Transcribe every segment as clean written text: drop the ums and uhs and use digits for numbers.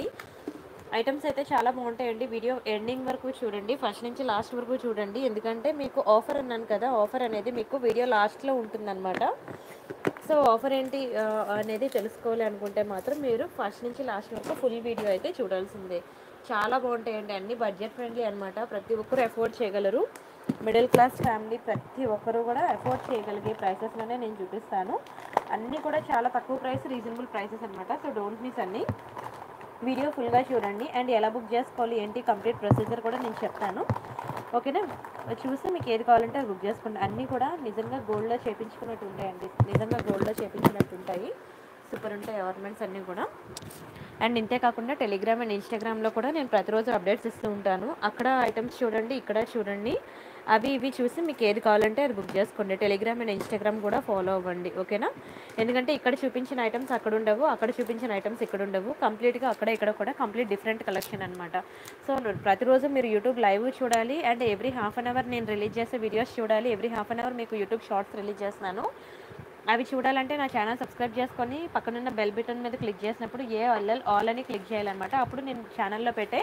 Only items అయితే చాలా బాగుంటాయండి. వీడియో ఎండింగ్ వరకు చూడండి, ఫస్ట్ నుంచి లాస్ట్ వరకు చూడండి. ఎందుకంటే మీకు ఆఫర్ అన్నాను కదా, ఆఫర్ అనేది మీకు వీడియో లాస్ట్లో ఉంటుందన్నమాట. సో ఆఫర్ ఏంటి అనేది తెలుసుకోవాలి అనుకుంటే మాత్రం మీరు ఫస్ట్ నుంచి లాస్ట్ వరకు ఫుల్ వీడియో అయితే చూడాల్సిందే. చాలా బాగుంటాయండి, అన్ని బడ్జెట్ ఫ్రెండ్లీ అనమాట. ప్రతి ఒక్కరు అఫోర్డ్ చేయగలరు, మిడిల్ క్లాస్ ఫ్యామిలీ ప్రతి ఒక్కరు కూడా అఫోర్డ్ చేయగలిగే ప్రైసెస్లోనే నేను చూపిస్తాను. అన్నీ కూడా చాలా తక్కువ ప్రైస్, రీజనబుల్ ప్రైసెస్ అనమాట. సో డోంట్ మిస్ అన్నీ, వీడియో ఫుల్గా చూడండి. అండ్ ఎలా బుక్ చేసుకోవాలి ఏంటి కంప్లీట్ ప్రొసీజర్ కూడా నేను చెప్తాను, ఓకేనా. చూసి మీకు ఏది కావాలంటే అది బుక్ చేసుకోండి. అన్నీ కూడా నిజంగా గోల్డ్లో చేయించుకున్నట్టు ఉంటాయండి, నిజంగా గోల్డ్లో చేయించుకున్నట్టు ఉంటాయి. సూపర్ ఉంటాయి ఆర్నమెంట్స్ అన్నీ కూడా. అండ్ ఇంతే కాకుండా టెలిగ్రామ్ అండ్ ఇన్స్టాగ్రామ్లో కూడా నేను ప్రతిరోజు అప్డేట్స్ ఇస్తూ ఉంటాను. అక్కడ ఐటమ్స్ చూడండి, ఇక్కడ చూడండి, అవి ఇవి చూసి మీకు ఏది కావాలంటే అది బుక్ చేసుకోండి. టెలిగ్రామ్ అండ్ ఇన్స్టాగ్రామ్ కూడా ఫాలో అవ్వండి, ఓకేనా. ఎందుకంటే ఇక్కడ చూపించిన ఐటమ్స్ అక్కడ ఉండవు, అక్కడ చూపించిన ఐటమ్స్ ఇక్కడ ఉండవు. కంప్లీట్గా అక్కడ ఇక్కడ కూడా కంప్లీట్ డిఫరెంట్ కలెక్షన్ అనమాట. సో ప్రతిరోజు మీరు యూట్యూబ్ లైవ్ చూడాలి, and every half an hour నేను రిలీజ్ చేసే వీడియోస్ చూడాలి. ఎవ్రీ హాఫ్ అన్ అవర్ మీకు యూట్యూబ్ షార్ట్స్ రిలీజ్ చేస్తున్నాను. అవి చూడాలంటే నా ఛానల్ సబ్స్క్రైబ్ చేసుకొని పక్కనున్న బెల్ బటన్ మీద క్లిక్ చేసినప్పుడు ఆల్ అని క్లిక్ చేయాలన్నమాట. అప్పుడు నేను ఛానల్లో పెట్టే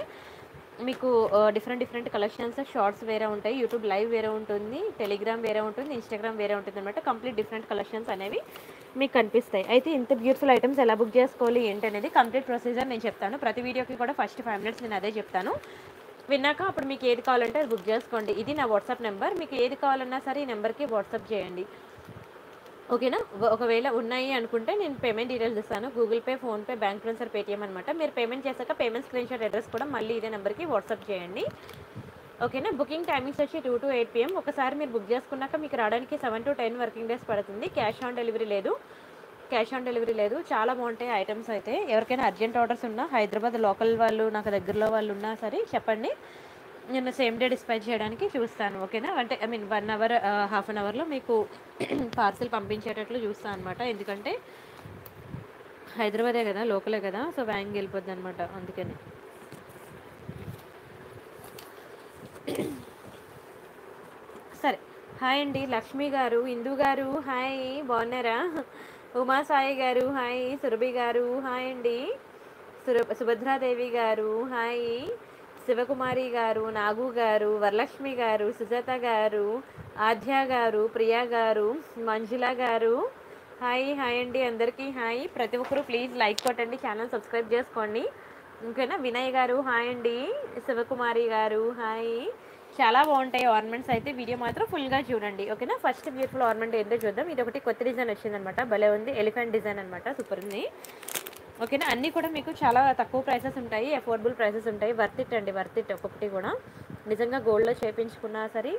మీకు డిఫరెంట్ డిఫరెంట్ కలెక్షన్స్ షార్ట్స్ వేరే ఉంటాయి, యూట్యూబ్ లైవ్ వేరే ఉంటుంది, టెలిగ్రామ్ వేరే ఉంటుంది, ఇన్స్టాగ్రామ్ వేరే ఉంటుంది అనమాట. కంప్లీట్ డిఫరెంట్ కలెక్షన్స్ అనేవి మీకు కనిపిస్తాయి. అయితే ఇంత బ్యూటిఫుల్ ఐటమ్స్ ఎలా బుక్ చేసుకోవాలి ఏంటనేది కంప్లీట్ ప్రొసీజర్ నేను చెప్తాను. ప్రతి వీడియోకి కూడా ఫస్ట్ 5 minutes నేను అదే చెప్తాను. విన్నాక అప్పుడు మీకు ఏది కావాలంటే అది బుక్ చేసుకోండి. ఇది నా వాట్సాప్ నెంబర్, మీకు ఏది కావాలన్నా సరే ఈ నెంబర్కి వాట్సాప్ చేయండి, ఓకేనా. ఒకవేళ ఉన్నాయి అనుకుంటే నేను పేమెంట్ డీటెయిల్స్ ఇస్తాను, Google Pay, PhonePe, bank transfer, Paytm అనమాట. మీరు పేమెంట్ చేశాక పేమెంట్ స్క్రీన్షాట్ అడ్రస్ కూడా మళ్ళీ ఇదే నెంబర్కి వాట్సాప్ చేయండి, ఓకేనా. బుకింగ్ టైమింగ్స్ వచ్చి 2 to 8 PM. ఒకసారి మీరు బుక్ చేసుకున్నాక మీకు రావడానికి 7 to 10 వర్కింగ్ డేస్ పడుతుంది. క్యాష్ ఆన్ డెలివరీ లేదు. చాలా బాగుంటాయి ఐటమ్స్ అయితే. ఎవరికైనా అర్జెంట్ ఆర్డర్స్ ఉన్నా, హైదరాబాద్ లోకల్ వాళ్ళు, నాకు దగ్గరలో వాళ్ళు ఉన్నా సరే చెప్పండి, నేను సేమ్ డే డిస్పాచ్ చేయడానికి చూస్తాను, ఓకేనా. అంటే వన్ అవర్, హాఫ్ అన్ అవర్లో మీకు పార్సిల్ పంపించేటట్లు చూస్తాను అనమాట. ఎందుకంటే హైదరాబాదే కదా, లోకలే కదా, సో వ్యాంగ్ వెళ్ళిపోద్ది అనమాట. అందుకని సరే. హాయ్ అండి లక్ష్మి గారు, ఇందు గారు హాయ్, బాగున్నారా? ఉమాసాయి గారు హాయ్, సురభి గారు హాయ్ అండి, సుభద్రాదేవి గారు హాయ్, శివకుమారి గారు, నాగు గారు, వరలక్ష్మి గారు, సుజాత గారు, ఆధ్య గారు, ప్రియా గారు, మంజుల గారు హాయ్. హాయ్ అండి అందరికీ హాయ్. ప్రతి ఒక్కరూ ప్లీజ్ లైక్ కొట్టండి, ఛానల్ సబ్స్క్రైబ్ చేసుకోండి, ఓకేనా. వినయ్ గారు హాయ్ అండి, శివకుమారి గారు హాయ్. చాలా బాగుంటాయి ఆర్నమెంట్స్ అయితే, వీడియో మాత్రం ఫుల్గా చూడండి, ఓకేనా. ఫస్ట్ బ్యూటిఫుల్ ఆర్నమెంట్ ఏంటో చూద్దాం. ఇది ఒకటి కొత్త డిజైన్ వచ్చిందనమాట, భలే ఉంది. ఎలిఫెంట్ డిజైన్ అనమాట, సూపర్ ఉంది, ఓకేనా. అన్నీ కూడా మీకు చాలా తక్కువ ప్రైసెస్ ఉంటాయి, అఫోర్డబుల్ ప్రైసెస్ ఉంటాయి. వర్త్ ఇట్ అండి, వర్త్ ఇట్. ఒక్కొక్కటి కూడా నిజంగా గోల్డ్లో చేయించుకున్నా సరే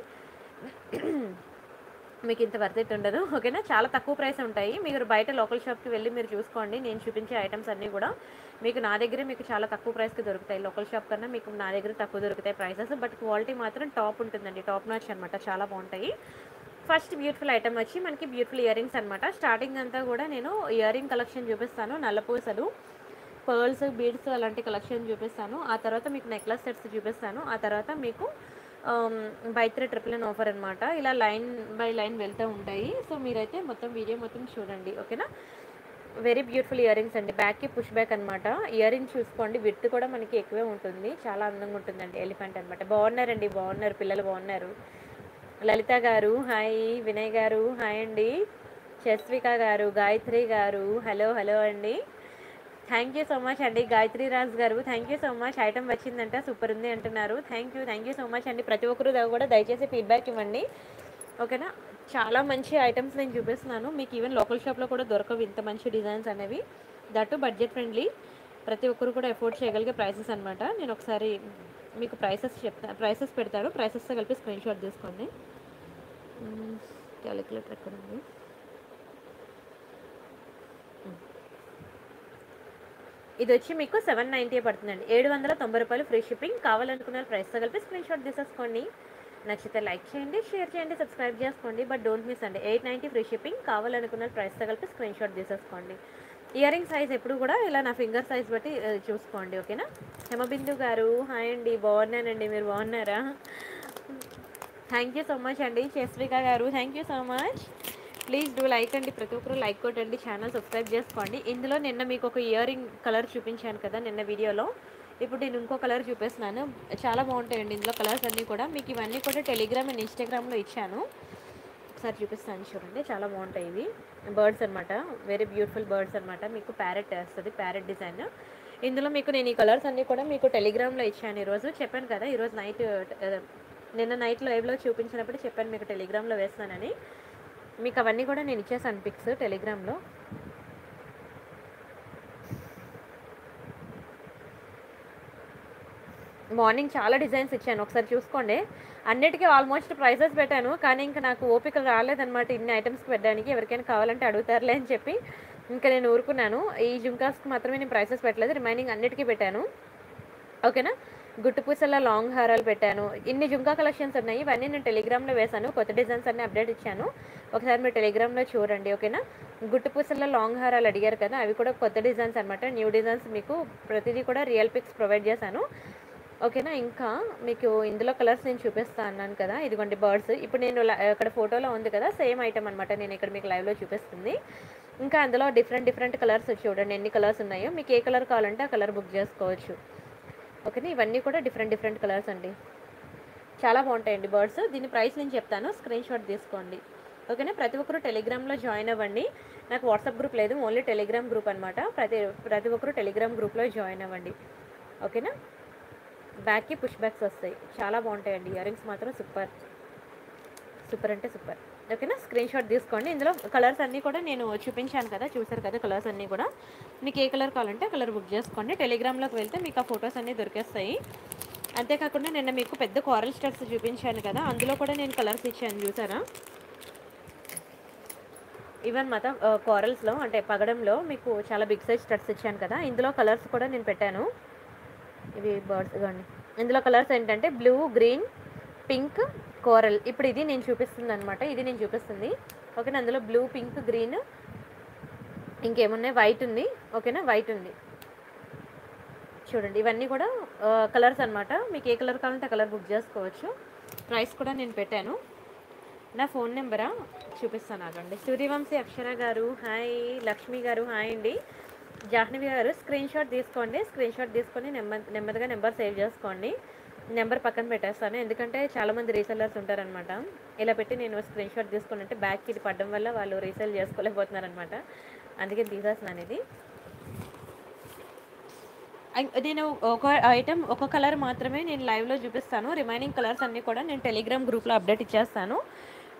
మీకు ఇంత వర్త్ ఇట్ ఉండదు, ఓకేనా. చాలా తక్కువ ప్రైస్ ఉంటాయి. మీరు బయట లోకల్ షాప్కి వెళ్ళి మీరు చూసుకోండి, నేను చూపించే ఐటమ్స్ అన్నీ కూడా మీకు నా దగ్గరే మీకు చాలా తక్కువ ప్రైస్కి దొరుకుతాయి. లోకల్ షాప్ కన్నా మీకు నా దగ్గర తక్కువ దొరుకుతాయి ప్రైసెస్, బట్ క్వాలిటీ మాత్రం టాప్ ఉంటుందండి, టాప్ నాచ్ అనమాట, చాలా బాగుంటాయి. ఫస్ట్ బ్యూటిఫుల్ ఐటమ్ వచ్చి మనకి బ్యూటిఫుల్ ఇయర్ రింగ్స్ అనమాట. స్టార్టింగ్ అంతా కూడా నేను ఇయర్ రింగ్ కలెక్షన్ చూపిస్తాను, నల్లపూసలు, పర్ల్స్, బీడ్స్ అలాంటి కలెక్షన్ చూపిస్తాను. ఆ తర్వాత మీకు నెక్లెస్ సెట్స్ చూపిస్తాను. ఆ తర్వాత మీకు బై 3 ట్రిపుల్ 9 ఆఫర్ అనమాట. ఇలా లైన్ బై లైన్ వెళ్తూ ఉంటాయి. సో మీరైతే మొత్తం వీడియో మొత్తం చూడండి, ఓకేనా. వెరీ బ్యూటిఫుల్ ఇయర్ రింగ్స్ అండి. బ్యాక్కి పుష్ బ్యాక్ అనమాట. ఇయర్ రింగ్ చూసుకోండి, విడ్త్ కూడా మనకి ఎక్కువే ఉంటుంది, చాలా అందంగా ఉంటుందండి. ఎలిఫెంట్ అనమాట. బాగున్నారండి, బాగున్నారు, పిల్లలు బాగున్నారు. లలిత గారు హాయ్, వినయ్ గారు హాయ్ అండి, చస్విక గారు, గాయత్రి గారు హలో హలో అండి. థ్యాంక్ యూ సో మచ్ అండి గాయత్రి రాజ్ గారు, thank you so much. Item వచ్చిందంట, సూపర్ ఉంది అంటున్నారు. థ్యాంక్ యూ సో మచ్ అండి. ప్రతి ఒక్కరు కూడా దయచేసి ఫీడ్బ్యాక్ ఇవ్వండి, ఓకేనా. చాలా మంచి ఐటమ్స్ నేను చూపిస్తున్నాను మీకు, ఈవెన్ లోకల్ షాప్లో కూడా దొరకవు ఇంత మంచి డిజైన్స్ అనేవి. దట్టు బడ్జెట్ ఫ్రెండ్లీ, ప్రతి ఒక్కరు కూడా అఫోర్డ్ చేయగలిగే ప్రైసెస్ అనమాట. నేను ఒకసారి మీకు ప్రైసెస్ పెడతాను, ప్రైసెస్తో కలిపి స్క్రీన్ షాట్ తీసుకోండి. క్యాలిక్యులేటర్ ఎక్కడ ఉంది? ఇది వచ్చి మీకు 790 పడుతుందండి, ₹790 ఫ్రీ షిప్పింగ్. కావాలనుకున్న ప్రైస్తో కలిపి స్క్రీన్ షాట్ తీసేసుకోండి. నచ్చితే లైక్ చేయండి, షేర్ చేయండి, సబ్స్క్రైబ్ చేసుకోండి, బట్ డోంట్ మిస్ అండి. ₹890 ఫ్రీ షిప్పింగ్. కావాలనుకున్న ప్రైస్తో కలిపి స్క్రీన్ షాట్ తీసేసుకోండి. ఇయర్ రింగ్ సైజ్ ఎప్పుడు కూడా ఇలా నా ఫింగర్ సైజ్ బట్టి చూసుకోండి, ఓకేనా. హేమబిందు గారు హాయ్ అండి, బాగున్నానండి, మీరు బాగున్నారా? థ్యాంక్ యూ సో మచ్ అండి. చస్విక గారు thank you so much. Please do like అండి, ప్రతి ఒక్కరు లైక్ కొట్టండి, ఛానల్ సబ్స్క్రైబ్ చేసుకోండి. ఇందులో నిన్న మీకు ఒక ఇయర్ రింగ్ కలర్ చూపించాను కదా నిన్న వీడియోలో, ఇప్పుడు నేను ఇంకో కలర్ చూపిస్తున్నాను. చాలా బాగుంటాయండి ఇందులో కలర్స్ అన్నీ కూడా. మీకు ఇవన్నీ కూడా టెలిగ్రామ్ అండ్ ఇన్స్టాగ్రామ్లో ఇచ్చాను, ఒకసారి చూపిస్తాను చూడండి. చాలా బాగుంటాయి ఇవి, బర్డ్స్ అనమాట, వెరీ బ్యూటిఫుల్ బర్డ్స్ అనమాట. మీకు ప్యారెట్ వస్తుంది, ప్యారెట్ డిజైన్. ఇందులో మీకు నేను ఈ కలర్స్ అన్నీ కూడా మీకు టెలిగ్రామ్లో ఇచ్చాను. ఈరోజు చెప్పాను కదా, ఈరోజు నైట్, నిన్న నైట్ లైవ్లో చూపించినప్పుడు చెప్పాను మీకు టెలిగ్రామ్లో వేస్తానని. మీకు అవన్నీ కూడా నేను ఇచ్చేసాను పిక్స్ టెలిగ్రామ్లో. మార్నింగ్ చాలా డిజైన్స్ ఇచ్చాను, ఒకసారి చూసుకోండి. అన్నిటికీ ఆల్మోస్ట్ ప్రైజెస్ పెట్టాను, కానీ ఇంకా నాకు ఓపిక రాలేదన్నమాట ఇన్ని ఐటమ్స్కి పెట్టడానికి. ఎవరికైనా కావాలంటే అడుగుతారులే అని చెప్పి ఇంకా నేను ఊరుకున్నాను. ఈ జుంకాస్కి మాత్రమే నేను ప్రైజెస్ పెట్టలేదు, రిమైనింగ్ అన్నిటికీ పెట్టాను. ఓకేనా. గుట్టుపూసల్లో లాంగ్ హారాలు పెట్టాను. ఇన్ని జుంకా కలెక్షన్స్ ఉన్నాయి, ఇవన్నీ నేను టెలిగ్రామ్లో వేశాను. కొత్త డిజైన్స్ అన్నీ అప్డేట్ ఇచ్చాను, ఒకసారి మీరు టెలిగ్రామ్లో చూడండి. ఓకేనా. గుట్టుపూసల్లో లాంగ్ హారాలు అడిగారు కదా, అవి కూడా కొత్త డిజైన్స్ అనమాట, న్యూ డిజైన్స్. మీకు ప్రతిదీ కూడా రియల్ పిక్స్ ప్రొవైడ్ చేశాను. ఓకేనా. ఇంకా మీకు ఇందులో కలర్స్ నేను చూపిస్తాను అన్నాను కదా, ఇదిగోండి బర్డ్స్. ఇప్పుడు నేను ఇక్కడ ఫోటోలో ఉంది కదా సేమ్ ఐటమ్ అనమాట, నేను ఇక్కడ మీకు లైవ్లో చూపిస్తుంది. ఇంకా అందులో డిఫరెంట్ డిఫరెంట్ కలర్స్ చూడండి, ఎన్ని కలర్స్ ఉన్నాయో. మీకు ఏ కలర్ కావాలంటే ఆ కలర్ బుక్ చేసుకోవచ్చు. ఓకేనా. ఇవన్నీ కూడా డిఫరెంట్ డిఫరెంట్ కలర్స్ అండి, చాలా బాగుంటాయండి బర్డ్స్. దీని ప్రైస్ నేను చెప్తాను, స్క్రీన్ షాట్ తీసుకోండి. ఓకేనా. ప్రతి ఒక్కరు టెలిగ్రామ్లో జాయిన్ అవ్వండి. నాకు వాట్సాప్ గ్రూప్ లేదు, ఓన్లీ టెలిగ్రామ్ గ్రూప్ అనమాట. ప్రతి ఒక్కరు టెలిగ్రామ్ గ్రూప్లో జాయిన్ అవ్వండి. ఓకేనా. బ్యాక్కి పుష్ బ్యాక్స్ వస్తాయి, చాలా బాగుంటాయండి. ఇయర్ రింగ్స్ మాత్రం సూపర్ సూపర్ అంటే సూపర్. ఓకేనా. స్క్రీన్ షాట్ తీసుకోండి. ఇందులో కలర్స్ అన్నీ కూడా నేను చూపించాను కదా, చూసారు కదా కలర్స్ అన్నీ కూడా. మీకు ఏ కలర్ కావాలంటే కలర్ బుక్ చేసుకోండి. టెలిగ్రామ్లోకి వెళ్తే మీకు ఆ ఫొటోస్ అన్నీ దొరికేస్తాయి. అంతేకాకుండా నిన్న మీకు పెద్ద కోరల్ స్టడ్స్ చూపించాను కదా, అందులో కూడా నేను కలర్స్ ఇచ్చాను, చూసారా. ఈవెన్ మాత్రం కోరల్స్లో అంటే పగడంలో మీకు చాలా బిగ్ సైజ్ స్టడ్స్ ఇచ్చాను కదా, ఇందులో కలర్స్ కూడా నేను పెట్టాను. ఇవి బర్డ్స్ కానీ ఇందులో కలర్స్ ఏంటంటే బ్లూ, గ్రీన్, పింక్, కోరల్. ఇప్పుడు ఇది నేను చూపిస్తుంది అనమాట, ఇది నేను చూపిస్తుంది. ఓకేనా. అందులో బ్లూ, పింక్, గ్రీన్, ఇంకేమున్నాయి, వైట్ ఉంది. ఓకేనా. వైట్ ఉంది చూడండి. ఇవన్నీ కూడా కలర్స్ అనమాట. మీకు ఏ కలర్ కావాలంటే ఆ కలర్ బుక్ చేసుకోవచ్చు. ప్రైస్ కూడా నేను పెట్టాను. నా ఫోన్ నెంబరా చూపిస్తాను, ఆగండి. సూర్యవంశీ అక్షర గారు హాయ్, లక్ష్మి గారు హాయ్ అండి, జాహ్నవి గారు. స్క్రీన్ షాట్ తీసుకోండి. స్క్రీన్ షాట్ తీసుకొని నెమ్మదిగా నెంబర్ సేవ్ చేసుకోండి. నెంబర్ పక్కన పెట్టేస్తాను, ఎందుకంటే చాలామంది రీసెల్లర్స్ ఉంటారనమాట. ఇలా పెట్టి నేను స్క్రీన్ షాట్ తీసుకుని అంటే బ్యాగ్కి ఇది పడడం వల్ల వాళ్ళు రీసెల్ చేసుకోలేకపోతున్నారనమాట, అందుకే తీసేస్తున్నాను ఇది. నేను ఒక ఐటెం ఒక కలర్ మాత్రమే నేను లైవ్లో చూపిస్తాను. రిమైనింగ్ కలర్స్ అన్నీ కూడా నేను టెలిగ్రామ్ గ్రూప్లో అప్డేట్ ఇచ్చేస్తాను.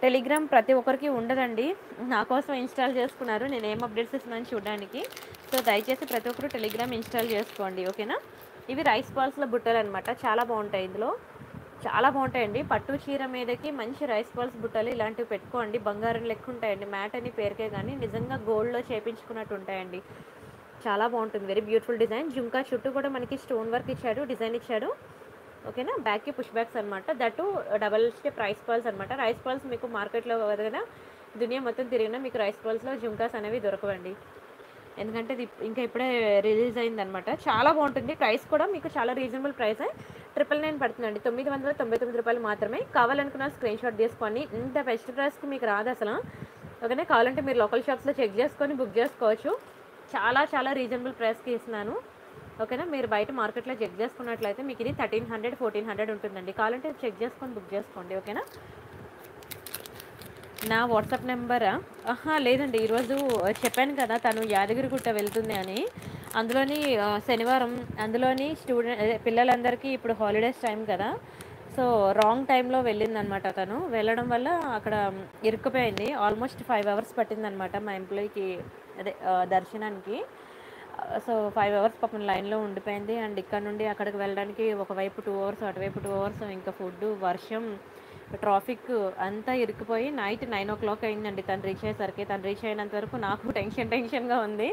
టెలిగ్రామ్ ప్రతి ఒక్కరికి ఉండదండి, నా కోసం ఇన్స్టాల్ చేసుకున్నారు. నేను ఏం అప్డేట్స్ ఇస్తున్నాను చూడడానికి. సో దయచేసి ప్రతి ఒక్కరు టెలిగ్రామ్ ఇన్స్టాల్ చేసుకోండి. ఓకేనా. ఇవి రైస్ బాల్స్లో బుట్టలు అనమాట, చాలా బాగుంటాయి. ఇందులో చాలా బాగుంటాయండి. పట్టు చీర మీదకి మంచి రైస్ బాల్స్ బుట్టలు ఇలాంటివి పెట్టుకోండి, బంగారం లెక్క ఉంటాయండి. మ్యాట్ అని పేరుకే కానీ నిజంగా గోల్డ్లో చేయించుకున్నట్టు ఉంటాయండి, చాలా బాగుంటుంది. Very beautiful design. జుంకా చుట్టూ కూడా మనకి స్టోన్ వర్క్ ఇచ్చాడు, డిజైన్ ఇచ్చాడు. ఓకేనా. బ్యాక్కి పుష్ బ్యాక్స్ అనమాట, that double step rice balls అనమాట. రైస్ బాల్స్ మీకు మార్కెట్లో కదా దునియా మొత్తం తిరిగినా మీకు రైస్ బాల్స్లో జుంకాస్ అనేవి దొరకవండి, ఎందుకంటే ఇది ఇంకా ఇప్పుడే రిలీజ్ అయిందనమాట. చాలా బాగుంటుంది. ప్రైస్ కూడా మీకు చాలా రీజనబుల్ ప్రైసే, 999 పడుతుందండి, 999 రూపాయలు మాత్రమే. కావాలనుకున్న స్క్రీన్ షాట్ తీసుకొని, ఇంత బెస్ట్ ప్రైస్కి మీకు రాదు అసలు. ఓకేనా. కావాలంటే మీరు లోకల్ షాప్స్లో చెక్ చేసుకొని బుక్ చేసుకోవచ్చు, చాలా చాలా రీజనబుల్ ప్రైస్కి ఇస్తున్నాను. ఓకేనా. మీరు బయట మార్కెట్లో చెక్ చేసుకున్నట్లయితే మీకు ఇది 1300-1400 ఉంటుందండి. కావాలంటే చెక్ చేసుకొని బుక్ చేసుకోండి. ఓకేనా. నా వాట్సాప్ నెంబరా? లేదండి, ఈరోజు చెప్పాను కదా తను యాదగిరిగుట్ట వెళ్తుంది అని. అందులోని శనివారం, అందులోని పిల్లలందరికీ ఇప్పుడు హాలిడేస్ టైం కదా, సో రాంగ్ టైంలో వెళ్ళిందనమాట. తను వెళ్ళడం వల్ల అక్కడ ఇరుక్కుపోయింది. ఆల్మోస్ట్ 5 hours పట్టిందనమాట మా ఎంప్లాయీకి, అదే దర్శనానికి. సో 5 hours పాపం లైన్లో ఉండిపోయింది. అండ్ ఇక్కడ నుండి అక్కడికి వెళ్ళడానికి ఒకవైపు 2 hours, అటువైపు 2 hours, ఇంకా ఫుడ్, వర్షం, ట్రాఫిక్ అంతా ఇరుక్కుపోయి నైట్ 9 o'clock అయిందండి తను రీచ్ అయ్యేసరికి. తను రీచ్ అయినంత వరకు నాకు టెన్షన్గా ఉంది.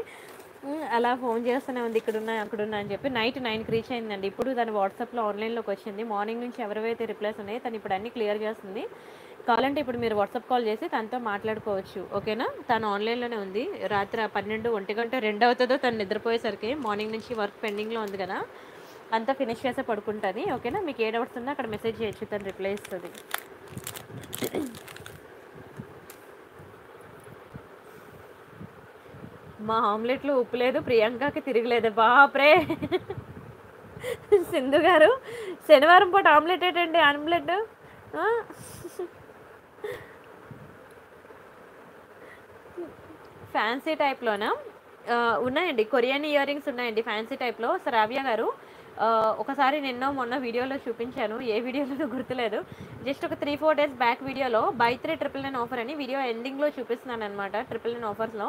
అలా ఫోన్ చేస్తూనే ఉంది, ఇక్కడున్నా అక్కడున్నా అని చెప్పి. నైట్ 9కి రీచ్ అయిందండి. ఇప్పుడు తను వాట్సాప్లో ఆన్లైన్లోకి వచ్చింది. మార్నింగ్ నుంచి ఎవరివైతే రిప్లైస్ ఉన్నాయో తను ఇప్పుడు అన్నీ క్లియర్ చేస్తుంది. కావాలంటే ఇప్పుడు మీరు వాట్సాప్ కాల్ చేసి తనతో మాట్లాడుకోవచ్చు. ఓకేనా. తను ఆన్లైన్లోనే ఉంది. రాత్రి 12, 1 గంట 2 అవుతుందో తను నిద్రపోయేసరికి. మార్నింగ్ నుంచి వర్క్ పెండింగ్లో ఉంది కదా, అంతా ఫినిష్ చేసే పడుకుంటుంది. ఓకేనా. మీకు ఏ డౌట్స్ ఉన్నా అక్కడ మెసేజ్ చేయొచ్చు, తను రిప్లై ఇస్తుంది. మా ఆమ్లెట్లో ఉప్పు లేదు, ప్రియాంకకి తిరగలేదు. బాప్రే సింధు గారు శనివారం పూట ఆమ్లెట్ ఏంటండి? ఆమ్లెట్ ఫ్యాన్సీ టైప్లోనా? ఉన్నాయండి, కొరియన్ ఇయర్ రింగ్స్ ఉన్నాయండి ఫ్యాన్సీ టైప్లో. శ్రావ్య గారు ఒకసారి నిన్న మొన్న వీడియోలో చూపించాను, ఏ వీడియోలో గుర్తులేదు, జస్ట్ ఒక 3-4 డేస్ బ్యాక్ వీడియోలో buy 3 999 ఆఫర్ అని వీడియో ఎండింగ్లో చూపిస్తున్నాను అనమాట. 999 ఆఫర్స్లో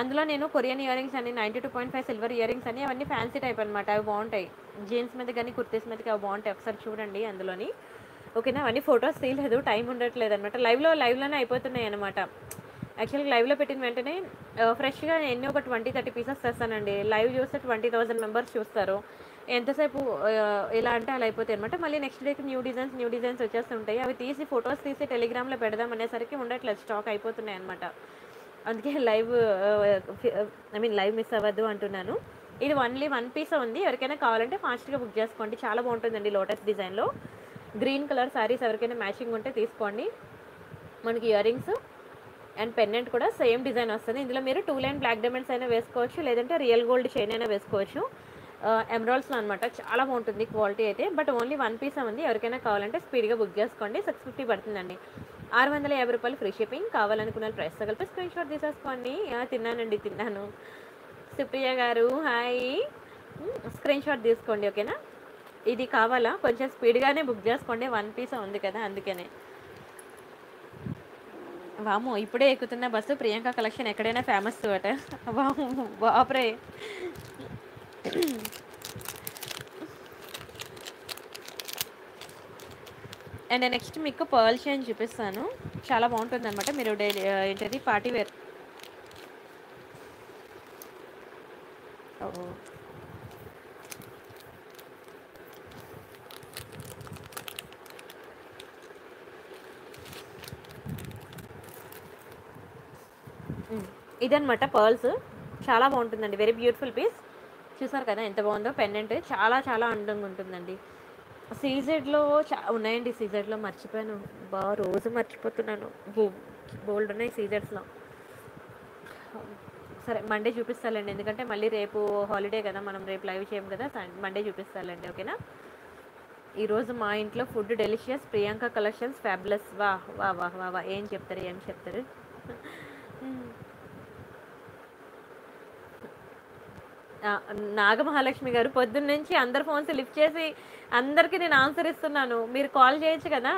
అందులో నేను కొరియన్ ఇయర్ రింగ్స్ అని 92.5 సిల్వర్ ఇయర్ రింగ్స్ అని అవన్నీ ఫ్యాన్సీ టైప్ అనమాట. అవి బాగుంటాయి జీన్స్ మీద కానీ కుర్తీస్ మీదకి అవి బాగుంటాయి, ఒకసారి చూడండి అందులోని. ఓకేనా, అవన్నీ ఫొటోస్ తీయలేదు, టైం ఉండట్లేదు అనమాట. లైవ్లోనే అయిపోతున్నాయి అనమాట. యాక్చువల్గా లైవ్లో పెట్టిన వెంటనే ఫ్రెష్గా ఎన్ని ఒక 20-30 పీసెస్ తెస్తానండి. లైవ్ చూస్తే 20,000 మెంబర్స్ చూస్తారు, ఎంతసేపు ఎలా అంటే అలా అయిపోతాయి అనమాట. మళ్ళీ నెక్స్ట్ డేకి న్యూ డిజైన్స్ వచ్చేస్తుంటాయి, అవి తీసి ఫొటోస్ తీసి టెలిగ్రామ్లో పెడదాం అనేసరికి ఉండట్లేదు, స్టాక్ అయిపోతున్నాయి అనమాట. అందుకే ఐ మీన్ లైవ్ మిస్ అవ్వద్దు అంటున్నాను. ఇది ఓన్లీ 1 పీస్ ఉంది, ఎవరికైనా కావాలంటే ఫాస్ట్గా బుక్ చేసుకోండి, చాలా బాగుంటుందండి. లోటస్ డిజైన్లో గ్రీన్ కలర్ శారీస్ ఎవరికైనా మ్యాచింగ్ ఉంటే తీసుకోండి. మనకి ఇయర్ రింగ్స్ అండ్ పెండెంట్ కూడా సేమ్ డిజైన్ వస్తుంది. ఇందులో మీరు 2 లైన్ బ్లాక్ డైమండ్స్ అయినా వేసుకోవచ్చు, లేదంటే రియల్ గోల్డ్ చైన్ అయినా వేసుకోవచ్చు, ఎమరాల్డ్స్లో అనమాట. చాలా బాగుంటుంది క్వాలిటీ అయితే, బట్ ఓన్లీ 1 పీస్ ఉంది. ఎవరికైనా కావాలంటే స్పీడ్గా బుక్ చేసుకోండి. 650 పడుతుందండి, 650 రూపాయలు ఫ్రీ షిప్పింగ్. కావాలనుకున్న ప్రైస్ తగిలితే స్క్రీన్ షాట్ తీసేసుకోండి. తిన్నాను సుప్రియ గారు, హాయ్, స్క్రీన్ షాట్ తీసుకోండి. ఓకేనా, ఇది కావాలా కొంచెం స్పీడ్గానే బుక్ చేసుకోండి, 1 పీస్ ఉంది కదా అందుకనే. వాము ఇప్పుడే ఎక్కుతున్న బస్సు ప్రియాంక కలెక్షన్ ఎక్కడైనా ఫేమస్ అట. వాము బాప్రే. అండ్ నెక్స్ట్ మీకు పర్ల్ చైన్ చూపిస్తాను, చాలా బాగుంటుంది అనమాట. మీరు డైలీ ఏంటది పార్టీ వేర్, ఇదనమాట పర్ల్స్, చాలా బాగుంటుందండి. వెరీ బ్యూటిఫుల్ పీస్, చూసారు కదా ఎంత బాగుందో. పెండెంట్ చాలా అందంగా ఉంటుందండి. సీజెడ్లో ఉన్నాయండి, సీజెడ్లో మర్చిపోయాను, బాగా రోజు మర్చిపోతున్నాను. బోల్డ్ ఉన్నాయి సీజెడ్స్లో. సరే మండే చూపిస్తాలండి, ఎందుకంటే మళ్ళీ రేపు హాలిడే కదా, మనం రేపు లైవ్ చేయము కదా, మండే చూపిస్తాలండి. ఓకేనా, ఈరోజు మా ఇంట్లో food delicious, Priyanka collections fabulous. వా వా వా వా వా, ఏం చెప్తారు నాగమహాలక్ష్మి గారు. పొద్దున్న నుంచి అందరు ఫోన్స్ లిఫ్ట్ చేసి అందరికీ నేను ఆన్సర్ ఇస్తున్నాను, మీరు కాల్ చేయొచ్చు కదా.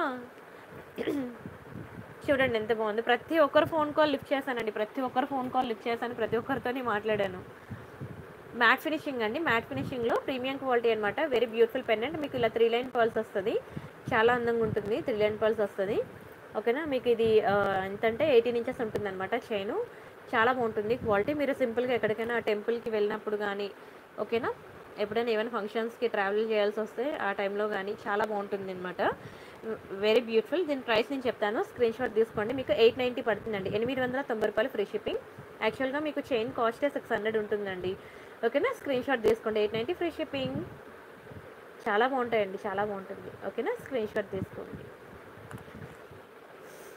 చూడండి ఎంత బాగుంది, ప్రతి ఒక్కరు ఫోన్ కాల్ లిఫ్ట్ చేశాను, ప్రతి ఒక్కరితో మాట్లాడాను. మ్యాట్ ఫినిషింగ్ అండి, మ్యాట్ ఫినిషింగ్లో ప్రీమియం క్వాలిటీ అనమాట. వెరీ బ్యూటిఫుల్ పెండెంట్, మీకు ఇలా 3 లైన్ పర్ల్స్ వస్తుంది, చాలా అందంగా ఉంటుంది. 3 లైన్ పర్ల్స్ వస్తుంది. ఓకేనా, మీకు ఇది ఎంతంటే 18 ఇంచెస్ ఉంటుంది అనమాట చైను, చాలా బాగుంటుంది క్వాలిటీ. మీరు సింపుల్గా ఎక్కడికైనా టెంపుల్కి వెళ్ళినప్పుడు కానీ, ఓకేనా, ఎప్పుడైనా ఏమైనా ఫంక్షన్స్కి ట్రావెల్ చేయాల్సి వస్తే ఆ టైంలో కానీ చాలా బాగుంటుంది అనమాట. Very beautiful. దీని ప్రైస్ నేను చెప్తాను, స్క్రీన్ షాట్ తీసుకోండి. మీకు 890 పడుతుందండి, 890 రూపాయలు ఫ్రీ షిప్పింగ్. యాక్చువల్గా మీకు చైన్ కాస్టే 600 ఉంటుందండి. ఓకేనా, స్క్రీన్ షాట్ తీసుకోండి, 890 ఫ్రీ షిప్పింగ్. చాలా బాగుంటాయండి, చాలా బాగుంటుంది. ఓకేనా, స్క్రీన్ షాట్ తీసుకోండి.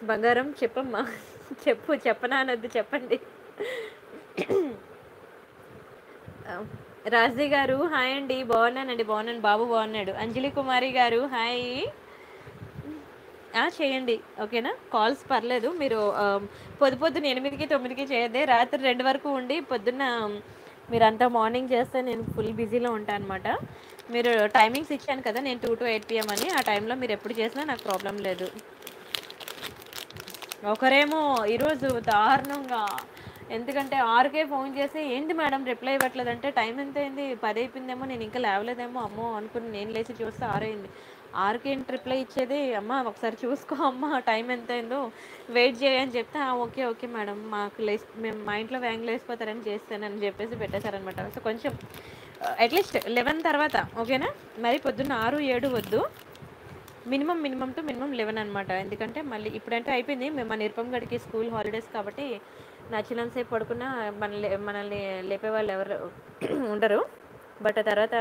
బంగారం చెప్పమ్మా, చెప్పనద్దు, చెప్పండి. రాజీ గారు హాయ్ అండి, బాగున్నాను, బాబు బాగున్నాడు. అంజలి కుమారి గారు హాయ్, చేయండి. ఓకేనా, కాల్స్ పర్లేదు, మీరు పొద్దున్న 8-9కి చేయద్దే, రాత్రి 2 వరకు ఉండి పొద్దున్న మీరు అంతా మార్నింగ్ చేస్తే నేను ఫుల్ బిజీలో ఉంటాను అనమాట. మీరు టైమింగ్స్ ఇచ్చాను కదా నేను 2 to 8 PM అని, ఆ టైంలో మీరు ఎప్పుడు చేసినా నాకు ప్రాబ్లం లేదు. ఒకరేమో ఈరోజు దారుణంగా, ఎందుకంటే 6కే ఫోన్ చేసి ఏంది మేడం రిప్లై ఇవ్వట్లేదంటే, టైం ఎంత అయింది, 10 అయిపోయిందేమో, నేను ఇంకా లేవలేదేమో అమ్మో అనుకుని నేను లేచి చూస్తే 6 అయింది. 6కి ఏంటి రిప్లై ఇచ్చేది, అమ్మ ఒకసారి చూసుకో అమ్మ టైం ఎంత అయిందో, వెయిట్ చేయని చెప్తే ఓకే మేడం, మాకు మేము మా ఇంట్లో వ్యాంగ్ లేసిపోతారని చేస్తానని చెప్పేసి పెట్టేశారనమాట. సో కొంచెం అట్లీస్ట్ 11 తర్వాత, ఓకేనా, మరి పొద్దున్న 6-7 వద్దు, మినిమం 11 అనమాట. ఎందుకంటే మళ్ళీ ఇప్పుడంటే అయిపోయింది, మేము మా నిర్పంగడికి స్కూల్ హాలిడేస్ కాబట్టి నచ్చినంతసేపు పడుకున్నా మనల్ని లేపేవాళ్ళు ఎవరు ఉండరు. బట్ ఆ తర్వాత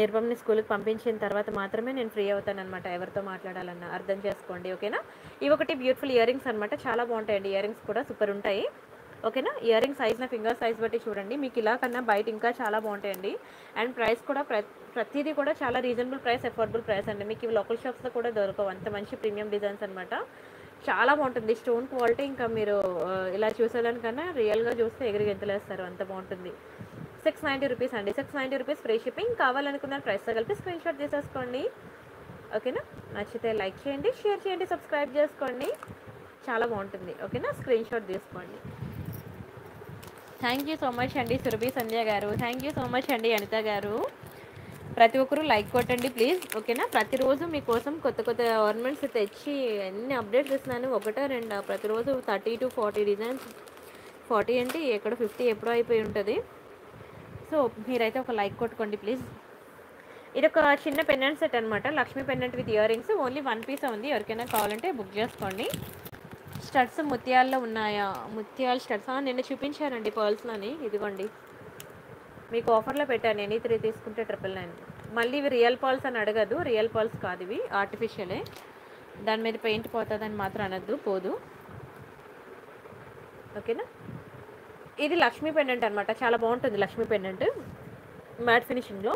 నిర్పంని స్కూల్కి పంపించిన తర్వాత మాత్రమే నేను ఫ్రీ అవుతాను అనమాట, ఎవరితో మాట్లాడాలన్నా అర్థం చేసుకోండి. ఓకేనా, ఇవి ఒకటి బ్యూటిఫుల్ ఇయర్ రింగ్స్ అనమాట, చాలా బాగుంటాయండి. ఇయర్ రింగ్స్ కూడా సూపర్ ఉంటాయి. ओके ना। इयर रिंग साइज ना फिंगर साइज बटी चूडंडी मीकु इला कन्ना बयट इंका चाला बागुंटायंडी अंड प्राइस कूडा प्रतिदी कूडा चाला रीजनबుల్ प्राइस अफोर्डबుల్ प्राइस अंडी मीकु लोकल షాప్స్ లో कूडा దొరకవు అంత మంచి ప్రీమియం డిజైన్స్ అన్నమాట చాలా బాగుంటుంది స్టోన్ క్వాలిటీ ఇంకా మీరు ఇలా చూసేదానికన్నా రియల్ గా చూస్తే ఎగిరిగెంతలేస్తారు అంత బాగుంటుంది 690 రూపాయస్ అండి 690 రూపాయస్ ఫ్రీ షిప్పింగ్ కావాలనుకున్న ప్రైస్ తో కలిపి స్క్రీన్ షాట్ తీసేసుకోండి ఓకే నా నచ్చితే లైక్ చేయండి షేర్ చేయండి సబ్స్క్రైబ్ చేసుకోండి చాలా బాగుంటుంది ఓకే నా స్క్రీన్ షాట్ తీసుకోండి थैंक यू सो मच अंडी Surabhi Sandhya garu thank you so much अंडी अनिता गारू प्रति ओक्करू लाइक कोट्टंडी प्लीज ओकेना प्रति रोजू मी कोसम కొత్త కొత్త ఆర్నమెంట్స్ తెచ్చి అన్ని అప్డేట్ చేస్తున్నాను ఒకట రెండు ప్రతి రోజు 30 టు 40 డిజైన్స్ 40 అంటే ఇక్కడ 50 ఎప్పుడు అయిపోయి ఉంటది సో మీరైతే ఒక లైక్ కొట్టుకోండి ప్లీజ్ ఇది ఒక చిన్న పెండెంట్ సెట్ అన్నమాట Lakshmi pendant with ear rings only 1 piece ఉంది ఎవరికైనా కావాలంటే బుక్ చేసుకోండి స్టడ్స్ ముత్యాల్లో ఉన్నాయా ముత్యాల స్టడ్స్ నేను చూపించానండి పర్ల్స్లోని ఇదిగోండి మీకు ఆఫర్లో పెట్టాను నేను 3 తీసుకుంటే 999 మళ్ళీ ఇవి రియల్ పర్ల్స్ అని అడగదు రియల్ పర్ల్స్ కాదు ఇవి ఆర్టిఫిషియలే దాని మీద పెయింట్ పోతుందని మాత్రం అనద్దు పోదు ఓకేనా ఇది లక్ష్మీ పెండెంట్ అన్నమాట చాలా బాగుంటుంది లక్ష్మీ పెండెంట్ మ్యాట్ ఫినిషింగ్లో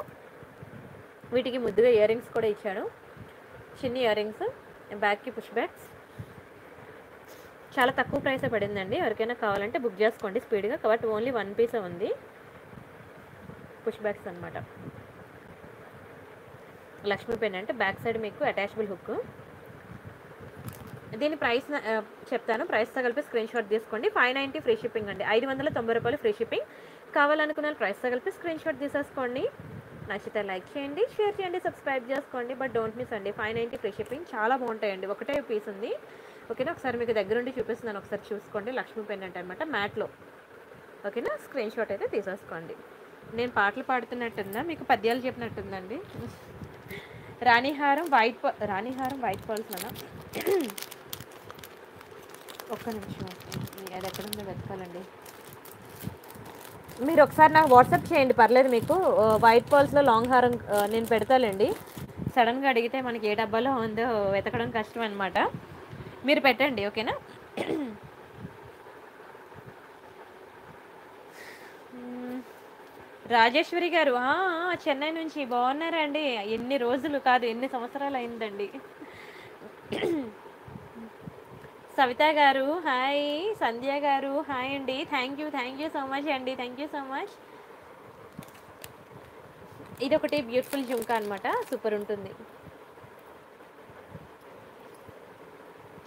వీటికి ముద్దుగా ఇయర్ రింగ్స్ కూడా ఇచ్చాను చిన్న ఇయర్ రింగ్స్ బ్యాక్కి పుష్ బ్యాక్స్ చాలా తక్కువ ప్రైస్ పడిందండి ఎవరికైనా కావాలంటే బుక్ చేసుకోండి స్పీడ్గా కాబట్టి ఓన్లీ 1 పీస్ ఉంది పుష్ బ్యాక్స్ అన్నమాట లక్ష్మీ పెన్ అంటే బ్యాక్ సైడ్ మీకు అటాచబుల్ హుక్ దీని ప్రైస్ చెప్తాను ప్రైస్ తో కలిపి స్క్రీన్ షాట్ తీసుకోండి 590 ఫ్రీ షిప్పింగ్ అండి 590 రూపాయలు ఫ్రీ షిప్పింగ్ కావాలనుకున్న ప్రైస్ తో కలిపి స్క్రీన్ షాట్ తీసేసుకోండి నచ్చితే లైక్ చేయండి షేర్ చేయండి సబ్స్క్రైబ్ చేసుకోండి బట్ డోంట్ మిస్ అండి 590 ఫ్రీ షిప్పింగ్ చాలా బాగుంటాయండి ఒకటే పీస్ ఉంది ఓకేనా ఒకసారి మీకు దగ్గరుండి చూపిస్తున్నాను ఒకసారి చూసుకోండి లక్ష్మీ పెన్ అంటే అన్నమాట మ్యాట్లో ఓకేనా స్క్రీన్ షాట్ అయితే తీసేసుకోండి నేను పాటలు పాడుతున్నట్టుందా మీకు పద్యాలు చెప్పినట్టుందండి రాణిహారం వైట్ పర్ల్స్ అన్న ఒక్క నిమిషం అది ఎక్కడుందో వెతకాలండి మీరు ఒకసారి నాకు వాట్సాప్ చేయండి పర్లేదు మీకు వైట్ పర్ల్స్లో లాంగ్ హారం నేను పెడతానండి సడన్గా అడిగితే మనకి ఏ డబ్బాలో ఉందో వెతకడం కష్టం అన్నమాట మీరు పెట్టండి ఓకేనా రాజేశ్వరి గారు చెన్నై నుంచి బాగున్నారండి ఎన్ని రోజులు కాదు ఎన్ని సంవత్సరాలు అయిందండి సవిత గారు హాయ్ సంధ్య గారు హాయ్ అండి థ్యాంక్ యూ సో మచ్ అండి థ్యాంక్ యూ సో మచ్ ఇదొకటి బ్యూటిఫుల్ జుంకా అన్నమాట సూపర్ ఉంటుంది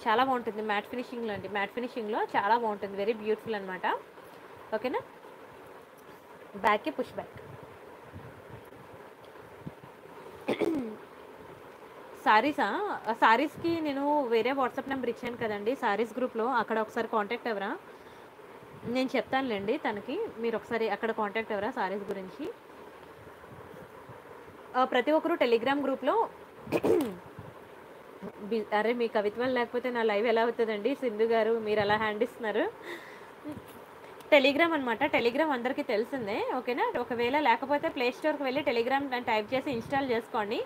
చాలా బాగుంటుంది మ్యాట్ ఫినిషింగ్లో అండి మ్యాట్ ఫినిషింగ్లో చాలా బాగుంటుంది వెరీ బ్యూటిఫుల్ అన్నమాట ఓకేనా బ్యాక్కి పుష్ బ్యాక్ సారీస్కి నేను వేరే వాట్సాప్ నెంబర్ ఇచ్చాను కదండి సారీస్ గ్రూప్లో అక్కడ ఒకసారి కాంటాక్ట్ అవ్వరా నేను చెప్తానులేండి తనకి మీరు ఒకసారి అక్కడ కాంటాక్ట్ అవ్వరా సారీస్ గురించి ప్రతి ఒక్కరు టెలిగ్రామ్ గ్రూప్లో అరే మీ కవిత్వం లేకపోతే నా లైవ్ ఎలా అవుతుందండి సింధు గారు మీరు అలా హ్యాండ్ ఇస్తున్నారు టెలిగ్రామ్ అనమాట టెలిగ్రామ్ అందరికీ తెలిసిందే ఓకేనా ఒకవేళ లేకపోతే ప్లేస్టోర్కి వెళ్ళి టెలిగ్రామ్ టైప్ చేసి ఇన్స్టాల్ చేసుకోండి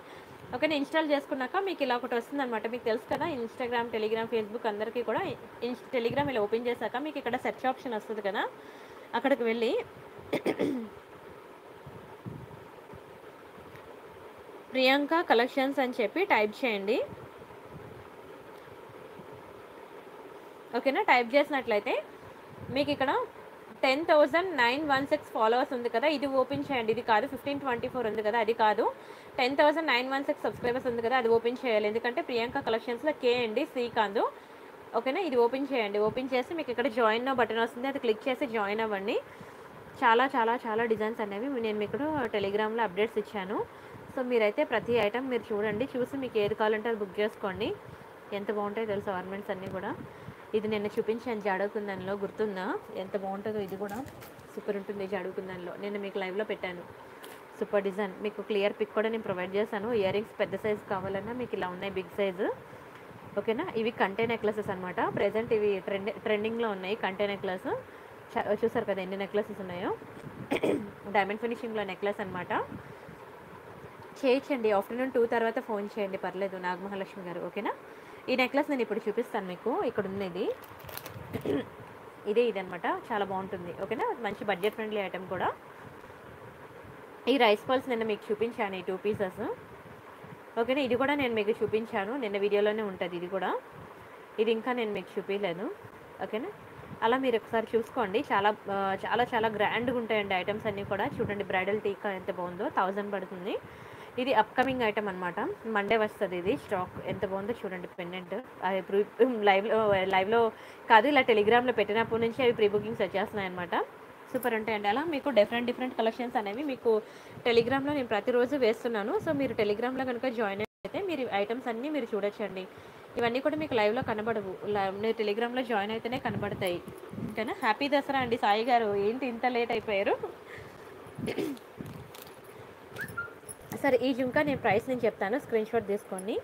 ఓకేనా ఇన్స్టాల్ చేసుకున్నాక మీకు ఇలా ఒకటి వస్తుంది అనమాట మీకు తెలుసు కదా ఇన్స్టాగ్రామ్ టెలిగ్రామ్ ఫేస్బుక్ అందరికీ కూడా టెలిగ్రామ్ ఇలా ఓపెన్ చేశాక మీకు ఇక్కడ సెర్చ్ ఆప్షన్ వస్తుంది కదా అక్కడికి వెళ్ళి ప్రియాంక కలెక్షన్స్ అని చెప్పి టైప్ చేయండి ఓకేనా టైప్ చేసినట్లయితే మీకు ఇక్కడ 10,916 ఫాలోవర్స్ ఉంది కదా ఇది ఓపెన్ చేయండి ఇది కాదు 1524 ఉంది కదా అది కాదు 10,916 సబ్స్క్రైబర్స్ ఉంది కదా అది ఓపెన్ చేయాలి ఎందుకంటే ప్రియాంక కలెక్షన్స్లో కే అండి సి కాదు ఓకేనా ఇది ఓపెన్ చేయండి ఓపెన్ చేసి మీకు ఇక్కడ జాయిన్ నో బటన్ వస్తుంది అది క్లిక్ చేసి జాయిన్ అవ్వండి చాలా చాలా చాలా డిజైన్స్ అనేవి నేను మీకు టెలిగ్రామ్లో అప్డేట్స్ ఇచ్చాను సో మీరైతే ప్రతి ఐటెం మీరు చూడండి చూసి మీకు ఏది కావాలంటే అది బుక్ చేసుకోండి ఎంత బాగుంటాయో తెలుసు ఆర్నమెంట్స్ అన్నీ కూడా ఇది నిన్న చూపించాను జాడుకుందన్లో గుర్తుందా ఎంత బాగుంటుందో ఇది కూడా సూపర్ ఉంటుంది జాడుకుందన్లో నేను మీకు లైవ్లో పెట్టాను సూపర్ డిజైన్ మీకు క్లియర్ పిక్ కూడా నేను ప్రొవైడ్ చేశాను ఇయర్ రింగ్స్ పెద్ద సైజు కావాలన్నా మీకు ఇలా ఉన్నాయి బిగ్ సైజు ఓకేనా ఇవి కంటే నెక్లెసెస్ అనమాట ప్రజెంట్ ఇవి ట్రెండింగ్లో ఉన్నాయి కంటే నెక్లెస్ చూసారు కదా ఎన్ని నెక్లెసెస్ ఉన్నాయో డైమండ్ ఫినిషింగ్లో నెక్లెస్ అనమాట చేయించండి ఆఫ్టర్నూన్ 2 తర్వాత ఫోన్ చేయండి పర్లేదు నాగమహాలక్ష్మి గారు ఓకేనా ఈ నెక్లెస్ నేను ఇప్పుడు చూపిస్తాను మీకు ఇక్కడ ఉన్నది ఇదే ఇదన్నమాట చాలా బాగుంటుంది ఓకేనా మంచి బడ్జెట్ ఫ్రెండ్లీ ఐటమ్ కూడా ఈ రైస్ పల్స్ నేను మీకు చూపించాను ఈ 2 పీసెస్ ఓకేనా ఇది కూడా నేను మీకు చూపించాను నిన్న వీడియోలోనే ఉంటది ఇది కూడా ఇది ఇంకా నేను మీకు చూపించలేను ఓకేనా అలా మీరు ఒకసారి చూసుకోండి చాలా చాలా చాలా గ్రాండ్ గా ఉంటాయండి ఐటమ్స్ అన్నీ కూడా చూడండి బ్రైడల్ టీకా ఎంత బాగుందో 1000 పడుతుంది ఇది అప్కమింగ్ ఐటమ్ అన్నమాట మండే వస్తది ఇది స్టాక్ ఎంత బాగుందో చూడండి పెండెంట్ అది లైవ్ లో కాదు ఇలా టెలిగ్రామ్ లో పెట్టినప్పటి నుంచి అవి ప్రీ బుకింగ్స్ వచ్చేస్తున్నాయి అన్నమాట సూపర్ ఉంటాయండి అలా మీకు డిఫరెంట్ కలెక్షన్స్ అనేవి మీకు టెలిగ్రామ్ లో నేను ప్రతిరోజు వేస్తున్నాను సో మీరు టెలిగ్రామ్ లో కనుక జాయిన్ అయితే మీరు ఐటమ్స్ అన్నీ మీరు చూడొచ్చండి ఇవన్నీ కూడా మీకు లైవ్ లో కనబడవు నేను టెలిగ్రామ్ లో జాయిన్ అయితేనే కనబడతాయి ఓకేనా హ్యాపీ దసరా అండి సాయి గారు ఏంటి ఇంత లేట్ అయిపోయారు సరే ఈ జుంకా నేను ప్రైస్ నేను చెప్తాను స్క్రీన్ షాట్ తీసుకోండి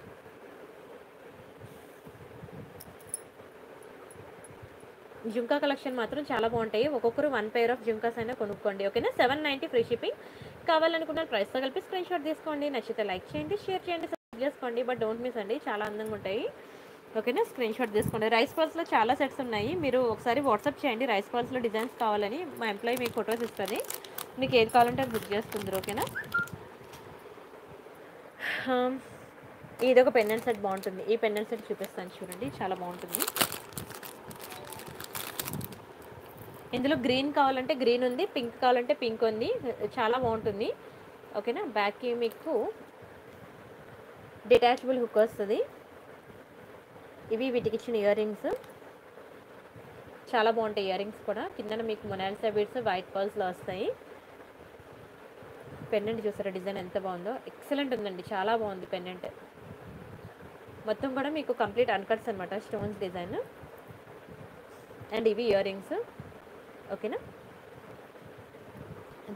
జుంకా కలెక్షన్ మాత్రం చాలా బాగుంటాయి ఒక్కొక్కరు 1 pair ఆఫ్ జుంకాస్ అయినా కొనుక్కోండి ఓకేనా 790 ఫ్రీ షిప్పింగ్ కావాలనుకున్న ప్రైస్తో కలిపి స్క్రీన్ షాట్ తీసుకోండి నచ్చితే లైక్ చేయండి షేర్ చేయండి సబ్స్క్రైబ్ చేసుకోండి బట్ డోంట్ మిస్ అండి చాలా అందంగా ఉంటాయి ఓకేనా స్క్రీన్ షాట్ తీసుకోండి రైస్ పల్స్లో చాలా సెట్స్ ఉన్నాయి మీరు ఒకసారి వాట్సాప్ చేయండి రైస్ పల్స్లో డిజైన్స్ కావాలని మా ఎంప్లాయీ మీకు ఫొటోస్ ఇస్తుంది మీకు ఏది కావాలంటే అది బుక్ చేస్తుంది ఓకేనా ఇదొక పెండెంట్ సెట్ బాగుంటుంది ఈ పెండెంట్ సెట్ చూపిస్తాను చూడండి చాలా బాగుంటుంది ఇందులో గ్రీన్ కావాలంటే గ్రీన్ ఉంది పింక్ కావాలంటే పింక్ ఉంది చాలా బాగుంటుంది ఓకేనా బ్యాక్కి మీకు డిటాచబుల్ హుక్ వస్తుంది ఇవి వీటికి ఇచ్చిన ఇయర్ రింగ్స్ చాలా బాగుంటాయి ఇయర్ రింగ్స్ కూడా కింద మీకు మొనాలిసా బీడ్స్ వైట్ పర్ల్స్లో వస్తాయి పెండెంట్ చూసారా డిజైన్ ఎంత బాగుందో ఎక్సలెంట్ ఉందండి చాలా బాగుంది పెండెంట్ మొత్తం కూడా మీకు కంప్లీట్ అన్కట్స్ అనమాట స్టోన్స్ డిజైన్ అండ్ ఇవి ఇయర్ రింగ్స్ ఓకేనా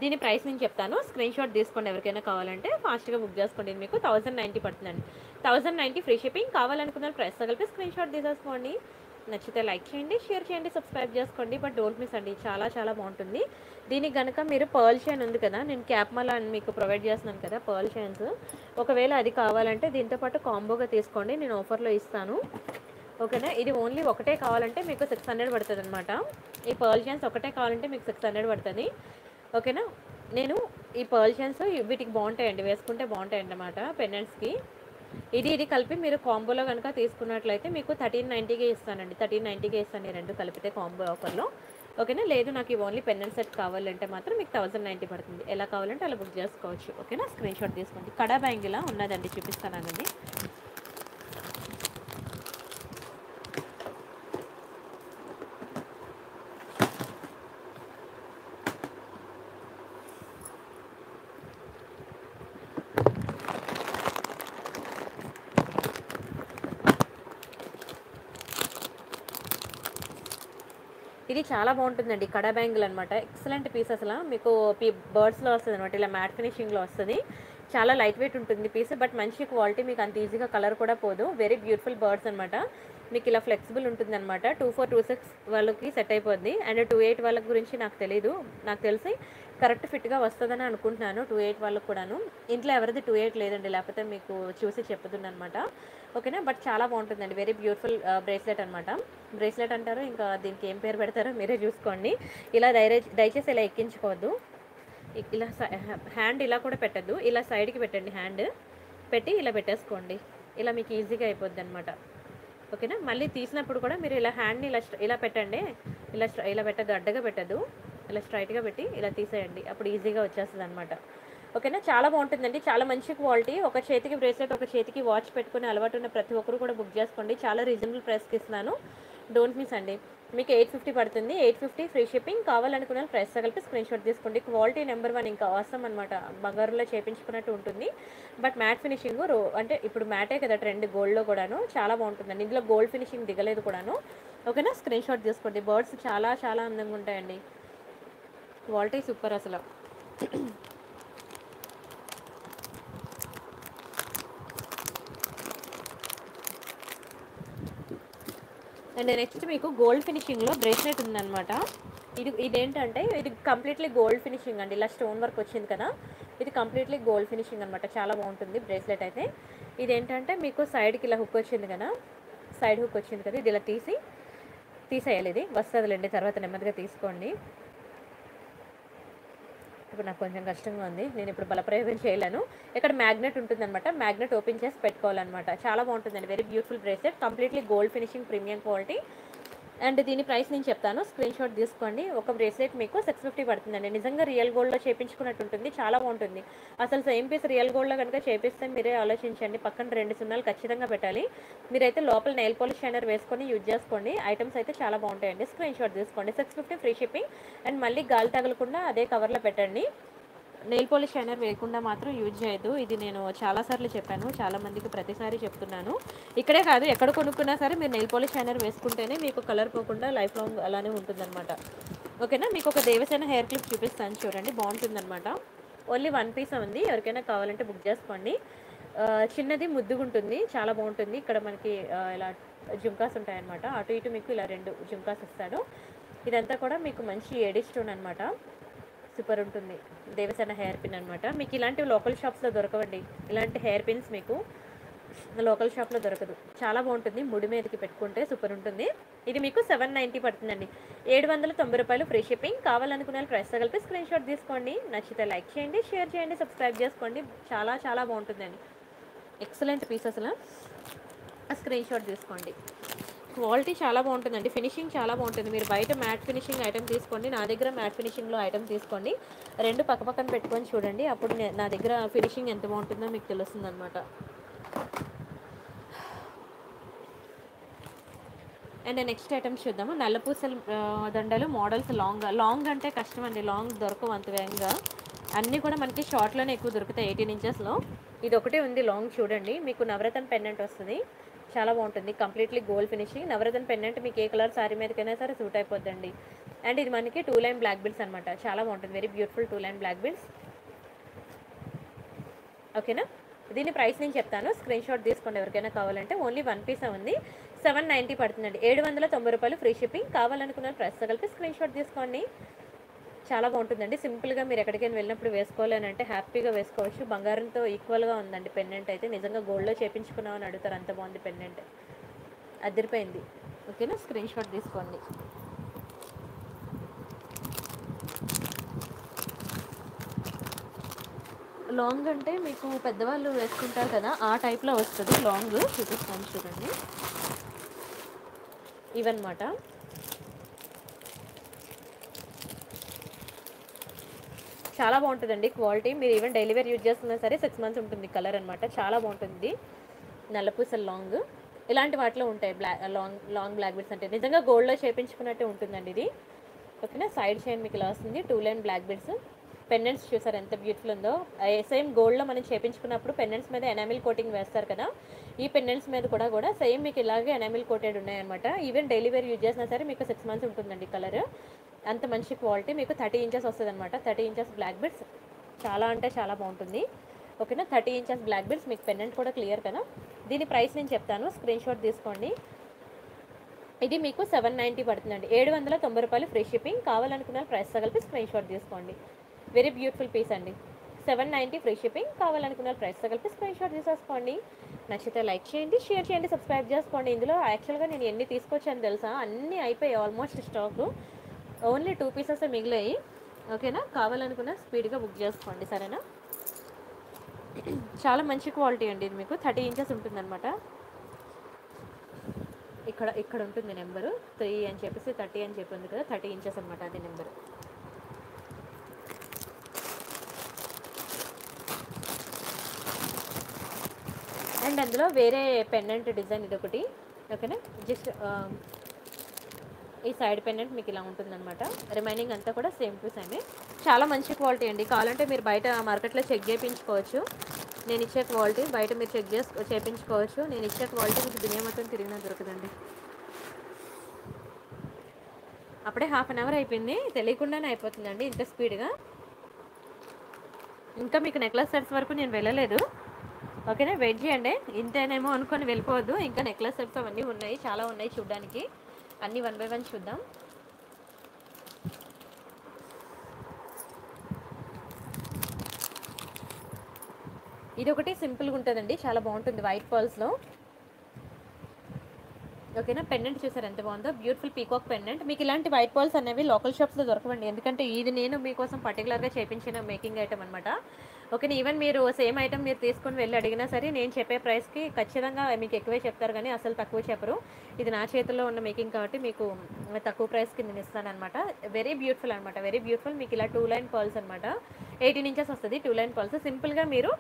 దీని ప్రైస్ నేను చెప్తాను స్క్రీన్ షాట్ తీసుకోండి ఎవరికైనా కావాలంటే ఫాస్ట్గా బుక్ చేసుకోండి మీకు 1090 పడుతుందండి 1090 ఫ్రీ షిప్పింగ్ కావాలనుకున్న ప్రైస్ కలిపి స్క్రీన్ షాట్ తీసేసుకోండి నచ్చితే లైక్ చేయండి షేర్ చేయండి సబ్స్క్రైబ్ చేసుకోండి బట్ డోంట్ మిస్ అండి చాలా చాలా బాగుంటుంది దీనికి కనుక మీరు పర్ల్ చైన్ ఉంది కదా నేను క్యాప్మాలా మీకు ప్రొవైడ్ చేస్తున్నాను కదా పర్ల్ చైన్స్ ఒకవేళ అది కావాలంటే దీంతో పాటు కాంబోగా తీసుకోండి నేను ఆఫర్లో ఇస్తాను ఓకేనా ఇది ఓన్లీ ఒకటే కావాలంటే మీకు 600 పడుతుంది అనమాట ఈ పర్ల్ చైన్స్ ఒకటే కావాలంటే మీకు 600 పడుతుంది ఓకేనా నేను ఈ పర్ల్ చైన్స్ వీటికి బాగుంటాయండి వేసుకుంటే బాగుంటాయండి అన్నమాట పెండెంట్స్కి ఇది కలిపి మీరు కాంబోలో కనుక తీసుకున్నట్లయితే మీకు 1390కే ఇస్తానండి 1390కే ఇస్తాను రెండు కలిపితే కాంబో ఆఫర్లో ఓకేనా లేదు నాకు ఈ ఓన్లీ పెండెంట్ సెట్ కావాలంటే మాత్రం మీకు 1090 పడుతుంది ఎలా కావాలంటే అలా బుక్ చేసుకోవచ్చు ఓకేనా స్క్రీన్ షాట్ తీసుకోండి కడా బ్యాంగిలా ఉన్నదండి చూపిస్తానండి ఇది చాలా బాగుంటుందండి కడా బ్యాంగిల్ అనమాట ఎక్సలెంట్ పీస్ అసలు మీకు బర్డ్స్లో వస్తుంది అనమాట ఇలా మ్యాట్ ఫినిషింగ్లో వస్తుంది చాలా లైట్ వెయిట్ ఉంటుంది పీస్ బట్ మంచి క్వాలిటీ మీకు అంత ఈజీగా కలర్ కూడా పోదు వెరీ బ్యూటిఫుల్ బర్డ్స్ అనమాట మీకు ఇలా ఫ్లెక్సిబుల్ ఉంటుంది అనమాట 2426 వాళ్ళకి సెట్ అయిపోద్ది అండ్ 28 వాళ్ళకి గురించి నాకు తెలీదు నాకు తెలిసి కరెక్ట్ ఫిట్గా వస్తుందని అనుకుంటున్నాను 28 వాళ్ళకి కూడాను ఇంట్లో ఎవరిది 28 లేదండి లేకపోతే మీకు చూసి చెప్తుంది అనమాట ఓకేనా బట్ చాలా బాగుంటుందండి వెరీ బ్యూటిఫుల్ బ్రేస్లెట్ అనమాట బ్రేస్లెట్ అంటారు ఇంకా దీనికి ఏం పేరు పెడతారో మీరే చూసుకోండి ఇలా దయచేసి ఇలా ఎక్కించుకోవద్దు ఇలా హ్యాండ్ ఇలా కూడా పెట్టద్దు ఇలా సైడ్కి పెట్టండి హ్యాండ్ పెట్టి ఇలా పెట్టేసుకోండి ఇలా మీకు ఈజీగా అయిపోద్ది అనమాట ఓకేనా మళ్ళీ తీసినప్పుడు కూడా మీరు ఇలా హ్యాండ్ని ఇలా పెట్టండి ఇలా పెట్టద్దు అడ్డగా పెట్టద్దు ఇలా స్ట్రైట్గా పెట్టి ఇలా తీసేయండి అప్పుడు ఈజీగా వచ్చేస్తుంది అనమాట ఓకేనా చాలా బాగుంటుందండి చాలా మంచి క్వాలిటీ ఒక చేతికి బ్రేస్లెట్ ఒక చేతికి వాచ్ పెట్టుకునే అలవాటు ఉన్న ప్రతి ఒక్కరు కూడా బుక్ చేసుకోండి చాలా రీజనబుల్ ప్రైస్కి ఇస్తున్నాను డోంట్ మిస్ అండి మీకు 850 పడుతుంది 850 ఫ్రీ షిప్పింగ్ కావాలనుకున్న ప్రైస్ కలిపి స్క్రీన్ షాట్ తీసుకోండి క్వాలిటీ నెంబర్ 1 ఇంకా అవసరం అనమాట బంగారులో చేయించుకున్నట్టు ఉంటుంది బట్ మ్యాట్ ఫినిషింగ్ అంటే ఇప్పుడు మ్యాటే కదా ట్రెండ్ గోల్డ్లో కూడాను చాలా బాగుంటుందండి ఇందులో గోల్డ్ ఫినిషింగ్ దిగలేదు కూడాను ఓకేనా స్క్రీన్ షాట్ తీసుకోండి బర్డ్స్ చాలా చాలా అందంగా ఉంటాయండి క్వాలిటీ సూపర్ అసలు అండ్ నెక్స్ట్ మీకు గోల్డ్ ఫినిషింగ్లో బ్రేస్లెట్ ఉందన్నమాట ఇదేంటంటే ఇది కంప్లీట్లీ గోల్డ్ ఫినిషింగ్ అండి ఇలా స్టోన్ వర్క్ వచ్చింది కదా ఇది కంప్లీట్లీ గోల్డ్ ఫినిషింగ్ అనమాట చాలా బాగుంటుంది బ్రేస్లెట్ అయితే ఇదేంటంటే మీకు సైడ్కి ఇలా హుక్ వచ్చింది కదా ఇది ఇలా తీసి తీసేయాలి. ఇది వస్తదిలేండి తర్వాత నెమ్మదిగా తీసుకోండి. ఇప్పుడు నాకు కొంచెం కష్టంగా ఉంది, నేను ఇప్పుడు బలప్రయోగం చేయలేను. ఇక్కడ మ్యాగ్నెట్ ఉంటుందన్నమాట, మ్యాగ్నెట్ ఓపెన్ చేసి పెట్టుకోవాలన్నమాట. చాలా బాగుంటుందండి, very beautiful bracelet, completely gold finishing, premium quality. And దీని ప్రైస్ నేను చెప్తాను, స్క్రీన్ షాట్ తీసుకోండి. ఒక బ్రేస్లెట్ మీకు 650 పడుతుందండి. నిజంగా రియల్ గోల్డ్లో చేయించుకున్నట్టు ఉంటుంది, చాలా బాగుంటుంది. అసలు సేమ్ పీస్ రియల్ గోల్డ్లో కనుక చేపిస్తే మీరే ఆలోచించండి, పక్కన 2 సున్నాలు ఖచ్చితంగా పెట్టాలి. మీరైతే లోపల నెయిల్ పాలిష్ షైనర్ వేసుకొని యూజ్ చేసుకోండి. ఐటమ్స్ అయితే చాలా బాగుంటాయండి, స్క్రీన్ షాట్ తీసుకోండి. 650 ఫ్రీ షిప్పింగ్. అండ్ మళ్ళీ గాలి తగలకుండా అదే కవర్లో పెట్టండి. నెయిల్ పాలిష్ షైనర్ వేయకుండా మాత్రం యూజ్ చేయదు. ఇది నేను చాలాసార్లు చెప్పాను, చాలామందికి ప్రతిసారి చెప్తున్నాను. ఇక్కడే కాదు ఎక్కడ కొనుక్కున్నా సరే మీరు నెయిల్ పాలిష్ షైనర్ వేసుకుంటేనే మీకు కలర్ పోకుండా లైఫ్ లాంగ్ అలానే ఉంటుందన్నమాట. ఓకేనా? మీకు ఒక దేవసేన హెయిర్ క్లిప్ చూపిస్తాను, చూడండి బాగుంటుందన్నమాట. ఓన్లీ 1 పీస్ ఉంది, ఎవరికైనా కావాలంటే బుక్ చేసుకోండి. చిన్నది ముద్దుగుంటుంది, చాలా బాగుంటుంది. ఇక్కడ మనకి ఇలా జుంకాస్ ఉంటాయన్నమాట, అటు ఇటు మీకు ఇలా 2 జుంకాస్ ఇస్తాడు. ఇదంతా కూడా మీకు మంచి ఏడి స్టోన్ అనమాట, సూపర్ ఉంటుంది. దేవసేన హెయిర్ పిన్ అనమాట. మీకు ఇలాంటివి లోకల్ షాప్స్లో దొరకవండి, ఇలాంటి హెయిర్ పిన్స్ మీకు లోకల్ షాప్లో దొరకదు. చాలా బాగుంటుంది, ముడి మీదకి పెట్టుకుంటే సూపర్ ఉంటుంది. ఇది మీకు 790 పడుతుందండి. 790 రూపాయలు ఫ్రీ షిప్పింగ్. కావాలనుకునే ప్రైస్ కలిపి స్క్రీన్ షాట్ తీసుకోండి. నచ్చితే లైక్ చేయండి, షేర్ చేయండి, సబ్స్క్రైబ్ చేసుకోండి. చాలా చాలా బాగుంటుందండి, ఎక్సలెంట్ పీసెస్లో. స్క్రీన్ షాట్ తీసుకోండి. క్వాలిటీ చాలా బాగుంటుందండి, ఫినిషింగ్ చాలా బాగుంటుంది. మీరు బయట మ్యాట్ ఫినిషింగ్ ఐటెం తీసుకోండి, నా దగ్గర మ్యాట్ ఫినిషింగ్లో ఐటెం తీసుకోండి. 2 పక్కపక్కన పెట్టుకొని చూడండి, అప్పుడు నా దగ్గర ఫినిషింగ్ ఎంత బాగుంటుందో మీకు తెలుస్తుందన్నమాట. అండ్ నెక్స్ట్ ఐటమ్స్ చూద్దాము. నల్లపూసల దండలు మోడల్స్ లాంగ్ అంటే కష్టం అండి, లాంగ్ దొరకవు అంత వేగంగా. అన్నీ కూడా మనకి షార్ట్లోనే ఎక్కువ దొరుకుతాయి, 18 ఇంచెస్లో. ఇది ఒకటే ఉంది లాంగ్, చూడండి. మీకు నవరత్న పెండెంట్ వస్తుంది, చాలా బాగుంటుంది, కంప్లీట్లీ గోల్డ్ ఫినిషింగ్. నవరత్న పెండెంట్ మీకు ఏ కలర్ సారీ మీదకైనా సరే సూట్ అయిపోద్దండి. అండ్ ఇది మనకి 2 లైన్ బ్లాక్ బిల్స్ అనమాట, చాలా బాగుంటుంది, very beautiful 2 line black beads. ఓకేనా? దీని ప్రైస్ నేను చెప్తాను, స్క్రీన్ షాట్ తీసుకోండి ఎవరికైనా కావాలంటే. ఓన్లీ 1 పీస్ ఉంది, 790 పడుతుందండి. 790 రూపాయలు ఫ్రీ షిప్పింగ్. కావాలనుకున్న ప్రైస్ కలిపి స్క్రీన్ షాట్ తీసుకోండి. చాలా బాగుంటుందండి, సింపుల్గా మీరు ఎక్కడికైనా వెళ్ళినప్పుడు వేసుకోవాలనంటే హ్యాపీగా వేసుకోవచ్చు. బంగారంతో ఈక్వల్గా ఉందండి పెండెంట్ అయితే. నిజంగా గోల్డ్లో చేయించుకున్నామని అడుగుతారు, అంత బాగుంది పెండెంట్, అదిరిపోయింది. ఓకేనా? స్క్రీన్ షాట్ తీసుకోండి. లాంగ్ అంటే మీకు పెద్దవాళ్ళు వేసుకుంటారు కదా, ఆ టైప్లో వస్తుంది లాంగ్. చూపిస్తాను చూడండి, ఇవన్నమాట. చాలా బాగుంటుందండి క్వాలిటీ. మీరు ఈవెన్ డైలీ వేర్ యూజ్ చేస్తున్నా సరే 6 మంత్స్ ఉంటుంది కలర్ అనమాట, చాలా బాగుంటుంది. నల్లపూసలు లాంగ్ ఇలాంటి వాటిలో ఉంటాయి, లాంగ్ బ్లాక్ బిడ్స్ అంటే నిజంగా గోల్డ్లో చేయించుకున్నట్టే ఉంటుందండి ఇది. ఓకేనా? సైడ్ చైన్ మీకు ఇలా వస్తుంది, 2 లైన్ బ్లాక్ బిడ్స్. పెండెంట్స్ చూసారు ఎంత బ్యూటిఫుల్ ఉందో. సేమ్ గోల్డ్లో మనం చేయించుకున్నప్పుడు పెండెంట్స్ మీద ఎనామిల్ కోటింగ్ వేస్తారు కదా, ఈ పెండెంట్స్ మీద కూడా సేమ్ మీకు ఇలాగే ఎనామిల్ కోటెడ్ ఉన్నాయన్నమాట. ఈవెన్ డైలీ వేర్ యూజ్ చేసినా సరే మీకు 6 మంత్స్ ఉంటుందండి కలర్, అంత మంచి క్వాలిటీ. మీకు 30 ఇంచెస్ వస్తుంది అనమాట, 30 ఇంచెస్ బ్లాక్ బిడ్స్, చాలా అంటే చాలా బాగుంటుంది. ఓకేనా? 30 ఇంచెస్ బ్లాక్ బిడ్స్, మీకు పెండెంట్ కూడా క్లియర్ కదా. దీని ప్రైస్ నేను చెప్తాను, స్క్రీన్ షాట్ తీసుకోండి. ఇది మీకు 790 పడుతుందండి. 790 రూపాయలు ఫ్రీ షిప్పింగ్. కావాలనుకున్న ప్రైస్ తగిలిపి స్క్రీన్ షాట్ తీసుకోండి. వెరీ బ్యూటిఫుల్ పీస్ అండి, 790 ఫ్రీ షిప్పింగ్. కావాలనుకున్న ప్రైస్ తగిలిపి స్క్రీన్ షాట్ తీసేసుకోండి. నచ్చితే లైక్ చేయండి, షేర్ చేయండి, సబ్స్క్రైబ్ చేసుకోండి. ఇందులో యాక్చువల్గా నేను ఎన్ని తీసుకొచ్చాను తెలుసా, అన్నీ అయిపోయాయి ఆల్మోస్ట్ స్టాక్. ఓన్లీ 2 పీసెస్ మిగిలాయి. ఓకేనా? కావాలనుకున్న స్పీడ్గా బుక్ చేసుకోండి, సరేనా? చాలా మంచి క్వాలిటీ అండి ఇది. మీకు 30 ఇంచెస్ ఉంటుందన్నమాట. ఇక్కడ ఉంటుంది నెంబరు 3 అని చెప్పేసి 30 అని చెప్పింది కదా, 30 ఇంచెస్ అనమాట అది నెంబరు. అండ్ అందులో వేరే పెండెంట్ డిజైన్ ఇది ఒకటి. ఓకేనా? జస్ట్ ఈ సైడ్ పెండెంట్ మీకు ఇలా ఉంటుందన్నమాట. రిమైనింగ్ అంతా కూడా సేమ్ టు సేమే, చాలా మంచి క్వాలిటీ అండి. కావాలంటే మీరు బయట మార్కెట్లో చెక్ చేయించుకోవచ్చు. నేను ఇచ్చే క్వాలిటీ బయట మీరు చెక్ చేయించుకోవచ్చు. నేను ఇచ్చే క్వాలిటీ మీకు దునియా మొత్తం తిరిగినా దొరకదండి. అప్పుడే 1/2 అవర్ అయిపోయింది, తెలియకుండానే అయిపోతుందండి ఇంత స్పీడ్గా. ఇంకా మీకు నెక్లెస్ సెట్స్ వరకు నేను వెళ్ళలేదు. ఓకేనా? వెయిట్ చేయండి, ఇంతేనేమో అనుకొని వెళ్ళిపోవద్దు. ఇంకా నెక్లెస్ సెట్స్ అవన్నీ ఉన్నాయి, చాలా ఉన్నాయి చూడడానికి. అన్నీ 1 బై 1 చూద్దాం. ఇది ఒకటి సింపుల్గా ఉంటుందండి, చాలా బాగుంటుంది వైట్ పర్ల్స్లో. ఓకేనా. పెండెంట్ చూసారు ఎంత బాగుందో, బ్యూటిఫుల్ పీకాక్ పెండెంట్. మీకు ఇలాంటి వైట్ బాల్స్ అనేవి లోకల్ షాప్స్లో దొరకవండి, ఎందుకంటే ఇది నేను మీకోసం పర్టికులర్గా చేయించిన మేకింగ్ ఐటమ్ అనమాట. ఓకేనా, ఈవెన్ మీరు సేమ్ ఐటమ్ మీరు తీసుకుని వెళ్ళి అడిగినా సరే నేను చెప్పే ప్రైస్కి ఖచ్చితంగా మీకు ఎక్కువే చెప్తారు, కానీ అసలు తక్కువ చెప్పరు. ఇది నా చేతిలో ఉన్న మేకింగ్ కాబట్టి మీకు తక్కువ ప్రైస్కి నేను ఇస్తాను అనమాట. వెరీ బ్యూటిఫుల్ అనమాట, వెరీ బ్యూటిఫుల్. మీకు ఇలా 2 లైన్ పర్ల్స్ అనమాట, 18 ఇంచెస్ వస్తుంది. 2 లైన్ పర్ల్స్ సింపుల్గా మీరు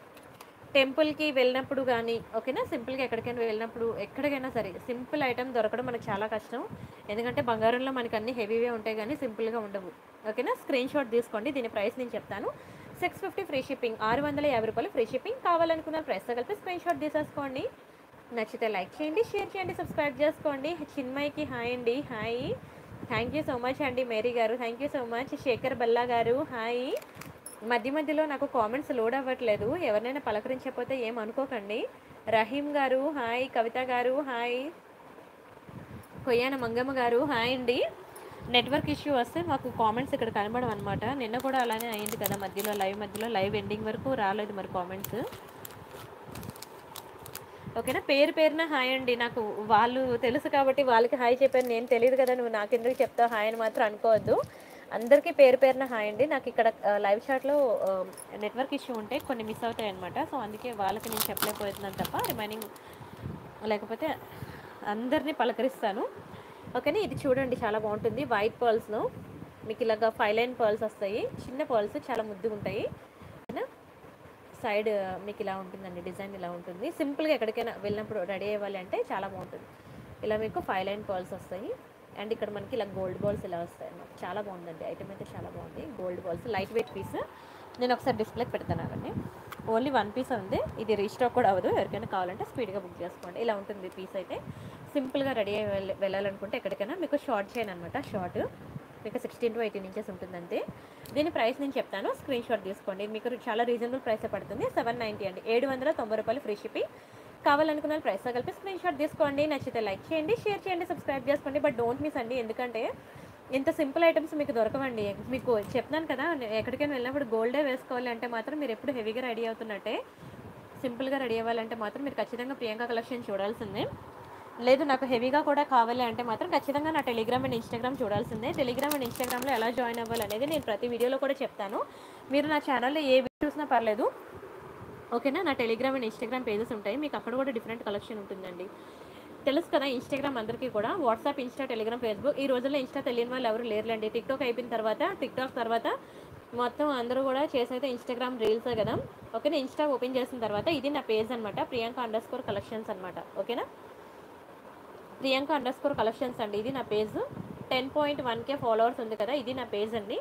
టెంపుల్కి వెళ్ళినప్పుడు కానీ ఓకేనా, సింపుల్గా ఎక్కడికైనా వెళ్ళినప్పుడు ఎక్కడికైనా సరే సింపుల్ ఐటమ్ దొరకడం మనకు చాలా కష్టం, ఎందుకంటే బంగారంలో మనకు అన్ని హెవీవే ఉంటాయి కానీ సింపుల్గా ఉండవు. ఓకేనా, స్క్రీన్ షాట్ తీసుకోండి, దీని ప్రైస్ నేను చెప్తాను. 650 ఫ్రీ షిప్పింగ్, 650 రూపాయలు ఫ్రీ షిప్పింగ్. కావాలనుకున్న ప్రైస్తో కలిపి స్క్రీన్ షాట్ తీసేసుకోండి. నచ్చితే లైక్ చేయండి, షేర్ చేయండి, సబ్స్క్రైబ్ చేసుకోండి. చిన్మయ్కి హాయ్ అండి, hi, thank you so much అండి. మేరీ గారు thank you so much. Shekhar Balla గారు హాయ్. మధ్యలో నాకు కామెంట్స్ లోడ్ అవ్వట్లేదు, ఎవరినైనా పలకరించకపోతే ఏం అనుకోకండి. రహీమ్ గారు హాయ్, కవిత గారు హాయ్, కొయ్యాన మంగమ్మ గారు హాయ్ అండి. నెట్వర్క్ ఇష్యూ వస్తే మాకు కామెంట్స్ ఇక్కడ కనబడవు అనమాట. నిన్న కూడా అలానే అయింది కదా, మధ్యలో లైవ్ ఎండింగ్ వరకు రాలేదు మరి కామెంట్స్. ఓకేనా, పేరున హాయ్ అండి. నాకు వాళ్ళు తెలుసు కాబట్టి వాళ్ళకి హాయ్ చెప్పాను, నేను తెలియదు కదా, నువ్వు నాకెందుకు చెప్తావు హాయ్ అని మాత్రం అనుకోవద్దు. అందరికీ పేరున హాయ్ అండి. నాకు ఇక్కడ లైవ్ చాట్లో నెట్వర్క్ ఇష్యూ ఉంటే కొన్ని మిస్ అవుతాయి అనమాట, సో అందుకే వాళ్ళకి నేను చెప్పలేకపోతున్నాను తప్ప, రిమైనింగ్ లేకపోతే అందరినీ పలకరిస్తాను. ఓకేనా, ఇది చూడండి చాలా బాగుంటుంది. వైట్ పర్ల్స్లో మీకు ఇలాగ 5 లైన్ పర్ల్స్ వస్తాయి, చిన్న పర్ల్స్ చాలా ముద్దుగా ఉంటాయి. సైడ్ మీకు ఇలా ఉంటుందండి, డిజైన్ ఇలా ఉంటుంది. సింపుల్గా ఎక్కడికైనా వెళ్ళినప్పుడు రెడీ అవ్వాలి అంటే చాలా బాగుంటుంది. ఇలా మీకు 5 లైన్ పర్ల్స్ వస్తాయి. అండ్ ఇక్కడ మనకి ఇలా గోల్డ్ బాల్స్ ఇలా వస్తాయి అన్నమాట, చాలా బాగుందండి ఐటమ్ అయితే చాలా బాగుంది. Gold balls light weight piece, నేను ఒకసారి డిస్ప్లేకి పెడతాను అండి. ఓన్లీ 1 పీస్ ఉంది, ఇది రీస్టాక్ కూడా అవ్వదు. ఎవరికైనా కావాలంటే స్పీడ్గా బుక్ చేసుకోండి. ఇలా ఉంటుంది పీస్ అయితే. సింపుల్గా రెడీ అయ్యి వెళ్ళాలనుకుంటే ఎక్కడికైనా మీకు షార్ట్ చేయను అనమాట. షార్ట్ మీకు 16 to 18 ఇంచెస్ ఉంటుందంతే. దీని ప్రైస్ నేను చెప్తాను, స్క్రీన్ షాట్ తీసుకోండి. మీకు చాలా రీజనబుల్ ప్రైసే పడుతుంది, 790 అండి, 790 రూపాయలు ఫ్రీ షిప్పింగ్. కావాలనుకున్న ప్రైస్తో కలిపి స్క్రీన్ షాట్ తీసుకోండి. నచ్చితే లైక్ చేయండి, షేర్ చేయండి, సబ్స్క్రైబ్ చేసుకోండి. బట్ డోంట్ మిస్ అండి, ఎందుకంటే ఇంత సింపుల్ ఐటమ్స్ మీకు దొరకవండి. మీకు చెప్తాను కదా, ఎక్కడికైనా వెళ్ళినప్పుడు గోల్డే వేసుకోవాలి అంటే మాత్రం మీరు ఎప్పుడు హెవీగా రెడీ అవుతున్నట్టే. సింపుల్గా రెడీ అవ్వాలంటే మాత్రం మీరు ఖచ్చితంగా ప్రియాంక కలెక్షన్ చూడాల్సిందే. లేదు నాకు హెవీగా కూడా కావాలి అంటే మాత్రం ఖచ్చితంగా నా టెలిగ్రామ్ అండ్ ఇన్స్టాగ్రామ్ చూడాల్సిందే. టెలిగ్రామ్ అండ్ ఇన్స్టాగ్రామ్లో ఎలా జాయిన్ అవ్వాలనేది నేను ప్రతి వీడియోలో కూడా చెప్తాను. మీరు నా ఛానల్లో ఏ వీడియో చూసినా పర్లేదు. ఓకేనా, నా టెలిగ్రామ్ అండ్ ఇన్స్టాగ్రామ్ పేజెస్ ఉంటాయి, మీకు అక్కడ కూడా డిఫరెంట్ కలెక్షన్ ఉంటుందండి. తెలుసు కదా ఇన్స్టాగ్రామ్ అందరికీ కూడా, వాట్సాప్, ఇన్స్టా, టెలిగ్రామ్, ఫేస్బుక్. ఈ రోజుల్లో ఇన్స్టా తెలియని వాళ్ళు ఎవరు లేరులేండి. టిక్టాక్ అయిపోయిన తర్వాత, టిక్టాక్ తర్వాత మొత్తం అందరూ కూడా చేసైతే ఇన్స్టాగ్రామ్ రీల్సే కదా. ఓకేనా, ఇన్స్టా ఓపెన్ చేసిన తర్వాత ఇది నా పేజ్ అనమాట, priyanka_collections అనమాట. ఓకేనా, priyanka_collections అండి, ఇది నా పేజ్. 10.1K ఫాలోవర్స్ ఉంది కదా, ఇది నా పేజ్ అండి.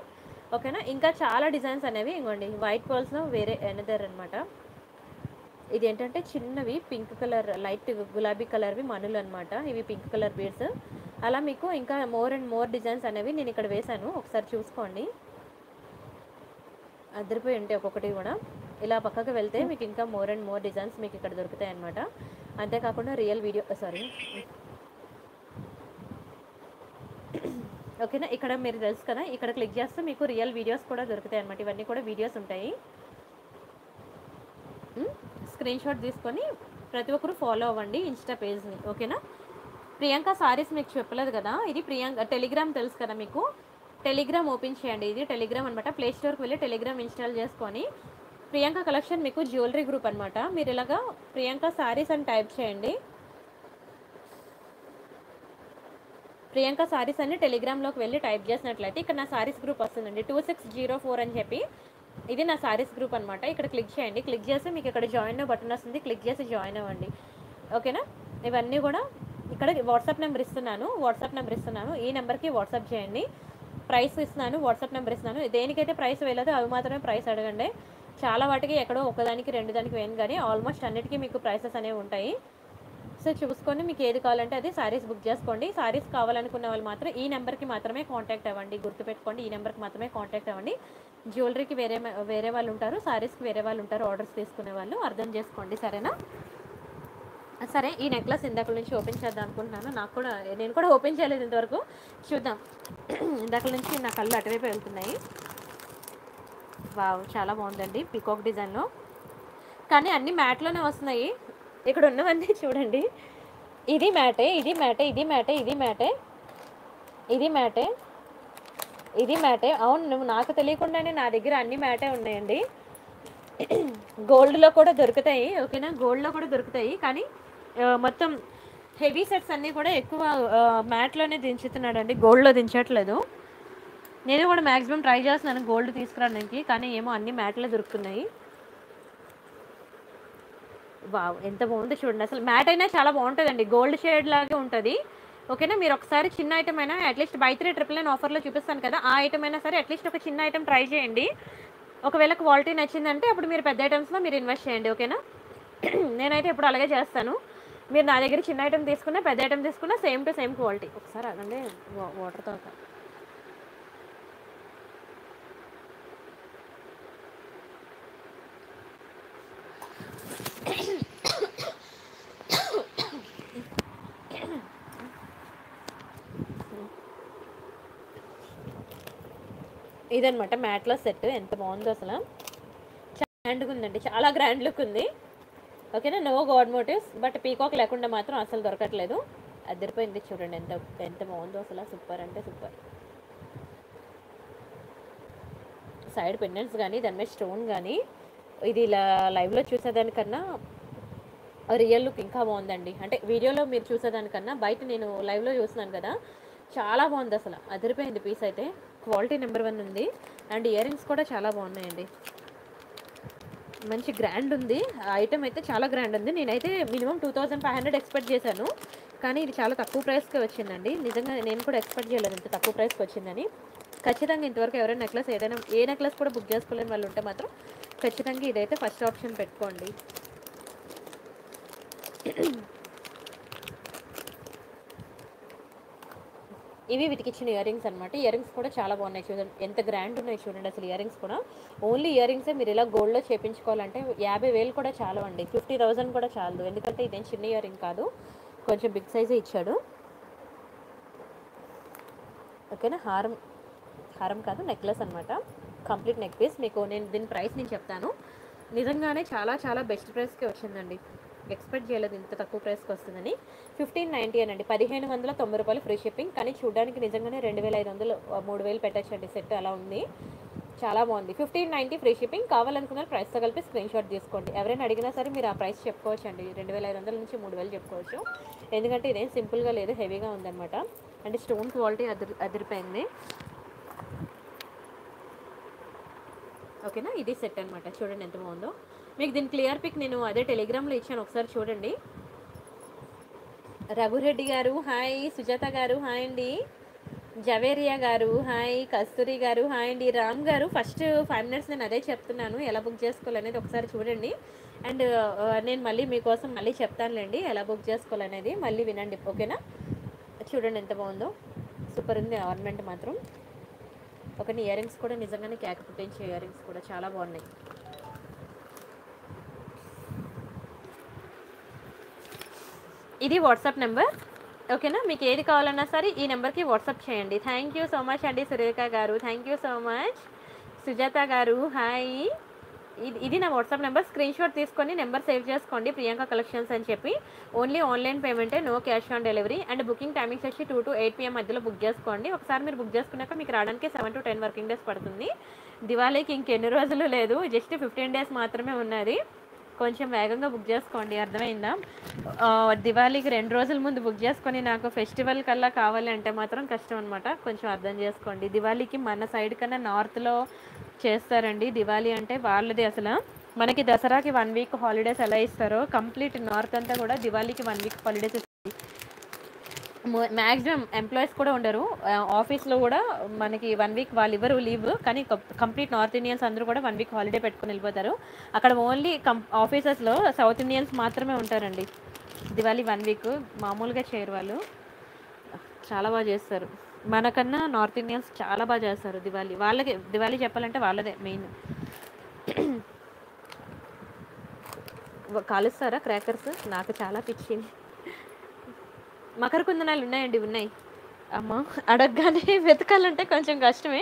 ఓకేనా, ఇంకా చాలా డిజైన్స్ అనేవి ఇవ్వండి. వైట్ పర్ల్స్లో వేరే ఎనదర్ అనమాట. ఇదేంటంటే చిన్నవి పింక్ కలర్, లైట్ గులాబీ కలర్వి మనులు అనమాట. ఇవి పింక్ కలర్ బీడ్స్. అలా మీకు ఇంకా మోర్ అండ్ మోర్ డిజైన్స్ అనేవి నేను ఇక్కడ వేశాను, ఒకసారి చూసుకోండి. అదిరిపోయి ఉంటాయి ఒక్కొక్కటి కూడా. ఇలా పక్కకు వెళ్తే మీకు ఇంకా మోర్ అండ్ మోర్ డిజైన్స్ మీకు ఇక్కడ దొరుకుతాయి అనమాట. అంతేకాకుండా రియల్ వీడియో ఓకేనా, ఇక్కడ మీరు తెలుసు కదా, ఇక్కడ క్లిక్ చేస్తే మీకు రియల్ వీడియోస్ కూడా దొరుకుతాయి అనమాట. ఇవన్నీ కూడా వీడియోస్ ఉంటాయి. స్క్రీన్ షాట్ తీసుకొని ప్రతి ఒక్కరు ఫాలో అవ్వండి ఇన్స్టా పేజ్ని. ఓకేనా, ప్రియాంక సారీస్ మీకు చెప్పలేదు కదా, ఇది ప్రియాంక టెలిగ్రామ్ తెలుసు కదా మీకు, టెలిగ్రామ్ ఓపెన్ చేయండి. ఇది టెలిగ్రామ్ అనమాట, ప్లే స్టోర్కి వెళ్ళి టెలిగ్రామ్ ఇన్స్టాల్ చేసుకొని ప్రియాంక కలెక్షన్ మీకు జ్యువెలరీ గ్రూప్ అనమాట. మీరు ఇలాగా ప్రియాంక సారీస్ అని టైప్ చేయండి. ప్రియాంక సారీస్ అని టెలిగ్రామ్లోకి వెళ్ళి టైప్ చేసినట్లయితే ఇక్కడ నా సారీస్ గ్రూప్ వస్తుందండి, 2604 అని చెప్పి. ఇది నా సారీస్ గ్రూప్ అనమాట. ఇక్కడ క్లిక్ చేయండి, క్లిక్ చేసి మీకు ఇక్కడ జాయిన్ బటన్ వస్తుంది, క్లిక్ చేసి జాయిన్ అవ్వండి. ఓకేనా, ఇవన్నీ కూడా ఇక్కడ వాట్సాప్ నెంబర్ ఇస్తున్నాను, ఈ నెంబర్కి వాట్సాప్ చేయండి. ప్రైస్ ఇస్తున్నాను, వాట్సాప్ నెంబర్ ఇస్తున్నాను. దేనికైతే ప్రైస్ వెళ్ళదు అవి మాత్రమే ప్రైస్ అడగండి. చాలా వాటికి ఎక్కడో ఒకదానికి రెండు దానికి వేయను, కానీ ఆల్మోస్ట్ అన్నిటికీ మీకు ప్రైసెస్ అనేవి ఉంటాయి. సో చూసుకొని మీకు ఏది కావాలంటే అది సారీస్ బుక్ చేసుకోండి. సారీస్ కావాలనుకున్న వాళ్ళు మాత్రం ఈ నెంబర్కి మాత్రమే కాంటాక్ట్ అవ్వండి, గుర్తుపెట్టుకోండి, ఈ నెంబర్కి మాత్రమే కాంటాక్ట్ అవ్వండి. జ్యువెలరీకి వేరే వాళ్ళు ఉంటారు, సారీస్కి వేరే వాళ్ళు ఉంటారు, ఆర్డర్స్ తీసుకునే వాళ్ళు, అర్థం చేసుకోండి సరేనా. సరే, ఈ నెక్లెస్ ఇందాక నుంచి ఓపెన్ చేద్దాం అనుకుంటున్నాను. నేను కూడా ఓపెన్ చేయలేదు ఇంతవరకు, చూద్దాం. ఇందాక నుంచి నా కళ్ళు అటువైపు వెళ్తున్నాయి. వావ్, చాలా బాగుందండి పీకాక్ డిజైన్లో, కానీ అన్ని మ్యాట్లోనే వస్తున్నాయి. ఇక్కడ ఉన్నవన్నీ చూడండి, ఇది మ్యాటే ఇది మ్యాటే ఇది మ్యాటే ఇది మ్యాటే ఇది మ్యాటే ఇది మ్యాటే. అవును, నాకు తెలియకుండానే నా దగ్గర అన్ని మ్యాటే ఉన్నాయండి. గోల్డ్లో కూడా దొరుకుతాయి, ఓకేనా, గోల్డ్లో కూడా దొరుకుతాయి. కానీ మొత్తం హెవీ సెట్స్ అన్నీ కూడా ఎక్కువ మ్యాట్లోనే దించుతున్నాడు అండి, గోల్డ్లో దించట్లేదు. నేను కూడా మ్యాక్సిమం ట్రై చేస్తున్నాను గోల్డ్ తీసుకురావడానికి, కానీ ఏమో అన్ని మ్యాట్లో దొరుకుతున్నాయి. వావ్, ఎంత బాగుంది చూడండి, అసలు మ్యాట్ అయినా చాలా బాగుంటుందండి, గోల్డ్ షేడ్ లాగే ఉంటుంది, ఓకేనా. మీరు ఒకసారి చిన్న ఐటమ్ అయినా అట్లీస్ట్ బై 399 ఆఫర్లో చూపిస్తాను కదా, ఆ ఐటమ్ అయినా సరే అట్లీస్ట్ ఒక చిన్న ఐటమ్ ట్రై చేయండి. ఒకవేళ క్వాలిటీ నచ్చిందంటే అప్పుడు మీరు పెద్ద ఐటమ్స్లో మీరు ఇన్వెస్ట్ చేయండి, ఓకేనా. నేనైతే ఇప్పుడు అలాగే చేస్తాను. మీరు నా దగ్గర చిన్న ఐటమ్ తీసుకున్నా పెద్ద ఐటమ్ తీసుకున్నా సేమ్ టు సేమ్ క్వాలిటీ. ఒకసారి అనండి వాటర్తో. ఇదనమాట మ్యాట్లో సెట్, ఎంత బాగుందో అసలు, గ్రాండ్గా ఉందండి, చాలా గ్రాండ్ లుక్ ఉంది, ఓకేనా. No god motifs, but peacock లేకుండా మాత్రం అసలు దొరకట్లేదు. అద్దరిపోయింది చూడండి, ఎంత బాగుందో అసలు, సూపర్ అంటే సూపర్. సైడ్ పెండెంట్స్ కానీ దాని మీద స్టోన్ కానీ, ఇది ఇలా లైవ్లో చూసేదానికన్నా రియల్ లుక్ ఇంకా బాగుందండి. అంటే వీడియోలో మీరు చూసేదానికన్నా బయట నేను లైవ్లో చూస్తున్నాను కదా, చాలా బాగుంది అసలు, అదిరిపోయింది పీస్ అయితే, క్వాలిటీ నెంబర్ 1 ఉంది. అండ్ ఇయర్ రింగ్స్ కూడా చాలా బాగున్నాయండి, మంచి గ్రాండ్ ఉంది ఐటమ్ అయితే, చాలా గ్రాండ్ ఉంది. నేనైతే మినిమం 2500 ఎక్స్పెక్ట్ చేశాను, కానీ ఇది చాలా తక్కువ ప్రైస్కి వచ్చిందండి. నిజంగా నేను కూడా ఎక్స్పెక్ట్ చేయలేదు ఇంత తక్కువ ప్రైస్కి వచ్చిందని. ఖచ్చితంగా ఇంతవరకు ఎవరైనా నెక్లెస్ ఏదైనా ఏ నెక్లెస్ కూడా బుక్ చేసుకోలేని వాళ్ళు ఉంటే మాత్రం ఖచ్చితంగా ఇదైతే ఫస్ట్ ఆప్షన్ పెట్టుకోండి. ఇవి వీటికి ఇచ్చిన ఇయర్ రింగ్స్ అనమాట. ఇయర్ రింగ్స్ కూడా చాలా బాగున్నాయి చూడండి, ఎంత గ్రాండ్ ఉన్నాయి చూడండి అసలు. ఇయర్ రింగ్స్ కూడా ఓన్లీ ఇయర్ రింగ్సే మీరు ఇలా గోల్డ్లో చేయించుకోవాలంటే 50,000 కూడా చాలా అండి, 50,000 కూడా చాలదు. ఎందుకంటే ఇదేం చిన్న ఇయర్ రింగ్ కాదు, కొంచెం బిగ్ సైజే ఇచ్చాడు, ఓకేనా. హారం కాదు, నెక్లెస్ అనమాట, కంప్లీట్ నెక్ పీస్. మీకు నేను దీని ప్రైస్ నేను చెప్తాను. నిజంగానే చాలా చాలా బెస్ట్ ప్రైస్కి వచ్చిందండి, ఎక్స్పెక్ట్ చేయలేదు ఇంత తక్కువ ప్రైస్కి వస్తుందని. 1590 అనండి, 1590 ఫ్రీ షిప్పింగ్. కానీ చూడడానికి నిజంగానే 2500 3000 పెట్టచ్చండి సెట్, అలా ఉంది, చాలా బాగుంది. 1590 ఫ్రీ షిప్పింగ్. కావాలనుకున్నారు ప్రైస్తో కలిపి స్క్రీన్ షాట్ తీసుకోండి. ఎవరైనా అడిగినా సరే మీరు ఆ ప్రైస్ చెప్పుకోవచ్చు అండి, 2500 నుంచి 3000 చెప్పుకోవచ్చు. ఎందుకంటే ఇదేం సింపుల్గా లేదు, హెవీగా ఉందన్నమాట. అంటే స్టోన్ క్వాలిటీ అదిరిపోయింది, ఓకేనా. ఇది సెట్ అనమాట, చూడండి ఎంత బాగుందో. మీకు దీని క్లియర్ పిక్ నేను అదే టెలిగ్రామ్లో ఇచ్చాను, ఒకసారి చూడండి. రఘురెడ్డి గారు హాయ్, సుజాత గారు హాయ్ అండి, జవేరియా గారు హాయ్, కస్తూరి గారు హాయ్ అండి, రామ్ గారు. ఫస్ట్ 5 minutes నేను అదే చెప్తున్నాను ఎలా బుక్ చేసుకోవాలనేది, ఒకసారి చూడండి. అండ్ నేను మళ్ళీ మీకోసం మళ్ళీ చెప్తానులేండి ఎలా బుక్ చేసుకోవాలనేది, మళ్ళీ వినండి, ఓకేనా. చూడండి ఎంత బాగుందో, సూపర్ ఉంది ఆర్నమెంట్ మాత్రం, ఓకేనా. ఇయర్ రింగ్స్ కూడా నిజంగానే కేక పుట్టించే ఇయర్ రింగ్స్ కూడా చాలా బాగున్నాయి. ఇది వాట్సాప్ నెంబర్, ఓకేనా. మీకు ఏది కావాలన్నా సరే ఈ నెంబర్కి వాట్సాప్ చేయండి. థ్యాంక్ యూ సో మచ్ అండి సురేఖ గారు, thank you so much. Sujatha గారు హాయ్. ఇది నా వాట్సాప్ నెంబర్, స్క్రీన్ షాట్ తీసుకొని నెంబర్ సేవ్ చేసుకోండి, ప్రియాంక కలెక్షన్స్ అని చెప్పి. ఓన్లీ ఆన్లైన్ పేమెంటే, no cash on delivery. And booking timings వచ్చి 2 to 8 PM మధ్యలో బుక్ చేసుకోండి. ఒకసారి మీరు బుక్ చేసుకున్నాక మీకు రావడానికి 7 to 10 వర్కింగ్ డేస్ పడుతుంది. దివాళీకి ఇంకెన్ని రోజులు లేదు, జస్ట్ 15 days మాత్రమే ఉన్నది. కొంచెం వేగంగా బుక్ చేసుకోండి, అర్థమైందా. దివాళీకి 2 రోజుల ముందు బుక్ చేసుకొని నాకు ఫెస్టివల్ కల్లా కావాలి అంటే మాత్రం కష్టం అనమాట, కొంచెం అర్థం చేసుకోండి. దివాళీకి మన సైడ్ కన్నా నార్త్లో చేస్తారండి దివాళీ అంటే, వాళ్ళది అసలు. మనకి దసరాకి 1 week హాలిడేస్ ఎలా ఇస్తారో, కంప్లీట్ నార్త్ అంతా కూడా దివాళీకి 1 week హాలిడేస్ ఇస్తుంది. మ్యాక్సిమం ఎంప్లాయీస్ కూడా ఉండరు, ఆఫీస్లో కూడా మనకి 1 week వాళ్ళు ఇవ్వరు లీవ్. కానీ కంప్లీట్ నార్త్ ఇండియన్స్ అందరూ కూడా 1 week హాలిడే పెట్టుకుని వెళ్ళిపోతారు. అక్కడ ఓన్లీ ఆఫీసెస్లో సౌత్ ఇండియన్స్ మాత్రమే ఉంటారండి. దివాళీ 1 week మామూలుగా చేయరు వాళ్ళు, చాలా బాగా చేస్తారు. మనకన్నా నార్త్ ఇండియన్స్ చాలా బాగా చేస్తారు దివాళీ, వాళ్ళకి దివాళీ చెప్పాలంటే వాళ్ళదే మెయిన్. కాలుస్తారా క్రాకర్స్, నాకు చాలా పిచ్చి. మకర కుందనాలు ఉన్నాయండి, ఉన్నాయి. అమ్మ అడగగానే వెతకాలంటే కొంచెం కష్టమే,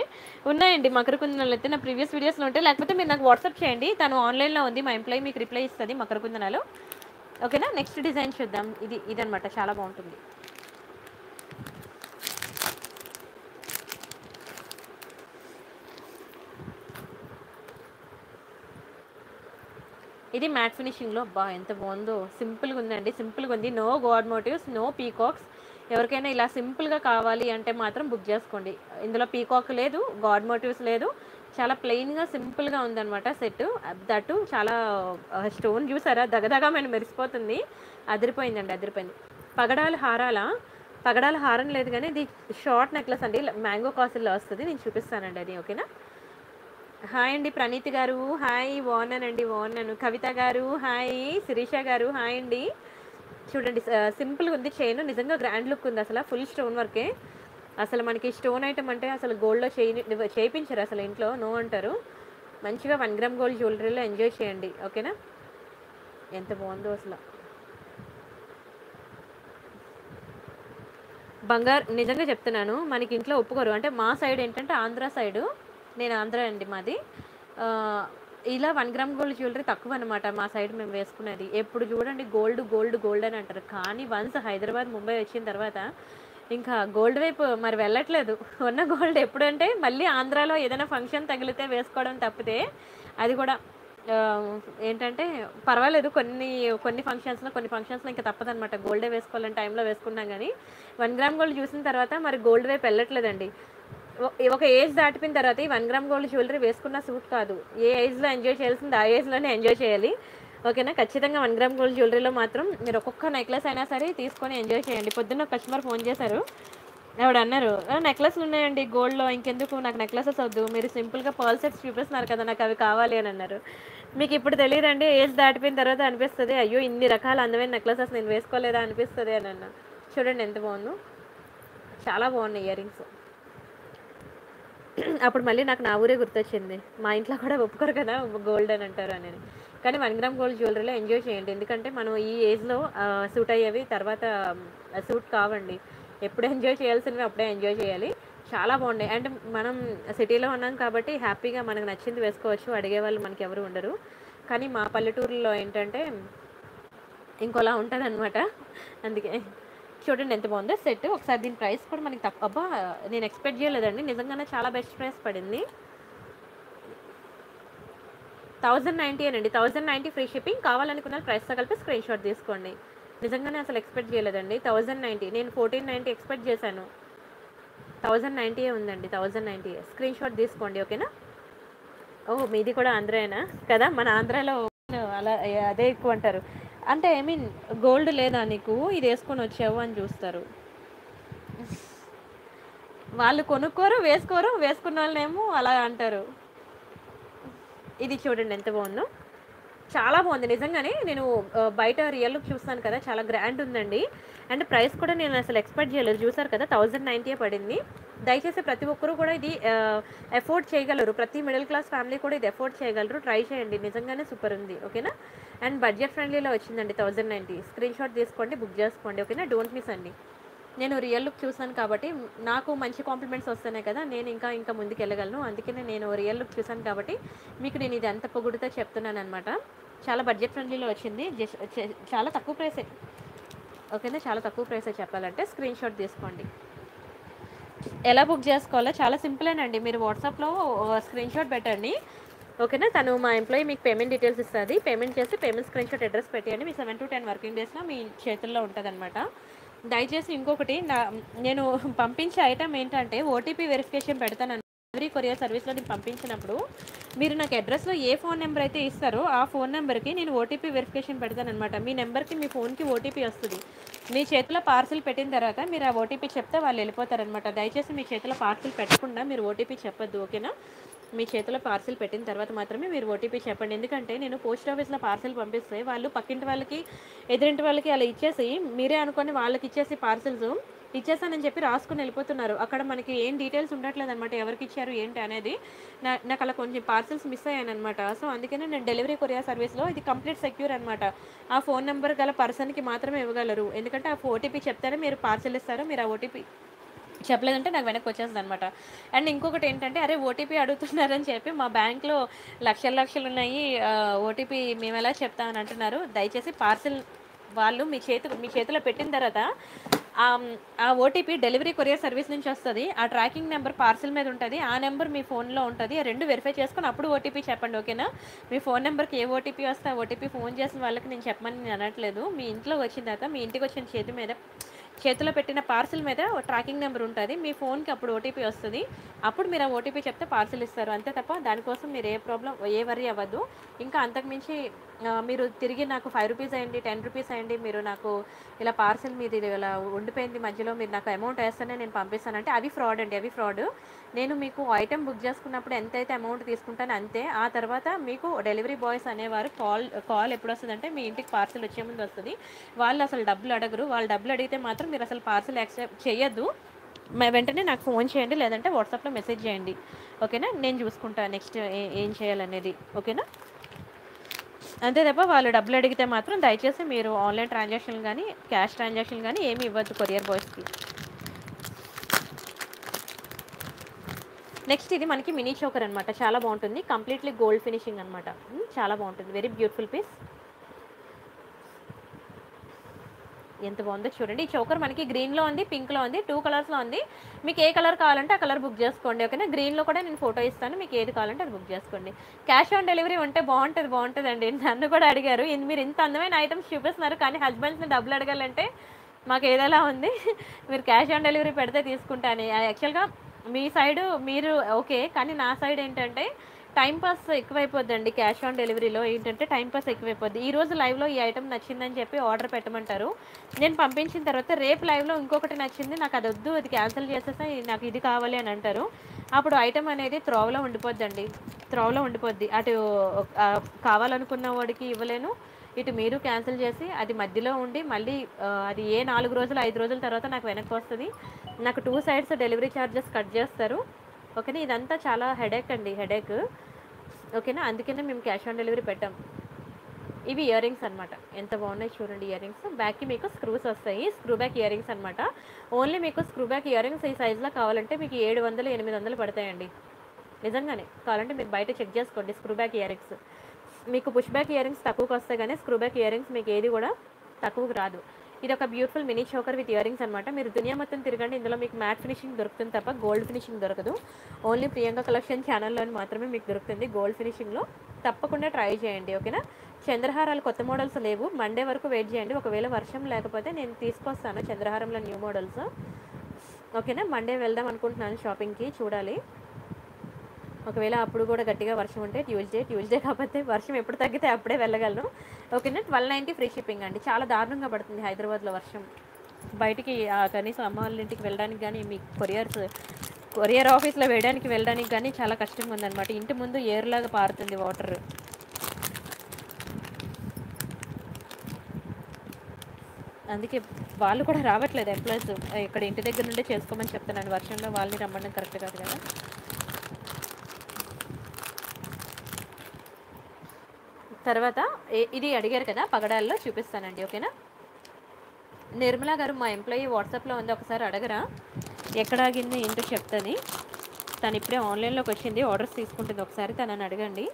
ఉన్నాయండి మకర కుందనాలు అయితే నా ప్రీవియస్ వీడియోస్లో ఉంటాయి. లేకపోతే మీరు నాకు వాట్సాప్ చేయండి, తను ఆన్లైన్లో ఉంది మా ఎంప్లాయీ, మీకు రిప్లై ఇస్తుంది మకర కుందనాలు. ఓకేనా. నెక్స్ట్ డిజైన్ చూద్దాం. ఇది అన్నమాట, చాలా బాగుంటుంది. ఇది మ్యాట్ ఫినిషింగ్లో బా ఎంత బాగుందో, సింపుల్గా ఉందండి, సింపుల్గా ఉంది. No god motifs, no peacocks. ఎవరికైనా ఇలా సింపుల్గా కావాలి అంటే మాత్రం బుక్ చేసుకోండి. ఇందులో పీకాక్ లేదు, గాడ్ మోటివ్స్ లేదు, చాలా ప్లెయిన్గా సింపుల్గా ఉందన్నమాట సెట్. దట్టు చాలా స్టోన్ చూసారా, దగదగా మనం మెరిసిపోతుంది, అదిరిపోయిందండి, అదిరిపోయింది. పగడాల హారం లేదు కానీ ఇది షార్ట్ నెక్లెస్ అండి, మ్యాంగో కాసిల్లో వస్తుంది, నేను చూపిస్తానండి అది, ఓకేనా. హాయ్ అండి ప్రణీతి గారు, హాయ్, బాగున్నానండి, బాగున్నాను. కవిత గారు హాయ్, శిరీష గారు హాయ్ అండి. చూడండి సింపుల్గా ఉంది చైన్, నిజంగా గ్రాండ్ లుక్ ఉంది, అసలు ఫుల్ స్టోన్ వర్కే. అసలు మనకి స్టోన్ ఐటమ్ అంటే అసలు గోల్డ్లో చేయించరు అసలు, ఇంట్లో నో అంటారు. మంచిగా 1 గ్రామ్ గోల్డ్ జ్యువెలరీలో ఎంజాయ్ చేయండి, ఓకేనా. ఎంత బాగుందో అసలు, బంగారు నిజంగా చెప్తున్నాను, మనకి ఇంట్లో ఒప్పుకోరు. అంటే మా సైడ్ ఏంటంటే ఆంధ్ర సైడు, నేను ఆంధ్ర అండి మాది, ఇలా 1 గ్రామ్ గోల్డ్ జ్యువెలరీ తక్కువ అనమాట మా సైడ్ మేము వేసుకునేది. ఎప్పుడు చూడండి గోల్డ్ గోల్డ్ గోల్డ్ అని అంటారు, కానీ వన్స్ హైదరాబాద్ ముంబై వచ్చిన తర్వాత ఇంకా గోల్డ్ వైపు మరి వెళ్ళట్లేదు. ఉన్న గోల్డ్ ఎప్పుడంటే మళ్ళీ ఆంధ్రాలో ఏదైనా ఫంక్షన్ తగిలితే వేసుకోవడం తప్పితే, అది కూడా ఏంటంటే పర్వాలేదు, కొన్ని ఫంక్షన్స్లో ఇంకా తప్పదనమాట, గోల్డే వేసుకోవాలని టైంలో వేసుకున్నాం. కానీ 1 గ్రామ్ గోల్డ్ చూసిన తర్వాత మరి గోల్డ్ వైపు వెళ్ళట్లేదండి. ఒక ఏజ్ దాటిపోయిన తర్వాత ఈ 1 గ్రామ్ గోల్డ్ జ్యువెలరీ వేసుకున్న సూట్ కాదు. ఏ ఏజ్లో ఎంజాయ్ చేయాల్సింది ఆ ఏజ్లోనే ఎంజాయ్ చేయాలి, ఓకేనా. ఖచ్చితంగా 1 గ్రామ్ గోల్డ్ జ్యువెలరీలో మాత్రం మీరు ఒక్కొక్క నెక్లెస్ అయినా సరే తీసుకొని ఎంజాయ్ చేయండి. పొద్దున్న కస్టమర్ ఫోన్ చేశారు, ఆవిడ అన్నారు నెక్లెస్లు ఉన్నాయండి గోల్డ్లో, ఇంకెందుకు నాకు నెక్లెసెస్ వద్దు, మీరు సింపుల్గా పర్ల్ సెట్స్ చూపిస్తున్నారు కదా, నాకు అవి కావాలి అని అన్నారు. మీకు ఇప్పుడు తెలియదండి, ఏజ్ దాటిపోయిన తర్వాత అనిపిస్తుంది, అయ్యో ఇన్ని రకాల అందమైన నెక్లెసెస్ నేను వేసుకోలేదా అనిపిస్తుంది అని అన్నా. చూడండి ఎంత బాగుందో, చాలా బాగున్నాయి ఇయర్ రింగ్స్. అప్పుడు మళ్ళీ నాకు నా ఊరే గుర్తొచ్చింది, మా ఇంట్లో కూడా ఒప్పుకోరు కదా గోల్డ్ అని అంటారు అని. కానీ 1 గ్రామ్ గోల్డ్ జ్యువెలరీలో ఎంజాయ్ చేయండి, ఎందుకంటే మనం ఈ ఏజ్లో సూట్ అయ్యేవి తర్వాత సూట్ కావండి. ఎప్పుడు ఎంజాయ్ చేయాల్సినవి అప్పుడే ఎంజాయ్ చేయాలి. చాలా బాగున్నాయి. అండ్ మనం సిటీలో ఉన్నాం కాబట్టి హ్యాపీగా మనకు నచ్చింది వేసుకోవచ్చు, అడిగేవాళ్ళు మనకి ఎవరు ఉండరు. కానీ మా పల్లెటూరులో ఏంటంటే ఇంకోలా ఉంటుంది అనమాట, అందుకే చూడండి ఎంత బాగుందో సెట్. ఒకసారి దీని ప్రైస్ కూడా మనకి అబ్బా నేను ఎక్స్పెక్ట్ చేయలేదండి, నిజంగానే చాలా బెస్ట్ ప్రైస్ పడింది. 1090 అండి, 1090 ఫ్రీ షిప్పింగ్. కావాలనుకున్న ప్రైస్ కలిపి స్క్రీన్ షాట్ తీసుకోండి. నిజంగానే అసలు ఎక్స్పెక్ట్ చేయలేదండి 1090, నేను 1490 ఎక్స్పెక్ట్ చేశాను, 1090 ఉందండి, 1090. స్క్రీన్ షాట్ తీసుకోండి, ఓకేనా. ఓ మీది కూడా ఆంధ్రాయేనా కదా, మన ఆంధ్రాలో అలా అదే ఎక్కువ అంటారు. అంటే ఐ మీన్ గోల్డ్ లేదా నీకు, ఇది వేసుకొని వచ్చావు అని చూస్తారు. వాళ్ళు కొనుక్కోరు, వేసుకోరు, వేసుకున్న వాళ్ళనేమో అలా అంటారు. ఇది చూడండి ఎంత బాగుందో, చాలా బాగుంది నిజంగానే. నేను బయట రియల్ లుక్ చూస్తాను కదా, చాలా గ్రాండ్ ఉందండి. అండ్ ప్రైస్ కూడా నేను అసలు ఎక్స్పెక్ట్ చేయలేదు, చూసారు కదా 1090 పడింది. దయచేసి ప్రతి ఒక్కరూ కూడా ఇది ఎఫోర్డ్ చేయగలరు, ప్రతి మిడిల్ క్లాస్ ఫ్యామిలీ కూడా ఇది ఎఫోర్డ్ చేయగలరు, ట్రై చేయండి, నిజంగానే సూపర్ ఉంది, ఓకేనా. అండ్ బడ్జెట్ ఫ్రెండ్లీలో వచ్చిందండి 1090. స్క్రీన్ షాట్ తీసుకోండి, బుక్ చేసుకోండి, ఓకేనా. డోంట్ మిస్ అండి. నేను రియల్ లుక్ చూసాను కాబట్టి నాకు మంచి కాంప్లిమెంట్స్ వస్తున్నాయి కదా, నేను ఇంకా ముందుకు వెళ్ళగలను, అందుకనే నేను రియల్ లుక్ చూసాను కాబట్టి మీకు నేను ఇది ఎంత పొగుడుతో చెప్తున్నాను అనమాట. చాలా బడ్జెట్ ఫ్రెండ్లీలో వచ్చింది, జస్ట్ చాలా తక్కువ ప్రైసే, ఓకేనా, చాలా తక్కువ ప్రైసే చెప్పాలంటే. స్క్రీన్ షాట్ తీసుకోండి. ఎలా బుక్ చేసుకోవాలో చాలా సింపులేనండి, మీరు వాట్సాప్లో స్క్రీన్ షాట్ పెట్టండి, ఓకేనా. తను మా ఎంప్లాయీ మీకు పేమెంట్ డీటెయిల్స్ ఇస్తుంది, పేమెంట్ చేసి పేమెంట్ స్క్రీన్ షాట్ అడ్రస్ పెట్టేయండి. మీ 7 to 10 వర్కింగ్ డేస్లో మీ చేతుల్లో ఉంటుంది అనమాట. దయచేసి ఇంకొకటి, నేను పంపించే ఐటమ్ ఏంటంటే ఓటీపీ వెరిఫికేషన్ పెడతాను. ఎవరీ కొరియర్ సర్వీస్లో నేను పంపించినప్పుడు మీరు నాకు అడ్రస్లో ఏ ఫోన్ నెంబర్ అయితే ఇస్తారో ఆ ఫోన్ నెంబర్కి నేను ఓటీపీ వెరిఫికేషన్ పెడతాను అనమాట. మీ నెంబర్కి మీ ఫోన్కి ఓటీపీ వస్తుంది. మీ చేతిలో పార్సిల్ పెట్టిన తర్వాత మీరు ఆ ఓటీపీ చెప్తే వాళ్ళు వెళ్ళిపోతారనమాట. దయచేసి మీ చేతిలో పార్సిల్ పెట్టకుండా మీరు ఓటీపీ చెప్పద్దు, ఓకేనా. మీ చేతిలో పార్సిల్ పెట్టిన తర్వాత మాత్రమే మీరు ఓటీపీ చెప్పండి, ఎందుకంటే నేను పోస్ట్ ఆఫీస్లో పార్సిల్ పంపిస్తే వాళ్ళు పక్కింటి వాళ్ళకి ఎదురింటి వాళ్ళకి అలా ఇచ్చేసి, మీరే అనుకోని వాళ్ళకి ఇచ్చేసి పార్సిల్స్ ఇచ్చేసానని చెప్పి రాసుకుని వెళ్ళిపోతున్నారు. అక్కడ మనకి ఏం డీటెయిల్స్ ఉండట్లేదు అనమాట, ఎవరికి ఇచ్చారు ఏంటి అనేది. నాకు అలా కొంచెం పార్సిల్స్ మిస్ అయ్యాను అనమాట. సో అందుకనే నేను డెలివరీ కొరియర్ సర్వీస్లో ఇది కంప్లీట్ సెక్యూర్ అనమాట. ఆ ఫోన్ నెంబర్ గల పర్సన్కి మాత్రమే ఇవ్వగలరు, ఎందుకంటే ఆ ఓటీపీ చెప్తారో మీరు పార్సిల్ ఇస్తారో, మీరు ఆ ఓటీపీ చెప్పలేదంటే నాకు వెనక్కి వచ్చేస్తుంది అనమాట. అండ్ ఇంకొకటి ఏంటంటే, అరే ఓటీపీ అడుగుతున్నారని చెప్పి మా బ్యాంక్లో లక్షలు ఉన్నాయి, ఓటీపీ మేము ఎలా చెప్తామని అంటున్నారు. దయచేసి పార్సిల్ వాళ్ళు మీ చేతిలో పెట్టిన తర్వాత ఆ ఓటీపీ డెలివరీ కొరియర్ సర్వీస్ నుంచి వస్తుంది. ఆ ట్రాకింగ్ నెంబర్ పార్సిల్ మీద ఉంటుంది, ఆ నెంబర్ మీ ఫోన్లో ఉంటుంది. రెండు వెరిఫై చేసుకుని అప్పుడు ఓటీపీ చెప్పండి, ఓకేనా? మీ ఫోన్ నెంబర్కి ఏ ఓటీపీ వస్తే ఆ ఓటీపీ ఫోన్ చేసిన వాళ్ళకి నేను చెప్పమని నేను అనట్లేదు. మీ ఇంట్లో వచ్చిన తర్వాత మీ ఇంటికి వచ్చిన చేతిలో పెట్టిన పార్సిల్ మీద ట్రాకింగ్ నెంబర్ ఉంటుంది, మీ ఫోన్కి అప్పుడు ఓటీపీ వస్తుంది. అప్పుడు మీరు ఆ ఓటీపీ చెప్తే పార్సిల్ ఇస్తారు, అంతే తప్ప దానికోసం మీరు ఏ ప్రాబ్లం ఏ వరీ అవ్వద్దు. ఇంకా అంతకుమించి మీరు తిరిగి నాకు 5 రూపీస్ అయ్యండి, 10 రూపీస్ అయ్యండి, మీరు నాకు ఇలా పార్సిల్ మీరు ఇలా ఉండిపోయింది మధ్యలో మీరు నాకు అమౌంట్ వేస్తేనే నేను పంపిస్తానంటే అవి ఫ్రాడ్ అండి, అవి ఫ్రాడ్. నేను మీకు ఐటెం బుక్ చేసుకున్నప్పుడు ఎంతైతే అమౌంట్ తీసుకుంటాను అంతే. ఆ తర్వాత మీకు డెలివరీ బాయ్స్ అనేవారు కాల్ ఎప్పుడు వస్తుందంటే మీ ఇంటికి పార్సిల్ వచ్చే ముందు వస్తుంది. వాళ్ళు అసలు డబ్బులు అడగరు, వాళ్ళు డబ్బులు అడిగితే మాత్రం మీరు అసలు పార్సిల్ యాక్సెప్ట్ చేయొద్దు. వెంటనే నాకు ఫోన్ చేయండి, లేదంటే వాట్సాప్లో మెసేజ్ చేయండి, ఓకేనా? నేను చూసుకుంటాను నెక్స్ట్ ఏం చేయాలనేది, ఓకేనా? అంతే తప్ప వాళ్ళు డబ్బులు అడిగితే మాత్రం దయచేసి మీరు ఆన్లైన్ ట్రాన్సాక్షన్ కానీ క్యాష్ ట్రాన్సాక్షన్ కానీ ఏమి ఇవ్వద్దు కొరియర్ బాయ్స్కి. నెక్స్ట్ ఇది మనకి మినీ చోకర్ అనమాట, చాలా బాగుంటుంది, కంప్లీట్లీ గోల్డ్ ఫినిషింగ్ అనమాట, చాలా బాగుంటుంది, వెరీ బ్యూటిఫుల్ పీస్. ఎంత బాగుందో చూడండి. ఈ చోకర్ మనకి గ్రీన్లో ఉంది, పింక్లో ఉంది, 2 కలర్స్లో ఉంది. మీకు ఏ కలర్ కావాలంటే ఆ కలర్ బుక్ చేసుకోండి, ఓకేనా? గ్రీన్లో కూడా నేను ఫోటో ఇస్తాను, మీకు ఏది కావాలంటే అది బుక్ చేసుకోండి. క్యాష్ ఆన్ డెలివరీ ఉంటే బాగుంటుందండి. నన్ను కూడా అడిగారు, మీరు ఇంత అందమైన ఐటమ్స్ చూపిస్తున్నారు కానీ హస్బెండ్స్ని డబ్బులు అడగాలంటే మాకు ఏదైనా ఉంది, మీరు క్యాష్ ఆన్ డెలివరీ పెడితే తీసుకుంటాను. యాక్చువల్గా మీ సైడ్ మీరు ఓకే, కానీ నా సైడ్ ఏంటంటే టైంపాస్ ఎక్కువైపోద్దండి. క్యాష్ ఆన్ డెలివరీలో ఏంటంటే టైంపాస్ ఎక్కువైపోద్ది. ఈరోజు లైవ్లో ఈ ఐటమ్ నచ్చిందని చెప్పి ఆర్డర్ పెట్టమంటారు, నేను పంపించిన తర్వాత రేపు లైవ్లో ఇంకొకటి నచ్చింది నాకు అది వద్దు, అది క్యాన్సిల్ చేసేస్తే నాకు ఇది కావాలి అని అంటారు. అప్పుడు ఐటమ్ అనేది త్రోవలో ఉండిపోద్దండి, త్రోవలో ఉండిపోద్ది. అటు కావాలనుకున్న వాడికి ఇవ్వలేను, ఇటు మీరు క్యాన్సిల్ చేసి అది మధ్యలో ఉండి మళ్ళీ అది 4 రోజులు 5 రోజుల తర్వాత నాకు వెనక్కి వస్తుంది. నాకు 2 సైడ్స్ డెలివరీ ఛార్జెస్ కట్ చేస్తారు, ఓకేనా? ఇదంతా చాలా హెడేక్ అండి, హెడేక్, ఓకేనా? అందుకనే మేము క్యాష్ ఆన్ డెలివరీ పెట్టాం. ఇవి ఇయర్ రింగ్స్ అనమాట, ఎంత బాగున్నాయి చూడండి. ఇయర్ రింగ్స్ బ్యాక్కి మీకు స్క్రూస్ వస్తాయి, స్క్రూ బ్యాక్ ఇయర్ రింగ్స్ అనమాట. ఓన్లీ మీకు స్క్రూ బ్యాక్ ఇయర్ రింగ్స్ ఈ సైజులో కావాలంటే మీకు 700-800 పడతాయండి. నిజంగానే కావాలంటే మీరు బయట చెక్ చేసుకోండి. స్క్రూ బ్యాక్ ఇయర్ రింగ్స్ మీకు పుష్ బ్యాక్ ఇయర్ రింగ్స్ తక్కువకి వస్తాయి, కానీ స్క్రూ బ్యాక్ ఇయర్ రింగ్స్ మీకు ఏది కూడా తక్కువకు రాదు. ఇది ఒక beautiful mini choker with ear rings అనమాట. మీరు దునియా మొత్తం తిరగండి, ఇందులో మీకు మ్యాట్ ఫినిషింగ్ దొరుకుతుంది తప్ప గోల్డ్ ఫినిషింగ్ దొరకదు. ఓన్లీ ప్రియాంక కలెక్షన్ ఛానల్లోని మాత్రమే మీకు దొరుకుతుంది గోల్డ్ ఫినిషింగ్లో. తప్పకుండా ట్రై చేయండి, ఓకేనా? చంద్రహారాలు కొత్త మోడల్స్ లేవు, మండే వరకు వెయిట్ చేయండి. ఒకవేళ వర్షం లేకపోతే నేను తీసుకొస్తాను చంద్రహారంలో న్యూ మోడల్స్, ఓకేనా? మండే వెళ్దాం అనుకుంటున్నాను షాపింగ్కి, చూడాలి. ఒకవేళ అప్పుడు కూడా గట్టిగా వర్షం ఉంటే ట్యూస్డే కాకపోతే వర్షం ఎప్పుడు తగ్గితే అప్పుడే వెళ్ళగలను, ఓకేనా? 1290 ఫ్రీ షిప్పింగ్ అండి. చాలా దారుణంగా పడుతుంది హైదరాబాద్లో వర్షం. బయటికి కనీసం అమ్మ వాళ్ళ ఇంటికి వెళ్ళడానికి కానీ మీ కొరియర్ ఆఫీస్లో వేయడానికి వెళ్ళడానికి కానీ చాలా కష్టంగా ఉందన్నమాట. ఇంటి ముందు ఏరులాగా పారుతుంది వాటర్. అందుకే వాళ్ళు కూడా రావట్లేదు ఎంప్లాయీస్, ఇక్కడ ఇంటి దగ్గర నుండే చేసుకోమని చెప్తున్నాను. వర్షంలో వాళ్ళని రమ్మడం కరెక్ట్ కాదు కదా. తర్వాత ఇది అడిగారు కదా, పగడాల్లో చూపిస్తానండి, ఓకేనా? నిర్మలా గారు మా ఎంప్లాయీ వాట్సాప్లో ఉంది, ఒకసారి అడగరా ఎక్కడ ఆగింది ఏంటో చెప్తుంది. తను ఇప్పుడే ఆన్లైన్లోకి వచ్చింది, ఆర్డర్స్ తీసుకుంటుంది, ఒకసారి తనని అడగండి.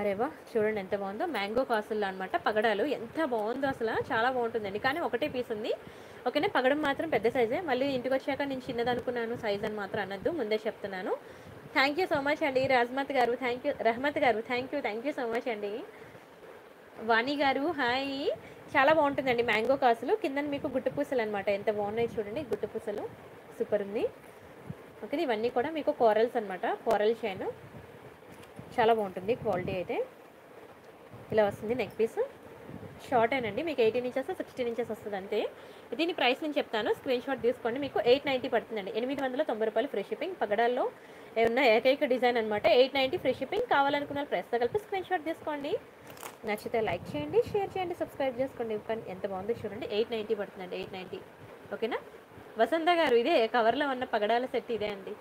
అరేవా చూడండి ఎంత బాగుందో, మ్యాంగో కాసుల్లో అనమాట పగడాలు, ఎంత బాగుందో అసలు, చాలా బాగుంటుందండి. కానీ ఒకటే పీస్ ఉంది, ఓకేనా? పగడం మాత్రం పెద్ద సైజే, మళ్ళీ ఇంటికి వచ్చాక నేను చిన్నదనుకున్నాను సైజ్ అని మాత్రం అనద్దు, ముందే చెప్తున్నాను. థ్యాంక్ యూ సో మచ్ అండి రాజ్మత్ గారు, థ్యాంక్ యూ రహమత్ గారు, థ్యాంక్ యూ సో మచ్ అండి. వాణి గారు హాయ్, చాలా బాగుంటుందండి మ్యాంగో కాసులు. కింద మీకు గుట్టు పూసలు అనమాట, ఎంత బాగున్నాయి చూడండి గుట్టు పూసలు, సూపర్ ఉంది, ఓకే? ఇవన్నీ కూడా మీకు కోరల్స్ అనమాట, కోరల్ చైన్, చాలా బాగుంటుంది క్వాలిటీ అయితే. ఇలా వస్తుంది నెక్ పీస్, షార్ట్ అండి, మీకు 18 ఇంచెస్ 16 ఇంచెస్ వస్తుంది అంతే. దీని ప్రైస్ నేను చెప్తాను, స్క్రీన్ షాట్ తీసుకోండి. మీకు 890 పడుతుందండి, 890 రూపాయలు ఫ్రీ షిప్పింగ్. పగడాల్లో ఉన్న ఏకైక డిజైన్ అనమాట, 890 ఫ్రీ షిప్పింగ్. కావాలనుకున్న ప్రైస్తో కలిపి స్క్రీన్ షాట్ తీసుకోండి. నచ్చితే లైక్ చేయండి, షేర్ చేయండి, సబ్స్క్రైబ్ చేసుకోండి. ఎంత బాగుందో చూడండి, 890 పడుతుందండి, 890, ఓకేనా? వసంత గారు ఇదే కవర్లో ఉన్న పగడాల సెట్ ఇదే అండి.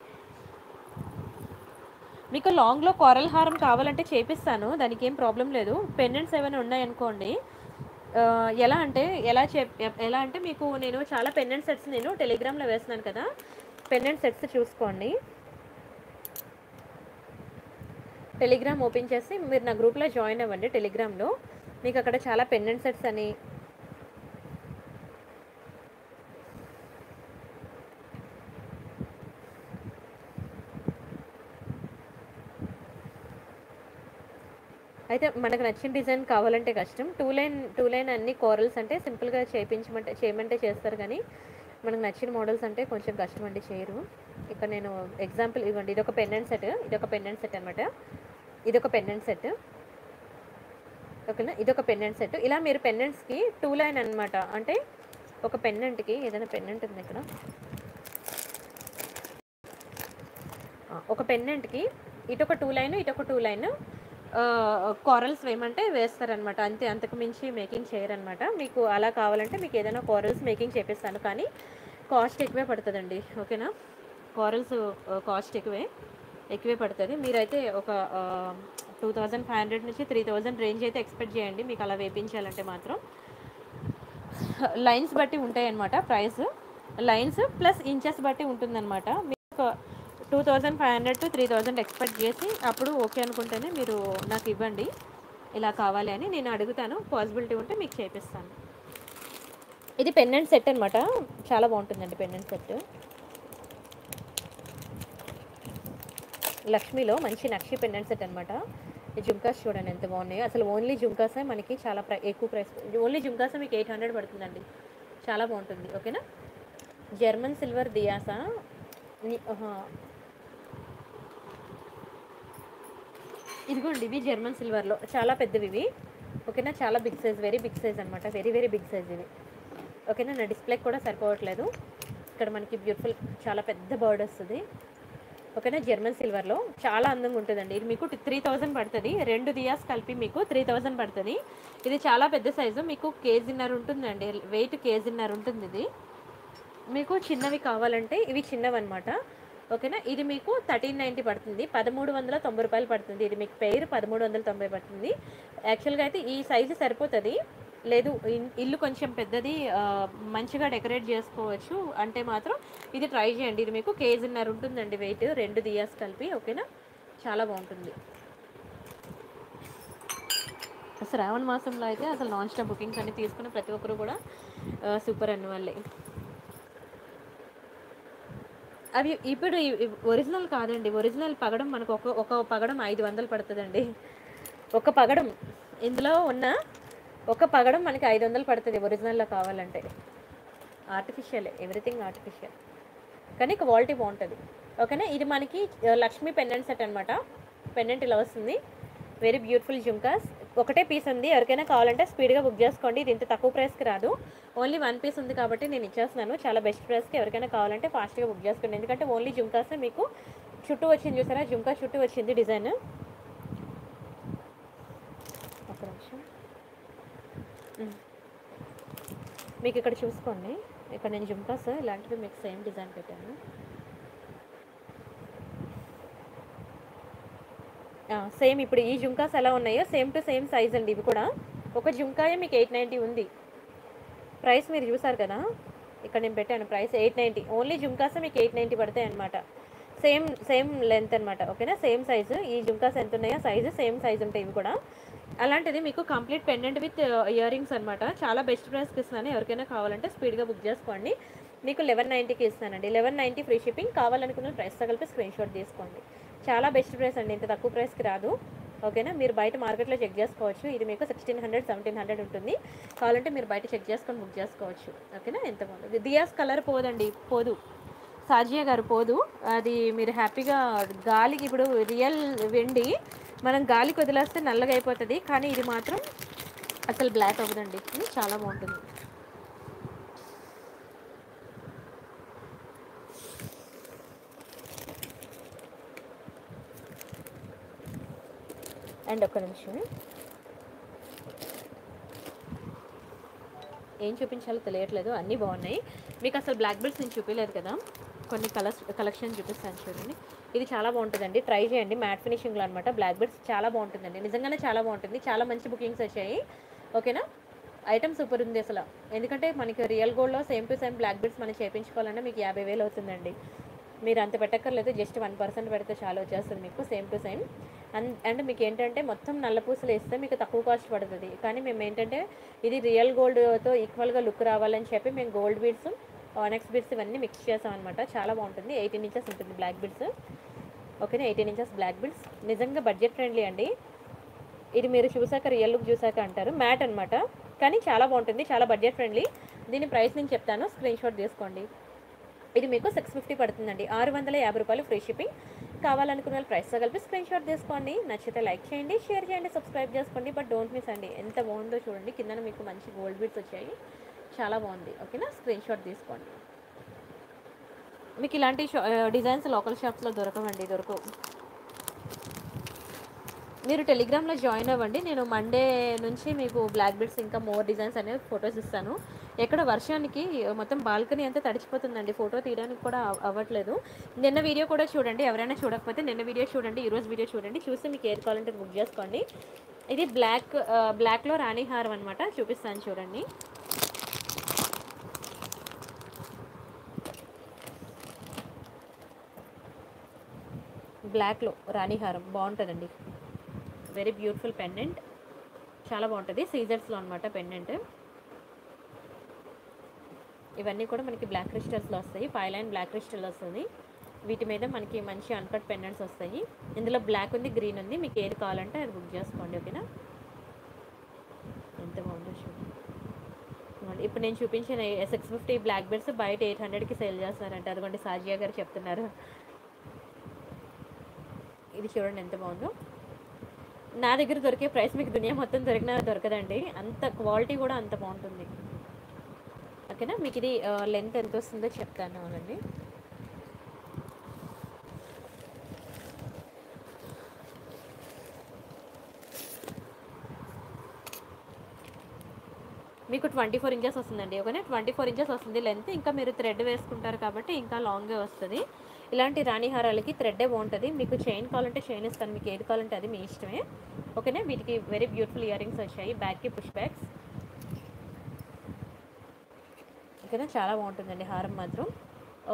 మీకు లాంగ్లో కోరల్ హారం కావాలంటే చేపిస్తాను, దానికి ఏం ప్రాబ్లం లేదు. పెండెంట్స్ ఏమైనా ఉన్నాయనుకోండి, ఎలా అంటే మీకు నేను చాలా పెండెంట్ సెట్స్ నేను టెలిగ్రామ్లో వేస్తున్నాను కదా, పెండెంట్ సెట్స్ చూసుకోండి. टेलीग्राम ओपन चेसी मीरू ना ग्रूप लो जॉइन अव्वंडी। टेलीग्राम लो मीकु अक्कड चाला पेंडेंट सेट्स अनि अयिते मनकु नच्चिन डिजाइन कावालंटे कष्टम। टू लाइन अन्नी कोरल्स अंटे सिंपल गा चेयिंचमंटे चेयमंटे चेस्तारु गानी मनकु नच्चिन मॉडल्स अंटे कोंచెం कष्टम अंटे चेयरु। इक्कड नेनु एग्जांपल इवंडि इदొక పెండెంట్ సెట్ అన్నమాట। ఓకేనా ఇదొక పెండెంట్ సెట్। ఇలా మీరు పెండెంట్స్ కి 2 లైన్ అన్నమాట। అంటే ఒక పెండెంట్ కి ఏదైనా పెండెంట్ ఉంది ఇక్కడ ఒక పెండెంట్ కి ఇదొక 2 లైన్ ఇదొక 2 లైన్ కోరల్స్ వేయమంటే వేస్తారు అన్నమాట। అంతే అంతకు మించి మేకింగ్ చేయరు అన్నమాట। మీకు అలా కావాలంటే మీకు ఏదైనా కోరల్స్ మేకింగ్ చేపిస్తాను కానీ కాస్ట్ ఎక్కువే పడుతదండి। ఓకేనా కోరల్స్ కాస్ట్ ఎక్కువే పడుతుంది। మీరైతే ఒక 2500 నుంచి 3000 రేంజ్ అయితే ఎక్స్పెక్ట్ చేయండి మీకు అలా వేపించాలంటే మాత్రం। లైన్స్ బట్టి ఉంటాయి అన్నమాట ప్రైస్। లైన్స్ ప్లస్ ఇంచెస్ బట్టి ఉంటుందన్నమాట। మీకు 2500 టు 3000 ఎక్స్పెక్ట్ చేసి అప్పుడు ఓకే అనుకుంటేనే మీరు నాకు ఇవ్వండి ఇలా కావాలి అని నేను అడుగుతాను। పాసిబిలిటీ ఉంటే మీకు చేపిస్తాను। ఇది పెండెంట్ సెట్ అన్నమాట। చాలా బాగుంటుందండి పెండెంట్ సెట్। లక్ష్మిలో మంచి నక్షి పెండెంట్ సెట్ అన్నమాట। ఈ జుంకాస్ చూడండి ఎంత బాగున్నాయో। అసలు ఓన్లీ జుంకాసే మనకి చాలా ఎక్కువ ప్రైస్। ఓన్లీ జుంకాసే మీకు 800 పడుతుందండి। చాలా బాగుంటుంది। ఓకేనా జర్మన్ సిల్వర్ దియాసా ఇదిగోండి ఇవి జర్మన్ సిల్వర్లో చాలా పెద్దవి ఇవి। ఓకేనా చాలా big size very big size అన్నమాట। వెరీ వెరీ బిగ్ సైజ్ ఇవి। ఓకేనా నా డిస్ప్లేకి కూడా సరిపోవట్లేదు। ఇక్కడ మనకి బ్యూటిఫుల్ చాలా పెద్ద బర్డ్ వస్తుంది। ఓకేనా జర్మన్ సిల్వర్లో చాలా అందంగా ఉంటుందండి। ఇది మీకు 3000 పడుతుంది। రెండు దియాస్ కలిపి మీకు 3000 పడుతుంది। ఇది చాలా పెద్ద సైజు మీకు 1.5 kg ఉంటుందండి। వెయిట్ 1.5 kg ఉంటుంది ఇది। మీకు చిన్నవి కావాలంటే ఇవి చిన్నవి అన్నమాట। ఓకేనా ఇది మీకు 1390 పడుతుంది। 1390 రూపాయలు పడుతుంది। ఇది మీకు పెయిర్ 1390 పడుతుంది। యాక్చువల్గా అయితే ఈ సైజు సరిపోతుంది లేదు ఇల్లు కొంచెం పెద్దది మంచిగా డెకరేట్ చేసుకోవచ్చు అంటే మాత్రం ఇది ట్రై చేయండి। ఇది మీకు 1.5 kg ఉంటుందండి వెయిట్ రెండు దియాస్ కలిపి। ఓకేనా చాలా బాగుంటుంది। శ్రావణ మాసంలో అయితే అసలు నాన్ స్టాప్ బుకింగ్స్ అన్ని తీసుకుని ప్రతి ఒక్కరు కూడా సూపర్ అన్న వాళ్ళే అవి। ఇప్పుడు ఒరిజినల్ కాదండి। ఒరిజినల్ పగడం మనకు ఒక పగడం 500 పడుతుందండి। ఒక పగడం ఇందులో ఉన్న ఒక పగడం మనకి 500 పడుతుంది ఒరిజినల్లో కావాలంటే। ఆర్టిఫిషియలే ఎవ్రీథింగ్ ఆర్టిఫిషియల్ కానీ క్వాలిటీ బాగుంటుంది। ఓకేనా ఇది మనకి లక్ష్మీ పెండెంట్ సెట్ అన్నమాట। పెండెంట్ ఇలా వస్తుంది వెరీ బ్యూటిఫుల్ జుంకాస్ ఒకటే పీస్ ఉంది। ఎవరికైనా కావాలంటే స్పీడ్గా బుక్ చేసుకోండి। ఇది ఇంత తక్కువ ప్రైస్కి రాదు। ఓన్లీ 1 పీస్ ఉంది కాబట్టి నేను ఇచ్చేస్తున్నాను చాలా బెస్ట్ ప్రైస్కి। ఎవరికైనా కావాలంటే ఫాస్ట్గా బుక్ చేసుకోండి ఎందుకంటే ఓన్లీ జుంకాసే మీకు చుట్టూ వచ్చింది చూసారా జుంకా చుట్టూ వచ్చింది డిజైన్। ఒక నిమిషం మీకు ఇక్కడ చూసుకోండి ఇక్కడ నేను జుంకాస్ ఇలాంటివి మీకు సేమ్ డిజైన్ పెట్టాను సేమ్। ఇప్పుడు ఈ జుంకాస్ ఎలా ఉన్నాయో సేమ్ టు సేమ్ సైజ్ అండి ఇవి కూడా। ఒక జుంకాయే మీకు 890 ఉంది ప్రైస్ మీరు చూసారు కదా ఇక్కడ నేను పెట్టాను ప్రైస్ 890 ఓన్లీ జుంకాసే మీకు 890 పడతాయి అన్నమాట। సేమ్ లెంత్ అన్నమాట। ఓకేనా సేమ్ సైజు ఈ జుంకాస్ ఎంత ఉన్నాయో సైజు సేమ్ సైజు ఉంటాయి ఇవి కూడా। అలాంటిది మీకు complete pendant with year rings అన్నమాట। చాలా బెస్ట్ ప్రైస్కి ఇస్తున్నాను। ఎవరికైనా కావాలంటే స్పీడ్గా బుక్ చేసుకోండి। మీకు 1190కి ఇస్తానండి। 1190 ఫ్రీ షిప్పింగ్ కావాలనుకున్న ప్రైస్తో కలిపి స్క్రీన్ షాట్ తీసుకోండి। చాలా బెస్ట్ ప్రైస్ అండి ఇంత తక్కువ ప్రైస్కి రాదు। ఓకేనా మీరు బయట మార్కెట్లో చెక్ చేసుకోవచ్చు। ఇది మీకు 1600 1700 ఉంటుంది కావాలంటే మీరు బయట చెక్ చేసుకొని బుక్ చేసుకోవచ్చు। ఓకేనా ఎంత బాగుంది దియాస్ కలర్ పోదండి పోదు సాజియా గారు పోదు అది మీరు హ్యాపీగా గాలికి ఇప్పుడు రియల్ వెండి మనం గాలికి వదిలేస్తే నల్లగా అయిపోతుంది కానీ ఇది మాత్రం అసలు బ్లాక్ అవ్వదండి చాలా బాగుంటుంది। అండ్ ఒక్క నిమిషం ఏం చూపించాలో తెలియట్లేదు అన్నీ బాగున్నాయి। మీకు అసలు బ్లాక్ బెల్ట్స్ నేను చూపించలేదు కదా కొన్ని కలెక్షన్ చూపిస్తాను చూడండి। ఇది చాలా బాగుంటుందండి ట్రై చేయండి మ్యాట్ ఫినిషింగ్లో అన్నమాట। బ్లాక్ బెల్ట్స్ చాలా బాగుంటుందండి నిజంగానే చాలా బాగుంటుంది। చాలా మంచి బుకింగ్స్ వచ్చాయి। ఓకేనా ఐటమ్ సూపర్ ఉంది అసలు ఎందుకంటే మనకి రియల్ గోల్డ్లో same to same black belts మనం చేయించుకోవాలంటే మీకు 50,000 అవుతుందండి। మీరు అంత పెట్టక్కర్లేదు జస్ట్ 1% పెడితే చాలా వచ్చేస్తుంది మీకు సేమ్ టు సేమ్। अंड मीकेंटंटे मोत्तम नल्ल पूसलु इस्ते मीकु तक्कुव कास्ट पडुतदी कानी मेमु एंटंटे इदी रियल गोल्ड तो ईक्वल गा लुक रावाలని చెప్పి మేము గోల్డ్ బీడ్స్ ఆనిక్స్ బీడ్స్ ఇవన్నీ మిక్స్ చేసాం అన్నమాట చాలా బాగుంటుంది 18 ఇంచెస్ ఉంటుంది బ్లాక్ బీడ్స్ ఓకేనా 18 ఇంచెస్ బ్లాక్ బీడ్స్ నిజంగా బడ్జెట్ ఫ్రెండ్లీ అండి ఇది మీరు చూసాక రియల్ లుక్ చూసాక అంటారు మ్యాట్ అన్నమాట కానీ చాలా బాగుంటుంది చాలా బడ్జెట్ ఫ్రెండ్లీ దీని ప్రైస్ నేను చెప్తాను స్క్రీన్ షాట్ తీసుకోండి ఇది మీకు 650 పడుతుందండి 650 రూపాయలు ఫ్రీ షిప్పింగ్ కావాలనుకున్న ప్రైస్ తో కలిపి స్క్రీన్ షాట్ తీసుకోండి నచ్చితే లైక్ చేయండి షేర్ చేయండి సబ్స్క్రైబ్ చేసుకోండి బట్ డోంట్ మిస్ అండి ఎంత బాగుందో చూడండి కిందన మీకు మంచి గోల్డ్ బిట్స్ వచ్చాయి చాలా బాగుంది ఓకేనా స్క్రీన్ షాట్ తీసుకోండి మీకు ఇలాంటి డిజైన్స్ లోకల్ షాప్స్ లో దొరకవండి దొరకవు మీరు టెలిగ్రామ్ లో జాయిన్ అవ్వండి నేను మండే నుంచి మీకు బ్లాక్ బిట్స్ ఇంకా మోర్ డిజైన్స్ అనే ఫోటోస్ ఇస్తాను ఎక్కడ వర్షానికి మొత్తం బాల్కనీ అంతా తడిచిపోతుందండి ఫోటో తీయడానికి కూడా అవ్వట్లేదు నిన్న వీడియో కూడా చూడండి ఎవరైనా చూడకపోతే నిన్న వీడియో చూడండి ఈ రోజు వీడియో చూడండి చూసి మీకు ఏది కావాలంటే బుక్ చేసుకోండి ఇది బ్లాక్ లో రాణి హారం అన్నమాట చూపిస్తాను చూడండి బ్లాక్ లో రాణి హారం బాగుంటదండి वेरी ब्यूटिफुल पेंडेंट चाला बागुंटदी सीजर्स लो अन्नमाट पेंडेंट इवन्नी कूडा मनकी ब्लैक क्रिस्टल्स लो वस्तायी फाइव लाइन ब्लैक क्रिस्टल वस्तुंदी वीटी मीद मनकी मंची अनकट पेंडेंट्स वस्तायी इंदुलो ब्लैक उंदी ग्रीन उंदी मीकु एदी कावालंटे अदि बुक चेसुकोंडी ओकेना एंत बागुंदो चूडंడి इप्पुडु नेनु चूपिंचिन 650 ब्लैक बेड्स बयट 800 की सेल चेस्तुन्नारंట अदुगोंडी साजिया गारु चेप्तुन्नारु इदि चूडंడి एंत बागुందో నా దగ్గర దొరికే ప్రైస్ మీకు దునియా మొత్తం దొరికినా దొరకదండి అంత క్వాలిటీ కూడా అంత బాగుంటుంది ఓకేనా మీకు ఇది లెంత్ ఎంత వస్తుందో చెప్తాను అనండి మీకు 24 ఇంచెస్ వస్తుందండి ఓకేనా 24 ఇంచెస్ వస్తుంది లెంత్ ఇంకా మీరు థ్రెడ్ వేసుకుంటారు కాబట్టి ఇంకా లాంగ్ వస్తుంది ఇలాంటి రాణిహారాలకి థ్రెడ్డే బాగుంటుంది మీకు చైన్ కావాలంటే చైన్ ఇస్తాను మీకు ఏది కావాలంటే అది మీ ఇష్టమే ఓకేనా వీటికి వెరీ బ్యూటిఫుల్ ఇయర్ రింగ్స్ వచ్చాయి బ్యాక్కి పుష్ బ్యాక్స్ ఓకేనా చాలా బాగుంటుందండి హారం మాత్రం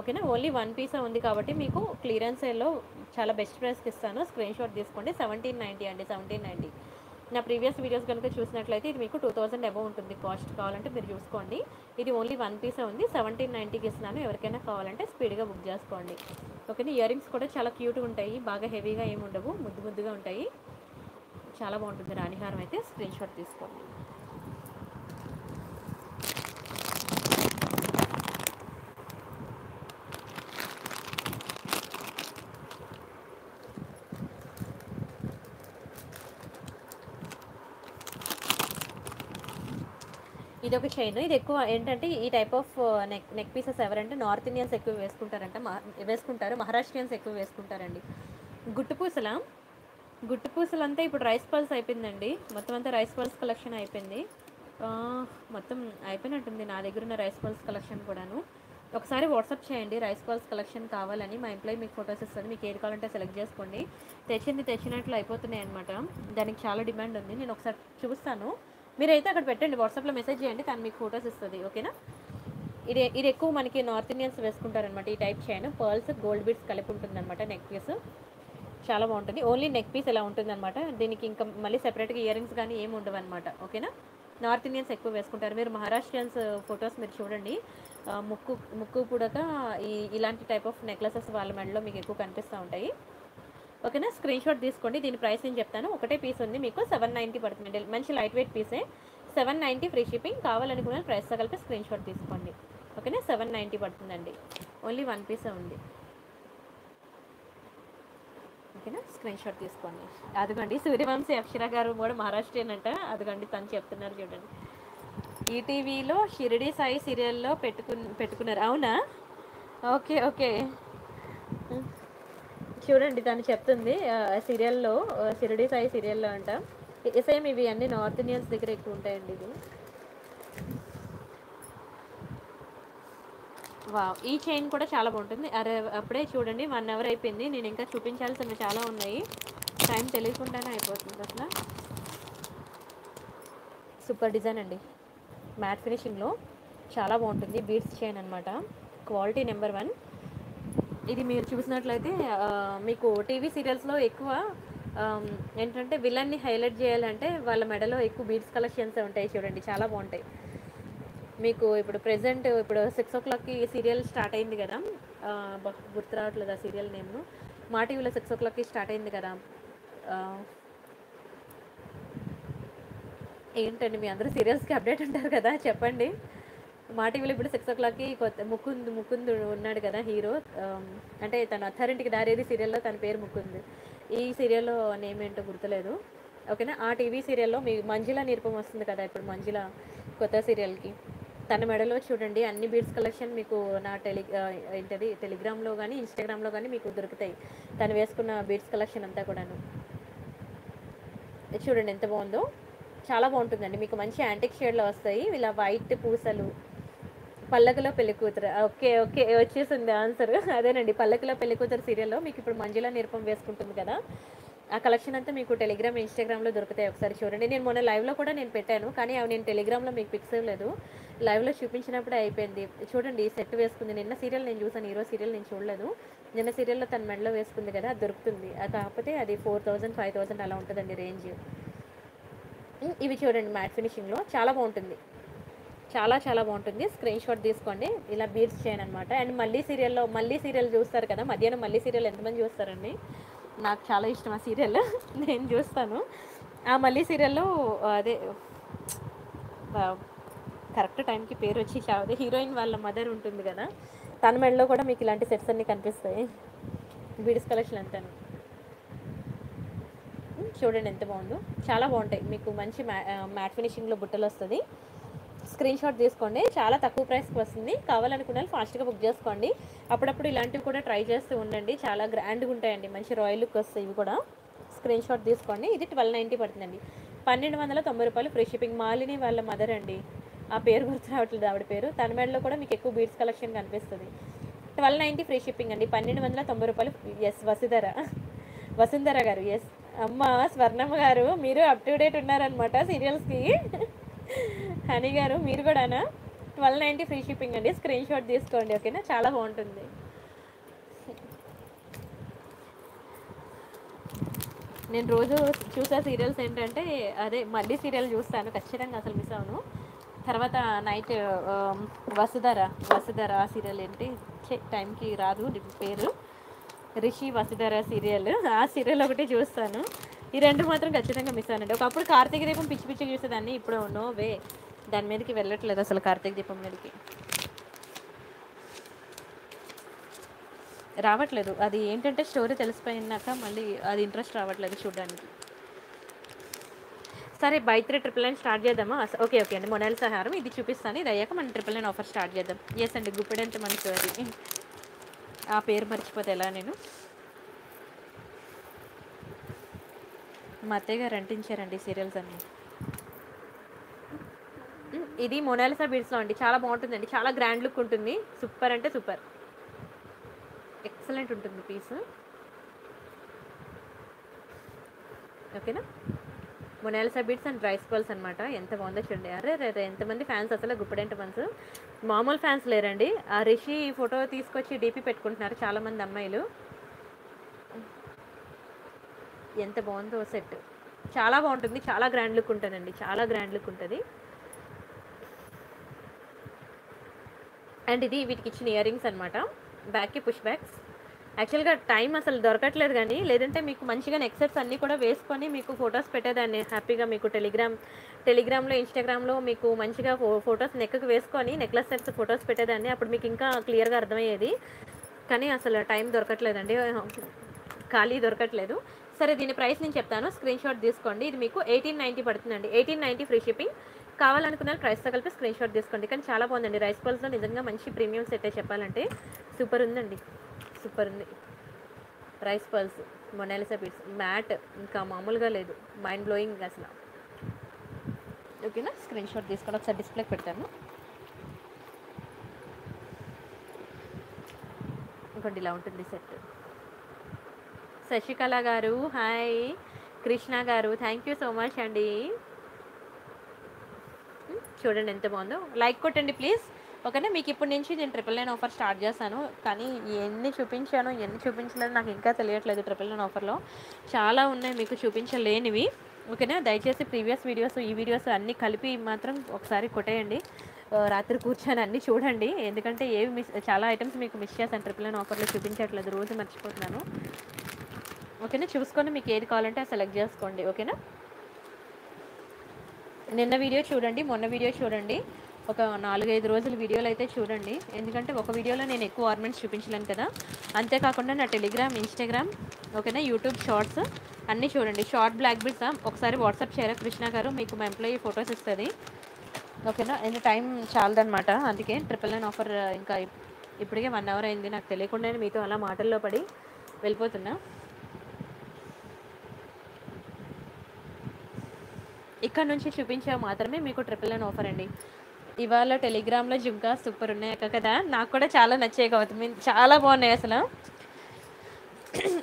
ఓకేనా ఓన్లీ వన్ పీసే ఉంది కాబట్టి మీకు క్లియరెన్స్ సేల్లో చాలా బెస్ట్ ప్రైస్కి ఇస్తాను స్క్రీన్ షాట్ తీసుకోండి 1790 అండి 1790 నా ప్రీవియస్ వీడియోస్ కనుక చూసినట్లయితే ఇది మీకు 2000 అబౌవ్ ఉంటుంది కాస్ట్ కావాలంటే మీరు చూసుకోండి ఇది ఓన్లీ వన్ పీసే ఉంది 1790కి ఇస్తున్నాను ఎవరికైనా కావాలంటే స్పీడ్గా బుక్ చేసుకోండి ఓకేనా ఇయర్ రింగ్స్ కూడా చాలా క్యూట్గా ఉంటాయి బాగా హెవీగా ఏమి ఉండవు ముద్దు ముద్దుగా ఉంటాయి చాలా బాగుంటుంది రాణిహారం అయితే స్క్రీన్ షాట్ తీసుకోండి ఇదొక చైన్ ఇది ఎక్కువ ఏంటంటే ఈ టైప్ ఆఫ్ నెక్ పీసెస్ ఎవరంటే నార్త్ ఇండియన్స్ ఎక్కువ వేసుకుంటారు మహారాష్ట్రియన్స్ ఎక్కువ వేసుకుంటారండి గుట్టు పూసలంతా ఇప్పుడు రైస్ పల్స్ అయిపోయిందండి మొత్తం అంతా రైస్ పల్స్ కలెక్షన్ అయిపోయింది మొత్తం అయిపోయినట్టుంది నా దగ్గర ఉన్న రైస్ పల్స్ కలెక్షన్ కూడాను ఒకసారి వాట్సాప్ చేయండి రైస్ పల్స్ కలెక్షన్ కావాలని మా ఎంప్లాయీ మీకు ఫొటోస్ ఇస్తుంది మీకు ఏది కావాలంటే సెలెక్ట్ చేసుకోండి తెచ్చినట్లు అయిపోతున్నాయి అన్నమాట దానికి చాలా డిమాండ్ ఉంది నేను ఒకసారి చూస్తాను మీరైతే అక్కడ పెట్టండి వాట్సాప్లో మెసేజ్ చేయండి తను మీకు ఫొటోస్ ఇస్తుంది ఓకేనా ఇది ఎక్కువ మనకి నార్త్ ఇండియన్స్ వేసుకుంటారనమాట ఈ type chain pearls gold beads కలిపి ఉంటుందన్నమాట నెక్ పీస్ చాలా బాగుంటుంది ఓన్లీ నెక్ పీస్ ఇలా ఉంటుందన్నమాట దీనికి ఇంకా మళ్ళీ సెపరేట్గా ఇయర్ రింగ్స్ కానీ ఏమి ఉండవు అనమాట ఓకేనా నార్త్ ఇండియన్స్ ఎక్కువ వేసుకుంటారు మీరు మహారాష్ట్రియన్స్ ఫొటోస్ మీరు చూడండి ముక్కు పుడక ఇలాంటి టైప్ ఆఫ్ నెక్లెసెస్ వాళ్ళ మెడలో మీకు ఎక్కువ కనిపిస్తూ ఉంటాయి ఓకేనా స్క్రీన్ షాట్ తీసుకోండి దీని ప్రైస్ నేను చెప్తాను ఒకటే పీస్ ఉంది మీకు 790 పడుతుంది మంచి లైట్ వెయిట్ పీసే 790 ఫ్రీ షిప్పింగ్ కావాలనుకున్న ప్రైస్తో కలిపి స్క్రీన్ షాట్ తీసుకోండి ఓకేనా 790 పడుతుందండి ఓన్లీ వన్ పీసే ఉంది ఓకేనా స్క్రీన్ షాట్ తీసుకోండి అదిగండి సూర్యవంశీ అక్షర గారు కూడా మహారాష్ట్రనంట అదిగండి తను చెప్తున్నారు చూడండి ఈటీవీలో షిరిడి సాయి సీరియల్లో పెట్టుకున్నారు అవునా ఓకే ఓకే చూడండి తను చెప్తుంది సీరియల్లో షిరిడి సాయి సీరియల్లో అంట సేమ్ ఇవి అన్నీ నార్త్ ఇండియన్స్ దగ్గర ఎక్కువ ఉంటాయండి ఇది వావ్ ఈ చైన్ కూడా చాలా బాగుంటుంది అరే అప్పుడే చూడండి 1 hour అయిపోయింది నేను ఇంకా చూపించాల్సినవి చాలా ఉన్నాయి టైం తెలియకుండానే అయిపోతుంది అసలు సూపర్ డిజైన్ అండి మ్యాట్ ఫినిషింగ్లో చాలా బాగుంటుంది బీడ్స్ చైన్ అనమాట క్వాలిటీ నెంబర్ 1 ఇది మీరు చూసినట్లయితే మీకు టీవీ సీరియల్స్లో ఎక్కువ ఏంటంటే విలన్ ని హైలైట్ చేయాలంటే వాళ్ళ మెడలో ఎక్కువ బీడ్స్ కలెక్షన్స్ ఉంటాయి చూడండి, చాలా బాగుంటాయి. మీకు ఇప్పుడు ప్రెజెంట్ ఇప్పుడు 6 o'clockకి సీరియల్ స్టార్ట్ అయింది కదా, గుర్తు రావట్లేదు ఆ సీరియల్ నేమ్ను, మా టీవీలో 6 o'clockకి స్టార్ట్ అయింది కదా. ఏంటండి మీ అందరూ సీరియల్స్కి అప్డేట్ ఉంటారు కదా, చెప్పండి. మా టీవీలో ఇప్పుడు 6 o'clockకి కొత్త ముకుందు ఉన్నాడు కదా హీరో, అంటే తను అథారింటికి దారేది సీరియల్లో తన పేరు ముకుందు. ఈ సీరియల్లో నేమ్ ఏంటో గుర్తులేదు, ఓకేనా. ఆ టీవీ సీరియల్లో మీ మంజుల నిరూపం వస్తుంది కదా ఇప్పుడు, మంజుల కొత్త సీరియల్కి తన మెడలో చూడండి అన్ని బీడ్స్ కలెక్షన్ మీకు నా టెలిగ్రామ్లో కానీ ఇన్స్టాగ్రామ్లో కానీ మీకు దొరుకుతాయి, తను వేసుకున్న బీడ్స్ కలెక్షన్ అంతా కూడాను. చూడండి ఎంత బాగుందో, చాలా బాగుంటుందండి. మీకు మంచి యాంటిక్ షేడ్లో వస్తాయి, ఇలా వైట్ పూసలు. పల్లకిలో పెళ్ళికూతురు, ఓకే ఓకే వచ్చేసింది ఆన్సర్, అదేనండి పల్లకిలో పెళ్ళికూతురు సీరియల్లో మీకు ఇప్పుడు మంజుల నిరూపం వేసుకుంటుంది కదా, ఆ కలెక్షన్ అంతా మీకు టెలిగ్రామ్ ఇన్స్టాగ్రామ్లో దొరుకుతాయి, ఒకసారి చూడండి. నేను మొన్న లైవ్లో కూడా నేను పెట్టాను, కానీ అవి నేను టెలిగ్రామ్లో మీకు పిక్స్ ఇవ్వలేదు, లైవ్లో చూపించినప్పుడే అయిపోయింది. చూడండి ఈ సెట్ వేసుకుంది, నిన్న సీరియల్ నేను చూసాను, ఈరోజు సీరియల్ నేను చూడలేదు. నిన్న సీరియల్లో తన మెడలో వేసుకుంది కదా, అది దొరుకుతుంది, కాకపోతే అది 4,000-5,000 అలా ఉంటుందండి రేంజ్. ఇవి చూడండి మ్యాట్ ఫినిషింగ్లో చాలా బాగుంటుంది, చాలా చాలా బాగుంటుంది. స్క్రీన్ షాట్ తీసుకోండి, ఇలా బీడ్స్ చేయను అనమాట. అండ్ మళ్ళీ సీరియల్ చూస్తారు కదా మధ్యాహ్నం, మళ్ళీ సీరియల్ ఎంతమంది చూస్తారండి, నాకు చాలా ఇష్టం ఆ సీరియల్, నేను చూస్తాను. ఆ మళ్ళీ సీరియల్లో అదే కరెక్ట్ టైంకి పేరు వచ్చి చావదే హీరోయిన్ వాళ్ళ మదర్ ఉంటుంది కదా, తన మెడలో కూడా మీకు ఇలాంటి సెట్స్ అన్నీ కనిపిస్తాయి, బీడ్స్ కలెక్షన్ అంటాను. చూడండి ఎంత బాగుందో, చాలా బాగుంటాయి. మీకు మంచి మ్యాట్ ఫినిషింగ్లో బుట్టలు వస్తుంది, స్క్రీన్ షాట్ తీసుకోండి, చాలా తక్కువ ప్రైస్కి వస్తుంది. కావాలనుకున్న వాళ్ళు ఫాస్ట్గా బుక్ చేసుకోండి. అప్పుడప్పుడు ఇలాంటివి కూడా ట్రై చేస్తూ ఉండండి, చాలా గ్రాండ్గా ఉంటాయండి, మంచి రాయల్ లుక్ వస్తాయి ఇవి కూడా. స్క్రీన్ షాట్ తీసుకోండి. ఇది 1290 పడుతుందండి, ₹1,290 ఫ్రీ షిప్పింగ్. మాలిని వాళ్ళ మదర్ అండి, ఆ పేరు గుర్తు రావట్లేదు ఆవిడ పేరు, తన మెడలో కూడా మీకు ఎక్కువ బీడ్స్ కలెక్షన్ కనిపిస్తుంది. 1290 ఫ్రీ షిప్పింగ్ అండి, ₹1,290. ఎస్ వసుంధర గారు, ఎస్ అమ్మ స్వర్ణమ్మ గారు, మీరు అప్ టు డేట్ ఉన్నారనమాట సీరియల్స్కి. హనీ గారు మీరు కూడానా? 1290 ఫ్రీ షిప్పింగ్ అండి, స్క్రీన్ షాట్ తీసుకోండి, ఓకేనా. చాలా బాగుంటుంది. నేను రోజు చూసే సీరియల్స్ ఏంటంటే అదే మళ్ళీ సీరియల్ చూస్తాను ఖచ్చితంగా, అసలు మిస్ అవును. తర్వాత నైట్ వసుధర ఆ సీరియల్ ఏంటి టైంకి రాదు పేరు, రిషి వసుధర సీరియల్, ఆ సీరియల్ ఒకటి చూస్తాను. ఈ రెండు మాత్రం ఖచ్చితంగా మిస్ అవునండి. ఒకప్పుడు కార్తీక దీపం పిచ్చి చూసేదాన్ని, ఇప్పుడు నో వే, దాని మీదకి వెళ్ళట్లేదు అసలు, కార్తీక దీపం మీదకి రావట్లేదు. అది ఏంటంటే స్టోరీ తెలిసిపోయినాక మళ్ళీ అది ఇంట్రెస్ట్ రావట్లేదు చూడడానికి. సరే బై 3 999 స్టార్ట్ చేద్దామా? ఓకే ఓకే అండి. మొనాలిస హారం ఇది చూపిస్తాను, ఇది అయ్యాక మనం 999 ఆఫర్ స్టార్ట్ చేద్దాం. ఎస్ అండి, గుప్పెడంటే మనసు, అది ఆ పేరు మర్చిపోతే ఎలా. నేను మా అత్తయ్య గారు అంటించారండి సీరియల్స్ అన్నీ. ఇది మొనాలిసా బీడ్స్లో అండి, చాలా బాగుంటుందండి, చాలా గ్రాండ్ లుక్ ఉంటుంది, సూపర్ అంటే సూపర్, ఎక్సలెంట్ ఉంటుంది పీస్, ఓకేనా. Mona Lisa beads and rice balls అనమాట, ఎంత బాగుందో చూడండి. అరే రే ఎంతమంది ఫ్యాన్స్ అసలు గుప్పడంటే మనసు, మామూలు ఫ్యాన్స్ లేరండి. ఆ రిషి ఫోటో తీసుకొచ్చి డీపీ పెట్టుకుంటున్నారు చాలామంది అమ్మాయిలు. ఎంత బాగుందో సెట్, చాలా బాగుంటుంది, చాలా గ్రాండ్ లుక్ ఉంటుందండి, చాలా గ్రాండ్ లుక్ ఉంటుంది. అండ్ ఇది వీటికి ఇచ్చిన ఇయర్ రింగ్స్ అనమాట, బ్యాక్కి పుష్ బ్యాగ్స్. యాక్చువల్గా టైం అసలు దొరకట్లేదు, కానీ లేదంటే మీకు మంచిగా నెక్ సెట్స్ అన్నీ కూడా వేసుకొని మీకు ఫొటోస్ పెట్టేదాన్ని హ్యాపీగా. మీకు టెలిగ్రామ్లో ఇన్స్టాగ్రామ్లో మీకు మంచిగా ఫొటోస్ నెక్కు వేసుకొని నెక్లెస్ సెట్స్ ఫొటోస్ పెట్టేదాన్ని, అప్పుడు మీకు ఇంకా క్లియర్గా అర్థమయ్యేది. కానీ అసలు టైం దొరకట్లేదండి, ఖాళీ దొరకట్లేదు. సరే దీని ప్రైస్ నేను చెప్తాను, స్క్రీన్ షాట్ తీసుకోండి. ఇది మీకు 1890 పడుతుందండి, 1890 ఫ్రీ షిప్పింగ్. కావాలనుకున్న ప్రైస్తో కలిపి స్క్రీన్ షాట్ తీసుకోండి. కానీ చాలా బాగుందండి, రైస్ బాల్స్లో నిజంగా మంచి ప్రీమియం సెట్టే చెప్పాలంటే, సూపర్ ఉందండి, సూపర్ ఉంది. Rice balls Mona Lisa beads matte ఇంకా మామూలుగా లేదు, మైండ్ బ్లోయింగ్ అసలు, ఓకేనా. స్క్రీన్ షాట్ తీసుకోండి, ఒకసారి డిస్ప్లేకి పెడతాను. ఇంకోటి ఇలా ఉంటుంది సెట్. శశికళ గారు హాయ్, కృష్ణ గారు థ్యాంక్ యూ సో మచ్ అండి. చూడండి ఎంత బాగుందో, లైక్ కొట్టండి ప్లీజ్. ఓకేనా. మీకు ఇప్పటి నుంచి నేను 999 ఆఫర్ స్టార్ట్ చేశాను, కానీ ఎన్ని చూపించాను ఎన్ని చూపించలేదు నాకు ఇంకా తెలియట్లేదు. 999 ఆఫర్లో చాలా ఉన్నాయి మీకు చూపించలేనివి. ఓకేనా, దయచేసి ప్రీవియస్ వీడియోస్ ఈ వీడియోస్ అన్నీ కలిపి మాత్రం ఒకసారి కొట్టేయండి, రాత్రి కూర్చొని అన్నీ చూడండి. ఎందుకంటే ఏవి మిస్, చాలా ఐటమ్స్ మీకు మిస్ చేశాను 999 ఆఫర్లో చూపించట్లేదు, రోజు మర్చిపోతున్నాను. ఓకేనా, చూసుకొని మీకు ఏది కావాలంటే సెలెక్ట్ చేసుకోండి. ఓకేనా, నిన్న వీడియో చూడండి, మొన్న వీడియో చూడండి, ఒక 4-5 రోజుల వీడియోలు అయితే చూడండి. ఎందుకంటే ఒక వీడియోలో నేను ఎక్కువ ఆర్నమెంట్స్ చూపించలేను కదా. అంతేకాకుండా నా టెలిగ్రామ్, ఇన్స్టాగ్రామ్, ఓకేనా, యూట్యూబ్ షార్ట్స్ అన్నీ చూడండి. షార్ట్ బ్లాక్ బిడ్స్ ఒకసారి వాట్సాప్ చేయరా కృష్ణ గారు, మీకు మా ఎంప్లాయీ ఫొటోస్ ఇస్తుంది. ఓకేనా, ఎంత టైం చాలదనమాట, అందుకే 999 ఆఫర్ ఇంకా ఇప్పటికే 1 hour అయింది. నాకు తెలియకుండానే మీతో అలా మాటల్లో పడి వెళ్ళిపోతున్నా. ఇక్కడ నుంచి చూపించే మాత్రమే మీకు 999 ఆఫర్ అండి. ఇవాళ టెలిగ్రామ్లో జింకా సూపర్ ఉన్నాయి కదా, నాకు కూడా చాలా నచ్చాయి కాబట్టి చాలా బాగున్నాయి అసలు.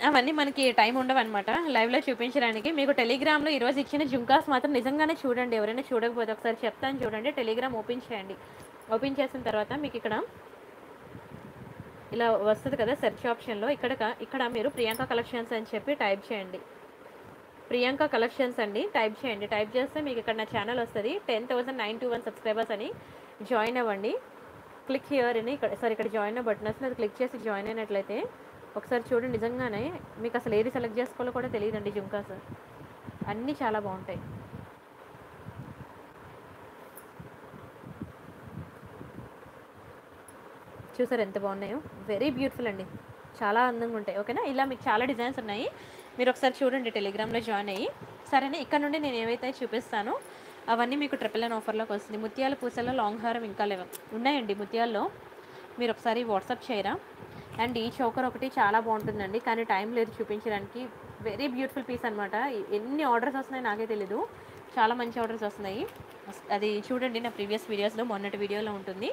అవన్నీ మనకి టైం ఉండవు అనమాట లైవ్లో చూపించడానికి. మీకు టెలిగ్రామ్లో ఈరోజు ఇచ్చిన జింకాస్ మాత్రం నిజంగానే చూడండి, ఎవరైనా చూడకపోతే ఒకసారి చెప్తాను చూడండి. టెలిగ్రామ్ ఓపెన్ చేయండి, ఓపెన్ చేసిన తర్వాత మీకు ఇక్కడ ఇలా వస్తుంది కదా సెర్చ్ ఆప్షన్లో, ఇక్కడ మీరు ప్రియాంక కలెక్షన్స్ అని చెప్పి టైప్ చేయండి. ప్రియాంక కలెక్షన్స్ అండి టైప్ చేయండి. టైప్ చేస్తే మీకు ఇక్కడ నా ఛానల్ వస్తుంది, 10,921 సబ్స్క్రైబర్స్ అని జాయిన్ అవ్వండి. క్లిక్ హియర్ అని ఇక్కడ జాయిన్ బటన్ వస్తుంది, అది క్లిక్ చేసి జాయిన్ అయినట్లయితే ఒకసారి చూడండి. నిజంగానే మీకు అసలు ఏది సెలెక్ట్ చేసుకోవాలో కూడా తెలియదండి. జుంకాస్ అన్నీ చాలా బాగుంటాయి. చూసారు ఎంత బాగున్నాయో, వెరీ బ్యూటిఫుల్ అండి, చాలా అందంగా ఉంటాయి. ఓకేనా, ఇలా మీకు చాలా డిజైన్స్ ఉన్నాయి, మీరు ఒకసారి చూడండి టెలిగ్రామ్లో జాయిన్ అయ్యి. సరేనా, ఇక్కడ నుండి నేను ఏవైతే చూపిస్తానో అవన్నీ మీకు 999 ఆఫర్లోకి వస్తుంది. ముత్యాల పూసల్లో లాంగ్ హారం ఇంకా లేవు ఉన్నాయండి ముత్యాల్లో, మీరు ఒకసారి వాట్సాప్ చేయరా. అండ్ ఈ చౌకర్ ఒకటి చాలా బాగుంటుందండి, కానీ టైం లేదు చూపించడానికి. వెరీ బ్యూటిఫుల్ పీస్ అనమాట, ఎన్ని ఆర్డర్స్ వస్తున్నాయి నాకే తెలీదు, చాలా మంచి ఆర్డర్స్ వస్తున్నాయి. అది చూడండి నా ప్రీవియస్ వీడియోస్లో, మొన్నటి వీడియోలో ఉంటుంది.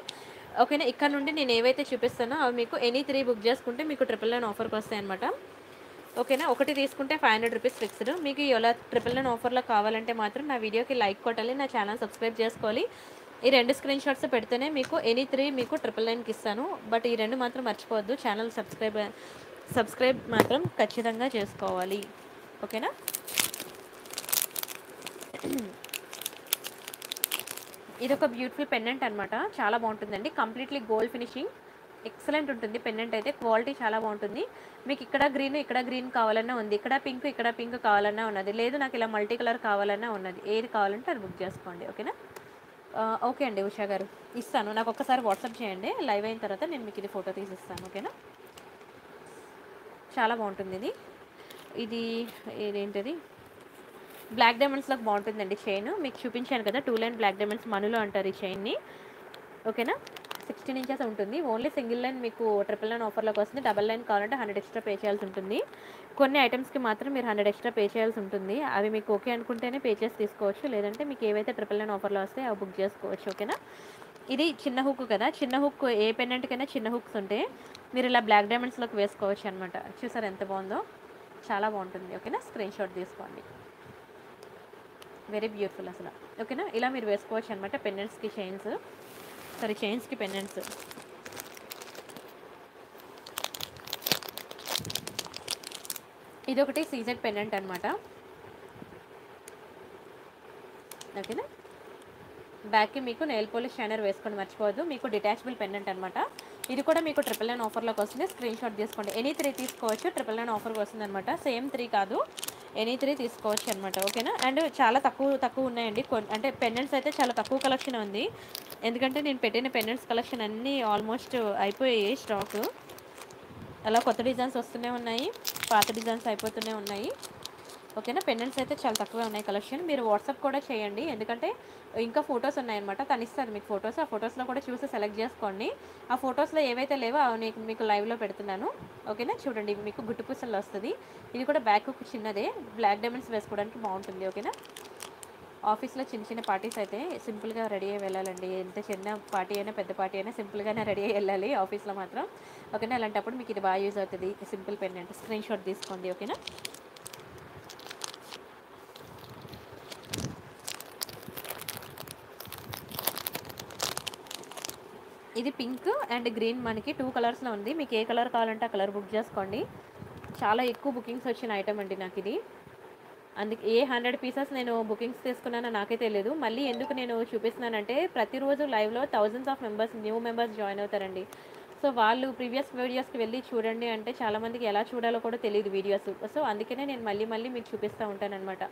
ఓకేనా, ఇక్కడ నుండి నేను ఏవైతే చూపిస్తానో అవి మీకు ఎనీ 3 బుక్ చేసుకుంటే మీకు 999 ఆఫర్కి వస్తాయి అనమాట. ఓకేనా, ఒకటి తీసుకుంటే ₹500 ఫిక్స్డ్. మీకు ఇలా 999 ఆఫర్లో కావాలంటే మాత్రం నా వీడియోకి లైక్ కొట్టాలి, నా ఛానల్ సబ్స్క్రైబ్ చేసుకోవాలి. ఈ 2 స్క్రీన్ షాట్స్ పెడితేనే మీకు ఎనీ 3 మీకు 999కి ఇస్తాను. బట్ ఈ 2 మాత్రం మర్చిపోవద్దు, ఛానల్ సబ్స్క్రైబ్ మాత్రం ఖచ్చితంగా చేసుకోవాలి. ఓకేనా, ఇదొక బ్యూటిఫుల్ పెండెంట్ అనమాట, చాలా బాగుంటుందండి. కంప్లీట్లీ గోల్డ్ ఫినిషింగ్ ఎక్సలెంట్ ఉంటుంది పెండెంట్ అయితే, క్వాలిటీ చాలా బాగుంటుంది. మీకు ఇక్కడ గ్రీన్ కావాలన్నా ఉంది, ఇక్కడ పింక్ కావాలన్నా ఉన్నది, లేదు నాకు ఇలా మల్టీ కలర్ కావాలన్నా ఉన్నది. ఏది కావాలంటే అది బుక్ చేసుకోండి. ఓకేనా, ఓకే అండి ఉషా గారు, ఇస్తాను. నాకు ఒక్కసారి వాట్సాప్ చేయండి, లైవ్ అయిన తర్వాత నేను మీకు ఇది ఫోటో తీసిస్తాను. ఓకేనా, చాలా బాగుంటుంది ఇది. ఇదేంటిది బ్లాక్ డైమండ్స్లోకి బాగుంటుందండి చైన్, మీకు చూపించాను కదా 2 లైన్ బ్లాక్ డైమండ్స్ మనలో అంటారు ఈ చైన్ని. ఓకేనా, 16 inches ఉంటుంది. ఓన్లీ సింగిల్ లైన్ మీకు 999 ఆఫర్లోకి వస్తుంది. డబల్ లైన్ కావాలంటే $100 ఎక్స్ట్రా పే చేయాల్సి ఉంటుంది. కొన్ని ఐటమ్స్కి మాత్రం మీరు $100 ఎక్స్ట్రా పే చేయాల్సి ఉంటుంది. అవి మీకు ఓకే అనుకుంటేనే పే చేసి తీసుకోవచ్చు, లేదంటే మీకు ఏవైతే 999 ఆఫర్లో వస్తాయి అవి బుక్ చేసుకోవచ్చు. ఓకేనా, ఇది చిన్న హుక్ కదా, చిన్న హుక్ ఏ పెండెంట్కైనా చిన్న హుక్స్ ఉంటే మీరు ఇలా బ్లాక్ డైమండ్స్లోకి వేసుకోవచ్చు అనమాట. చూసారు ఎంత బాగుందో, చాలా బాగుంటుంది. ఓకేనా, స్క్రీన్ షాట్ తీసుకోండి, వెరీ బ్యూటిఫుల్ అసలు. ఓకేనా, ఇలా మీరు వేసుకోవచ్చు అనమాట పెండెంట్స్కి చైన్స్, సరే చైన్స్కి పెండెంట్స్. ఇదొకటి సీజెడ్ పెండెంట్ అనమాట. ఓకేనా, బ్యాక్కి మీకు నెయిల్ పోలిష్ షైనర్ వేసుకొని మర్చిపోవద్దు, మీకు డిటాచబుల్ పెండెంట్ అనమాట. ఇది కూడా మీకు 999 ఆఫర్లోకి వస్తుంది. స్క్రీన్ షాట్ తీసుకోండి. ఎనీ 3 తీసుకోవచ్చు, 999 ఆఫర్కి వస్తుంది అనమాట. సేమ్ 3 కాదు, ఎనీ 3 తీసుకోవచ్చు అనమాట. ఓకేనా, అండ్ చాలా తక్కువ ఉన్నాయండి. అంటే పెండెంట్స్ అయితే చాలా తక్కువ కలెక్షన్ ఉంది, ఎందుకంటే నేను పెట్టిన పెండెంట్స్ కలెక్షన్ అన్నీ ఆల్మోస్ట్ అయిపోయాయి స్టాక్. అలా కొత్త డిజైన్స్ వస్తూనే ఉన్నాయి, పాత డిజైన్స్ అయిపోతూనే ఉన్నాయి. ఓకేనా, పెండెంట్స్ అయితే చాలా తక్కువే ఉన్నాయి కలెక్షన్. మీరు వాట్సాప్ కూడా చేయండి, ఎందుకంటే ఇంకా ఫొటోస్ ఉన్నాయన్నమాట. తను ఇస్తారు మీకు ఫొటోస్, ఆ ఫొటోస్లో కూడా చూసి సెలెక్ట్ చేసుకోండి. ఆ ఫొటోస్లో ఏవైతే లేవో అవి మీకు లైవ్లో పెడుతున్నాను. ఓకేనా, చూడండి మీకు గుట్టు పూసలు వస్తుంది. ఇది కూడా బ్యాక్ చిన్నదే, బ్లాక్ డైమండ్స్ వేసుకోవడానికి బాగుంటుంది. ఓకేనా, ఆఫీస్లో చిన్న పార్టీస్ అయితే సింపుల్గా రెడీ అయ్యి వెళ్ళాలండి. ఎంత చిన్న పార్టీ అయినా పెద్ద పార్టీ అయినా సింపుల్గానే రెడీ అయ్యి వెళ్ళాలి ఆఫీస్లో మాత్రం. ఓకేనా, అలాంటప్పుడు మీకు ఇది బాగా యూజ్ అవుతుంది. సింపుల్ పెండెంట్, స్క్రీన్ షాట్ తీసుకోండి. ఓకేనా, ఇది పింక్ అండ్ గ్రీన్ మనకి టూ కలర్స్ లో ఉంది. మీకు ఏ కలర్ కావాలంటే ఆ కలర్ బుక్ చేసుకోండి. చాలా ఎక్కువ బుకింగ్స్ వచ్చిన ఐటమ్ అండి నాకు ఇది. అందుకే ఏ 100 pieces నేను బుకింగ్స్ తీసుకున్నానో నాకే తెలియదు. మళ్ళీ ఎందుకు నేను చూపిస్తున్నానంటే ప్రతిరోజు లైవ్లో thousands of members new members join అవుతారండి. సో వాళ్ళు ప్రీవియస్ వీడియోస్కి వెళ్ళి చూడండి అంటే చాలామందికి ఎలా చూడాలో కూడా తెలియదు వీడియోస్. సో అందుకనే నేను మళ్ళీ మళ్ళీ మీకు చూపిస్తూ ఉంటాను అనమాట.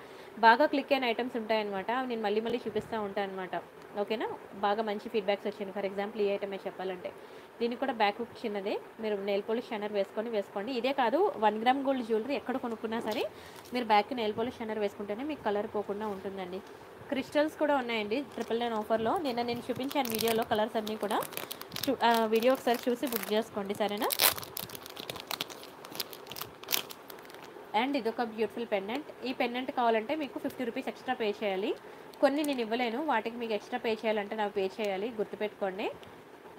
బాగా క్లిక్ అయిన ఐటమ్స్ ఉంటాయన్నమాట, నేను మళ్ళీ మళ్ళీ చూపిస్తూ ఉంటాను అనమాట. ఓకేనా, బాగా మంచి ఫీడ్బ్యాక్స్ వచ్చింది. ఫర్ ఎగ్జాంపుల్ ఈ ఐటమే చెప్పాలంటే దీనికి కూడా బ్యాక్ హుక్ చిన్నదే, మీరు నెయిల్ పోలిష్ షైనర్ వేసుకోండి. ఇదే కాదు 1 gram గోల్డ్ జ్యువెలరీ ఎక్కడ కొనుక్కున్నా సరే మీరు బ్యాక్ నెయిల్ పోలిష్ షైనర్ వేసుకుంటేనే మీకు కలర్ పోకుండా ఉంటుందండి. క్రిస్టల్స్ కూడా ఉన్నాయండి 999 ఆఫర్లో. నిన్న నేను చూపించాను వీడియోలో కలర్స్ అన్నీ కూడా. వీడియో ఒకసారి చూసి బుక్ చేసుకోండి సరేనా. అండ్ ఇదొక బ్యూటిఫుల్ పెండెంట్. ఈ పెండెంట్ కావాలంటే మీకు 50 rupees ఎక్స్ట్రా పే చేయాలి. కొన్ని నేను ఇవ్వలేను, వాటికి మీకు ఎక్స్ట్రా పే చేయాలంటే నాకు పే చేయాలి, గుర్తుపెట్టుకోండి.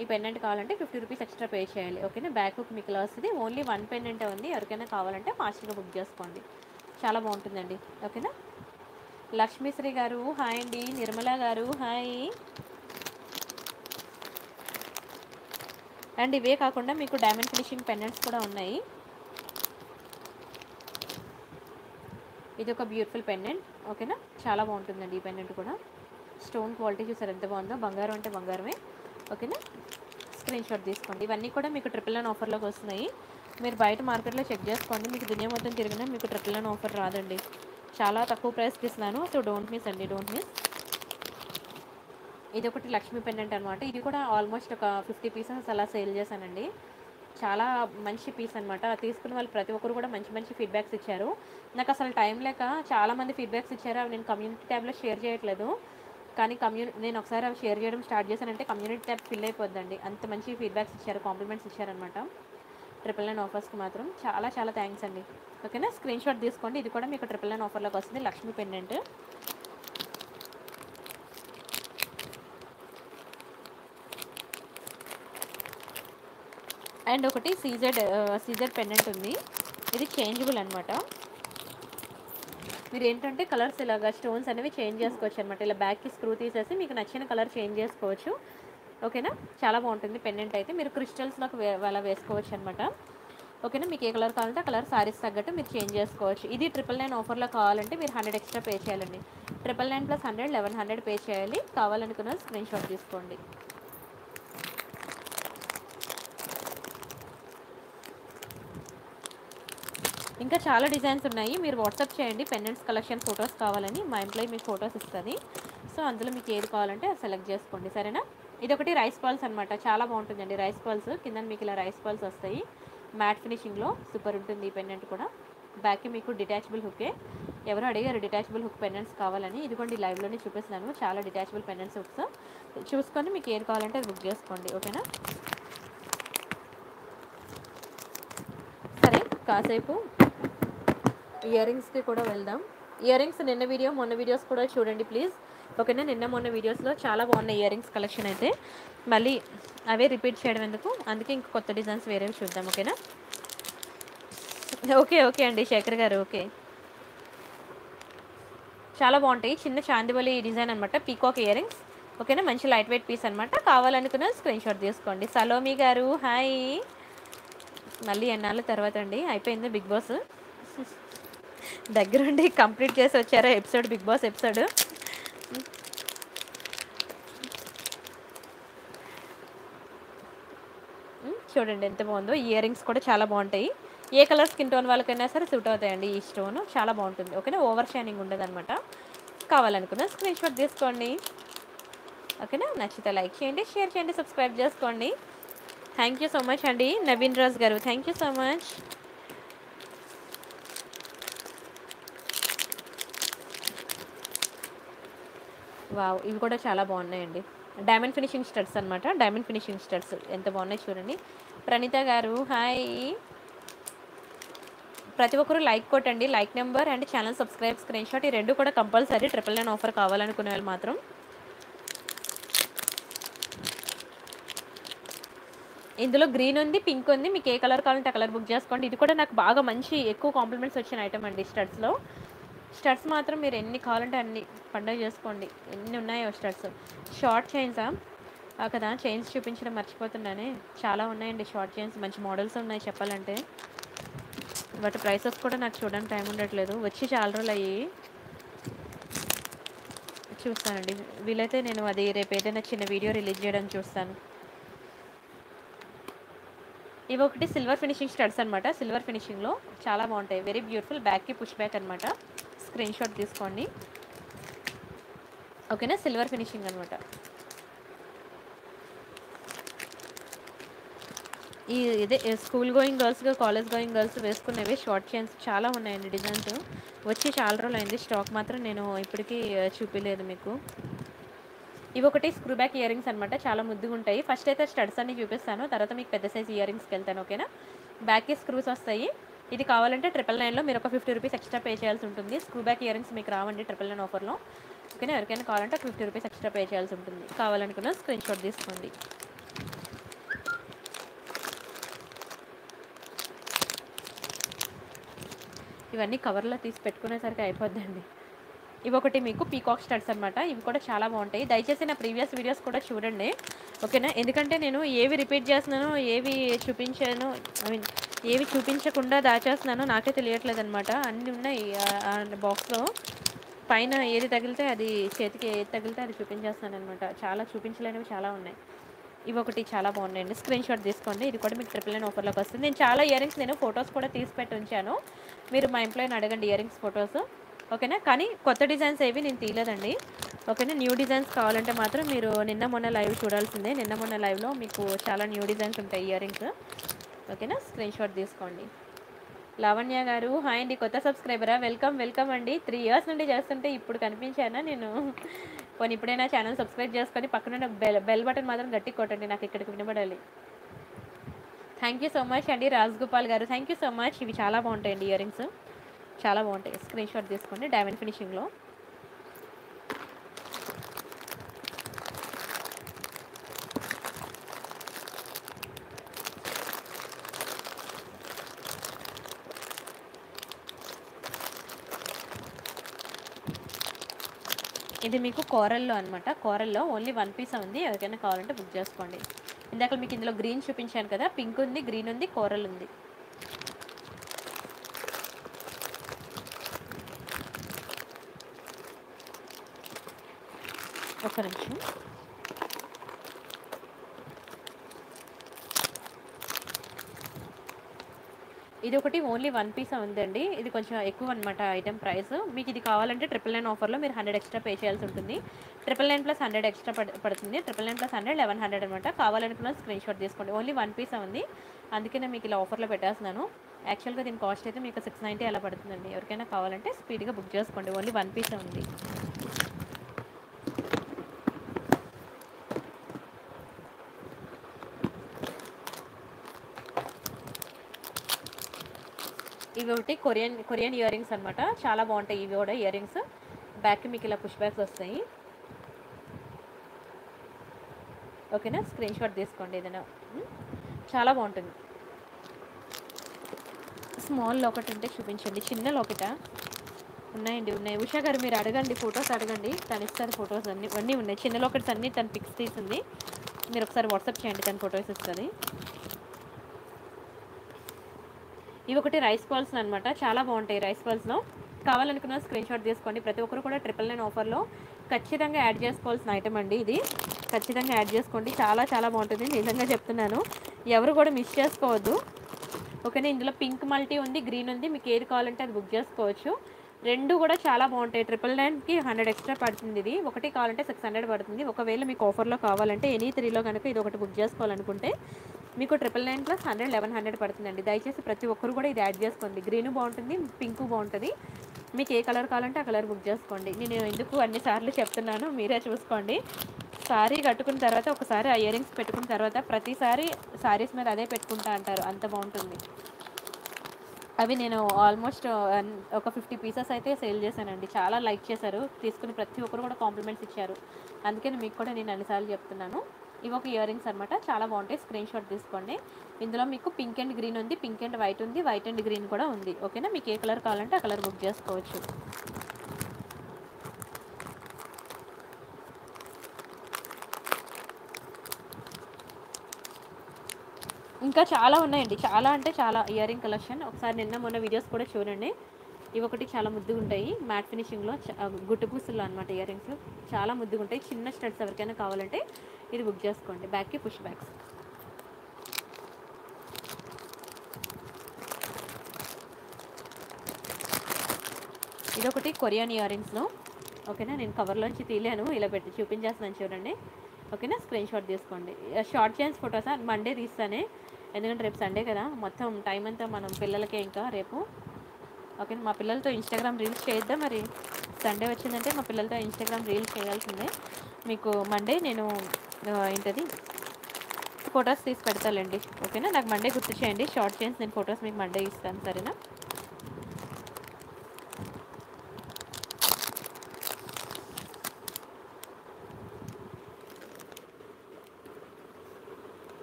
ఈ పెండెంట్ కావాలంటే 50 rupees ఎక్స్ట్రా పే చేయాలి. ఓకేనా, బ్యాక్ హుక్ మీకు వస్తుంది. ఓన్లీ 1 పెండెంటే ఉంది, ఎవరికైనా కావాలంటే ఫాస్ట్గా బుక్ చేసుకోండి, చాలా బాగుంటుందండి. ఓకేనా, లక్ష్మీశ్రీ గారు హాయ్ అండి, నిర్మల గారు హాయ్. అండ్ ఇవే కాకుండా మీకు డైమండ్ ఫినిషింగ్ పెండెంట్స్ కూడా ఉన్నాయి. ఇది ఒక బ్యూటిఫుల్ పెండెంట్. ఓకేనా, చాలా బాగుంటుందండి ఈ పెండెంట్ కూడా. స్టోన్ క్వాలిటీ చూసారు ఎంత బాగుందో, బంగారం అంటే బంగారమే. ఓకేనా, స్క్రీన్ షాట్ తీసుకోండి. ఇవన్నీ కూడా మీకు 999 ఆఫర్లోకి వస్తున్నాయి. మీరు బయట మార్కెట్లో చెక్ చేసుకోండి, మీకు దునియా మొత్తం తిరిగినా మీకు 999 ఆఫర్ రాదండి. చాలా తక్కువ ప్రైస్కి ఇస్తున్నాను, సో డోంట్ మిస్ అండి, డోంట్ మిస్. ఇది ఒకటి లక్ష్మీ పెండెంట్ అనమాట. ఇది కూడా ఆల్మోస్ట్ ఒక 50 pieces అలా సేల్ చేశానండి. చాలా మంచి పీస్ అనమాట. తీసుకున్న వాళ్ళు ప్రతి ఒక్కరు కూడా మంచి మంచి ఫీడ్బ్యాక్స్ ఇచ్చారు. నాకు అసలు టైం లేక చాలామంది ఫీడ్బ్యాక్స్ ఇచ్చారు, అవి నేను కమ్యూనిటీ ట్యాబ్లో షేర్ చేయట్లేదు. కానీ నేను ఒకసారి అవి షేర్ చేయడం స్టార్ట్ చేశానంటే కమ్యూనిటీ ట్యాబ్ ఫిల్ అయిపోద్దండి, అంత మంచి ఫీడ్బ్యాక్స్ ఇచ్చారు, కాంప్లిమెంట్స్ ఇచ్చారనమాట. 999 ఆఫర్స్కి మాత్రం చాలా చాలా థ్యాంక్స్ అండి. ఓకేనా, స్క్రీన్ షాట్ తీసుకోండి. ఇది కూడా మీకు 999 ఆఫర్లోకి వస్తుంది, లక్ష్మీ పెండెంట్. అండ్ ఒకటి సీజెడ్ పెండెంట్ ఉంది. ఇది చేంజబుల్ అనమాట. మీరు ఏంటంటే కలర్స్ ఇలాగా స్టోన్స్ అనేవి చేంజ్ చేసుకోవచ్చు అనమాట. ఇలా బ్యాక్కి స్క్రూ తీసేసి మీకు నచ్చిన కలర్ చేంజ్ చేసుకోవచ్చు. ఓకేనా, చాలా బాగుంటుంది పెండెంట్ అయితే. మీరు క్రిస్టల్స్లోకి అలా వేసుకోవచ్చు అనమాట. ఓకేనా, మీకు ఏ కలర్ కావాలంటే ఆ కలర్ సారీస్ తగ్గట్టు మీరు చేంజ్ చేసుకోవచ్చు. ఇది 999 ఆఫర్లో కావాలంటే మీరు 100 ఎక్స్ట్రా పే చేయాలండి. 999 ప్లస్ 100 1100 పే చేయాలి. కావాలనుకున్న స్క్రీన్ షాట్ తీసుకోండి. ఇంకా చాలా డిజైన్స్ ఉన్నాయి, మీరు వాట్సాప్ చేయండి పెండెంట్స్ కలెక్షన్ ఫొటోస్ కావాలని, మా ఎంప్లాయీ మీకు ఫొటోస్ ఇస్తుంది. సో అందులో మీకు ఏది కావాలంటే అది సెలెక్ట్ చేసుకోండి సరేనా. ఇదొకటి రైస్ పాల్స్ అనమాట, చాలా బాగుంటుందండి. రైస్ పాల్స్ కింద మీకు ఇలా రైస్ పాల్స్ వస్తాయి మ్యాట్ ఫినిషింగ్లో, సూపర్ ఉంటుంది ఈ పెండెంట్ కూడా. బ్యాక్కి మీకు డిటాచబుల్ హుక్కే, ఎవరు అడిగారు డిటాచబుల్ హుక్ పెండెంట్స్ కావాలని. ఇదిగోండి లైవ్లోనే చూపిస్తున్నాను చాలా డిటాచబుల్ పెండెంట్స్ హుక్స్. చూసుకొని మీకు ఏది కావాలంటే అది బుక్ చేసుకోండి. ఓకేనా, సరే కాసేపు ఇయర్ రింగ్స్కి కూడా వెళ్దాం. ఇయర్ రింగ్స్ నిన్న వీడియో మొన్న వీడియోస్ కూడా చూడండి ప్లీజ్. ఓకేనా, నిన్న మొన్న వీడియోస్లో చాలా బాగున్నాయి ఇయర్ రింగ్స్ కలెక్షన్ అయితే. మళ్ళీ అవే రిపీట్ చేయడం ఎందుకు, అందుకే ఇంక కొత్త డిజైన్స్ వేరేవి చూద్దాం. ఓకేనా, ఓకే ఓకే అండి శేఖర్ గారు ఓకే. చాలా బాగుంటాయి చిన్న చాందివలి డిజైన్ అనమాట, పీకాక్ ఇయర్ రింగ్స్. ఓకేనా, మంచి లైట్ వెయిట్ పీస్ అనమాట. కావాలనుకున్న స్క్రీన్ షాట్ తీసుకోండి. సలోమి గారు హాయ్. మళ్ళీ ఎన్నాళ్ళ తర్వాత అండి, అయిపోయింది బిగ్ బాస్ దగ్గరుండి కంప్లీట్ చేసి వచ్చారా ఎపిసోడ్, బిగ్ బాస్ ఎపిసోడ్. చూడండి ఎంత బాగుందో, ఇయర్ రింగ్స్ కూడా చాలా బాగుంటాయి. ఏ కలర్ స్కిన్ టోన్ వాళ్ళకైనా సరే సూట్ అవుతాయండి ఈ స్టోన్, చాలా బాగుంటుంది. ఓకేనా, ఓవర్ షైనింగ్ ఉండదు అనమాట. కావాలనుకున్నా స్క్రీన్ షాట్ తీసుకోండి. ఓకేనా, నచ్చితే లైక్ చేయండి, షేర్ చేయండి, సబ్స్క్రైబ్ చేసుకోండి. థ్యాంక్ యూ సో మచ్ అండి నవీన్ రాజ్ గారు, thank you so much. Wow, ఇవి కూడా చాలా బాగున్నాయండి. డైమండ్ ఫినిషింగ్ స్టడ్స్ అనమాట, డైమండ్ ఫినిషింగ్ స్టడ్స్ ఎంత బాగున్నాయి చూడండి. ప్రణీత గారు హాయ్. ప్రతి ఒక్కరు లైక్ కొట్టండి, like number and channel subscribe screen shot ఈ రెండు కూడా కంపల్సరీ 999 ఆఫర్ కావాలనుకునే వాళ్ళు మాత్రం. ఇందులో గ్రీన్ ఉంది, పింక్ ఉంది, మీకు ఏ కలర్ కావాలంటే ఆ కలర్ బుక్ చేసుకోండి. ఇది కూడా నాకు బాగా మంచి ఎక్కువ కాంప్లిమెంట్స్ వచ్చిన ఐటమ్ అండి. స్టడ్స్ మాత్రం మీరు ఎన్ని కావాలంటే అన్ని పండుగ చేసుకోండి, ఎన్ని ఉన్నాయో స్టడ్స్. షార్ట్ చైన్సా, కదా. చైన్స్ చూపించడం మర్చిపోతున్నానే, చాలా ఉన్నాయండి షార్ట్ చైన్స్, మంచి మోడల్స్ ఉన్నాయి చెప్పాలంటే. వాటి ప్రైసెస్ కూడా నాకు చూడడానికి టైం ఉండట్లేదు, వచ్చి చాలా రోజులు అయ్యి చూస్తానండి. వీలైతే నేను అది రేపు ఏదైనా చిన్న వీడియో రిలీజ్ చేయడానికి చూస్తాను. ఇవి ఒకటి సిల్వర్ ఫినిషింగ్ స్టడ్స్ అనమాట, సిల్వర్ ఫినిషింగ్లో చాలా బాగుంటాయి, వెరీ బ్యూటిఫుల్, బ్యాక్కి పుష్ బ్యాక్ అనమాట. స్క్రీన్ షాట్ తీసుకోండి ఓకేనా. సిల్వర్ ఫినిషింగ్ అనమాట. ఈ ఇదే school going girls, college going girls వేసుకునేవి షార్ట్ చైన్స్ చాలా ఉన్నాయండి డిజైన్స్, వచ్చి చాలా రోజులు అయింది. స్టాక్ మాత్రం నేను ఇప్పటికీ చూపించలేదు మీకు. ఇవి ఒకటి స్క్రూ బ్యాక్ ఇయర్ రింగ్స్ అనమాట, చాలా ముద్దుగా ఉంటాయి. ఫస్ట్ అయితే స్టడ్స్ అన్ని చూపిస్తాను, తర్వాత మీకు పెద్ద సైజ్ ఇయర్ రింగ్స్కి వెళ్తాను ఓకేనా. బ్యాక్కి స్క్రూస్ వస్తాయి. ఇది కావాలంటే 999లో మీరు ఒక 50 రూపీస్ ఎక్స్ట్రా పే చేయాల్సి ఉంటుంది. స్క్రూ బ్యాక్ ఇయర్ రింగ్స్ మీకు రావండి 999 ఆఫర్లో ఓకేనా. ఎవరికైనా కావాలంటే 50 రూపీస్ ఎక్స్ట్రా పే చేయాల్సి ఉంటుంది. కావాలనుకున్న స్క్రీన్ షాట్ తీసుకోండి. ఇవన్నీ కవర్లో తీసి పెట్టుకునేసరికి అయిపోద్దండి. ఇవొకటి మీకు పీకాక్ స్టడ్స్ అనమాట, ఇవి కూడా చాలా బాగుంటాయి. దయచేసి నా ప్రీవియస్ వీడియోస్ కూడా చూడండి ఓకేనా, ఎందుకంటే నేను ఏవి రిపీట్ చేస్తున్నానో, ఏవి చూపించాను, ఐ మీన్ ఏవి చూపించకుండా దాచేస్తున్నానో నాకే తెలియట్లేదు అనమాట. అన్నీ ఉన్నాయి బాక్స్లో, పైన ఏది తగిలితే అది, చేతికి ఏది తగిలితే అది చూపించేస్తున్నాను అనమాట. చాలా చూపించలేనివి చాలా ఉన్నాయి. ఇవొకటి చాలా బాగున్నాయండి, స్క్రీన్ షాట్ తీసుకోండి. ఇది కూడా మీకు 999 ఆఫర్లోకి వస్తుంది. నేను చాలా ఇయర్ రింగ్స్ నేను ఫొటోస్ కూడా తీసి పెట్టి ఉంచాను, మీరు మా ఎంప్లాయీని అడగండి ఇయర్ రింగ్స్ ఫొటోస్ ఓకేనా. కానీ కొత్త డిజైన్స్ ఏవి నేను తీయలేదండి ఓకేనా. న్యూ డిజైన్స్ కావాలంటే మాత్రం మీరు నిన్న మొన్న లైవ్ చూడాల్సిందే, నిన్న మొన్న లైవ్లో మీకు చాలా న్యూ డిజైన్స్ ఉంటాయి ఇయర్ రింగ్స్ ఓకేనా. స్క్రీన్ షాట్ తీసుకోండి. లావణ్య గారు హాయ్ అండి, కొత్త సబ్స్క్రైబరా, వెల్కమ్ వెల్కమ్ అండి. 3 years నుండి చేస్తుంటే ఇప్పుడు కనిపించానా నేను. పోనీ ఇప్పుడైనా ఛానల్ సబ్స్క్రైబ్ చేసుకొని పక్కన నాకు బెల్ బటన్ మాత్రం గట్టి కొట్టండి, నాకు ఇక్కడికి వినబడాలి. థ్యాంక్ యూ సో మచ్ అండి రాజగోపాల్ గారు, థ్యాంక్ యూ సో మచ్. ఇవి చాలా బాగుంటాయండి ఇయర్ రింగ్స్, చాలా బాగుంటాయి. స్క్రీన్ షాట్ తీసుకోండి. డైమండ్ ఫినిషింగ్లో ఇది మీకు కోరల్లో అనమాట, కోరల్లో ఓన్లీ 1 piece ఉంది. ఎవరికైనా కావాలంటే బుక్ చేసుకోండి. ఇందాక మీకు ఇందులో గ్రీన్ చూపించాను కదా, పింక్ ఉంది, గ్రీన్ ఉంది, కోరల్ ఉంది. ఒక నిమిషం. ఇది ఒకటి ఓన్లీ 1 piece ఉందండి, ఇది కొంచెం ఎక్కువ అనమాట ఐటమ్ ప్రైస్. మీకు ఇది కావాలంటే 999 ఆఫర్లో మీరు 100 ఎక్స్ట్రా పే చేయాల్సి ఉంటుంది. 999 ప్లస్ 100 ఎక్స్ట్రా పడుతుంది, 999 ప్లస్ 100 1100 అనమాట. కావాలనుకున్న స్క్రీన్ షాట్ తీసుకోండి. ఓన్లీ 1 piece ఉంది, అందుకే నేను మీకు ఇలా ఆఫర్లో పెట్టేస్తున్నాను. యాక్చువల్గా దీని కాస్ట్ అయితే మీకు 690 అలా పడుతుందండి. ఎవరికైనా కావాలంటే స్పీడ్గా బుక్ చేసుకోండి, ఓన్లీ 1 piece ఉంది. ఇవి ఒకటి కొరియన్ ఇయర్ రింగ్స్ అనమాట, చాలా బాగుంటాయి. ఇవి కూడా ఇయర్ రింగ్స్ బ్యాక్ మీకు ఇలా పుష్ బ్యాక్స్ వస్తాయి ఓకేనా. స్క్రీన్ షాట్ తీసుకోండి. ఏదైనా చాలా బాగుంటుంది. స్మాల్ లాకెట్ ఉంటే చూపించండి, చిన్న లాకెటా ఉన్నాయండి, ఉన్నాయి. ఉషా గారు మీరు అడగండి, ఫొటోస్ అడగండి, తను ఇస్తారు ఫొటోస్ అన్నీ, ఇవన్నీ ఉన్నాయి. చిన్న లాకెట్స్ అన్నీ తను పిక్స్ తీసింది, మీరు ఒకసారి వాట్సాప్ చేయండి, తను ఫొటోస్ ఇస్తుంది. ఇవి ఒకటి రైస్ బాల్స్ అనమాట, చాలా బాగుంటాయి. రైస్ బాల్స్లో కావాలనుకున్న స్క్రీన్ షాట్ తీసుకోండి. ప్రతి ఒక్కరు కూడా 999 ఆఫర్లో ఖచ్చితంగా యాడ్ చేసుకోవాల్సిన ఐటమ్ అండి ఇది, ఖచ్చితంగా యాడ్ చేసుకోండి. చాలా చాలా బాగుంటుంది, నిజంగా చెప్తున్నాను, ఎవరు కూడా మిస్ చేసుకోవద్దు ఓకేనా. ఇందులో పింక్ మల్టీ ఉంది, గ్రీన్ ఉంది, మీకు ఏది కావాలంటే అది బుక్ చేసుకోవచ్చు. రెండు కూడా చాలా బాగుంటాయి. 999కి 100 ఎక్స్ట్రా పడుతుంది ఇది, ఒకటి కావాలంటే 600 పడుతుంది. ఒకవేళ మీకు ఆఫర్లో కావాలంటే Any 3లో కనుక ఇది ఒకటి బుక్ చేసుకోవాలనుకుంటే మీకు 999 ప్లస్ 100 1100 పడుతుందండి. దయచేసి ప్రతి ఒక్కరు కూడా ఇది యాడ్ చేసుకోండి. గ్రీన్ బాగుంటుంది, పింక్ బాగుంటుంది, మీకు ఏ కలర్ కావాలంటే ఆ కలర్ బుక్ చేసుకోండి. నేను ఎందుకు అన్నిసార్లు చెప్తున్నాను, మీరే చూసుకోండి. శారీ కట్టుకున్న తర్వాత ఒకసారి ఆ ఇయర్ రింగ్స్ పెట్టుకున్న తర్వాత ప్రతిసారి శారీస్ మీద అదే పెట్టుకుంటా అంటారు, అంత బాగుంటుంది. అవి నేను ఆల్మోస్ట్ ఒక 50 pieces అయితే సేల్ చేశానండి. చాలా లైక్ చేశారు, తీసుకుని ప్రతి ఒక్కరు కూడా కాంప్లిమెంట్స్ ఇచ్చారు, అందుకని మీకు కూడా నేను అన్నిసార్లు చెప్తున్నాను. ఇవి ఒక ఇయర్ రింగ్స్ అనమాట, చాలా బాగుంటాయి. స్క్రీన్ షాట్ తీసుకోండి. ఇందులో మీకు పింక్ అండ్ గ్రీన్ ఉంది, పింక్ అండ్ వైట్ ఉంది, వైట్ అండ్ గ్రీన్ కూడా ఉంది ఓకేనా. మీకు ఏ కలర్ కావాలంటే ఆ కలర్ బుక్ చేసుకోవచ్చు. ఇంకా చాలా ఉన్నాయండి, చాలా అంటే చాలా ఇయర్ రింగ్ కలెక్షన్. ఒకసారి నిన్న మొన్న వీడియోస్ కూడా చూడండి. ఇవి ఒకటి చాలా ముద్దుగా ఉంటాయి, మ్యాట్ ఫినిషింగ్లో గుట్టు పూసుల్లో అనమాట ఇయర్ రింగ్స్ చాలా ముద్దుగా ఉంటాయి. చిన్న స్టడ్స్ ఎవరికైనా కావాలంటే ఇది బుక్ చేసుకోండి. బ్యాక్కి పుష్ బ్యాగ్స్. ఇదొకటి కొరియన్ ఇయర్ రింగ్స్లో, ఓకేనా. నేను కవర్లోంచి తీయలేను, ఇలా పెట్టి చూపించేస్తున్నాను చూడండి, ఓకేనా. స్క్రీన్ షాట్ తీసుకోండి. షార్ట్ చేసి ఫొటోస్ మండే తీస్తానే, ఎందుకంటే రేపు సండే కదా, మొత్తం టైం అంతా మనం పిల్లలకే ఇంకా రేపు, ఓకేనా. మా పిల్లలతో ఇన్స్టాగ్రామ్ రీల్స్ చేద్దాం, మరి సండే వచ్చిందంటే మా పిల్లలతో ఇన్స్టాగ్రామ్ రీల్స్ చేయాల్సిందే. మీకు మండే నేను ఏంటది ఫొటోస్ తీసి పెడతానండి, ఓకేనా. నాకు మండే గుర్తు చేయండి, షార్ట్ చేసి నేను ఫొటోస్ మీకు మండే ఇస్తాను, సరేనా.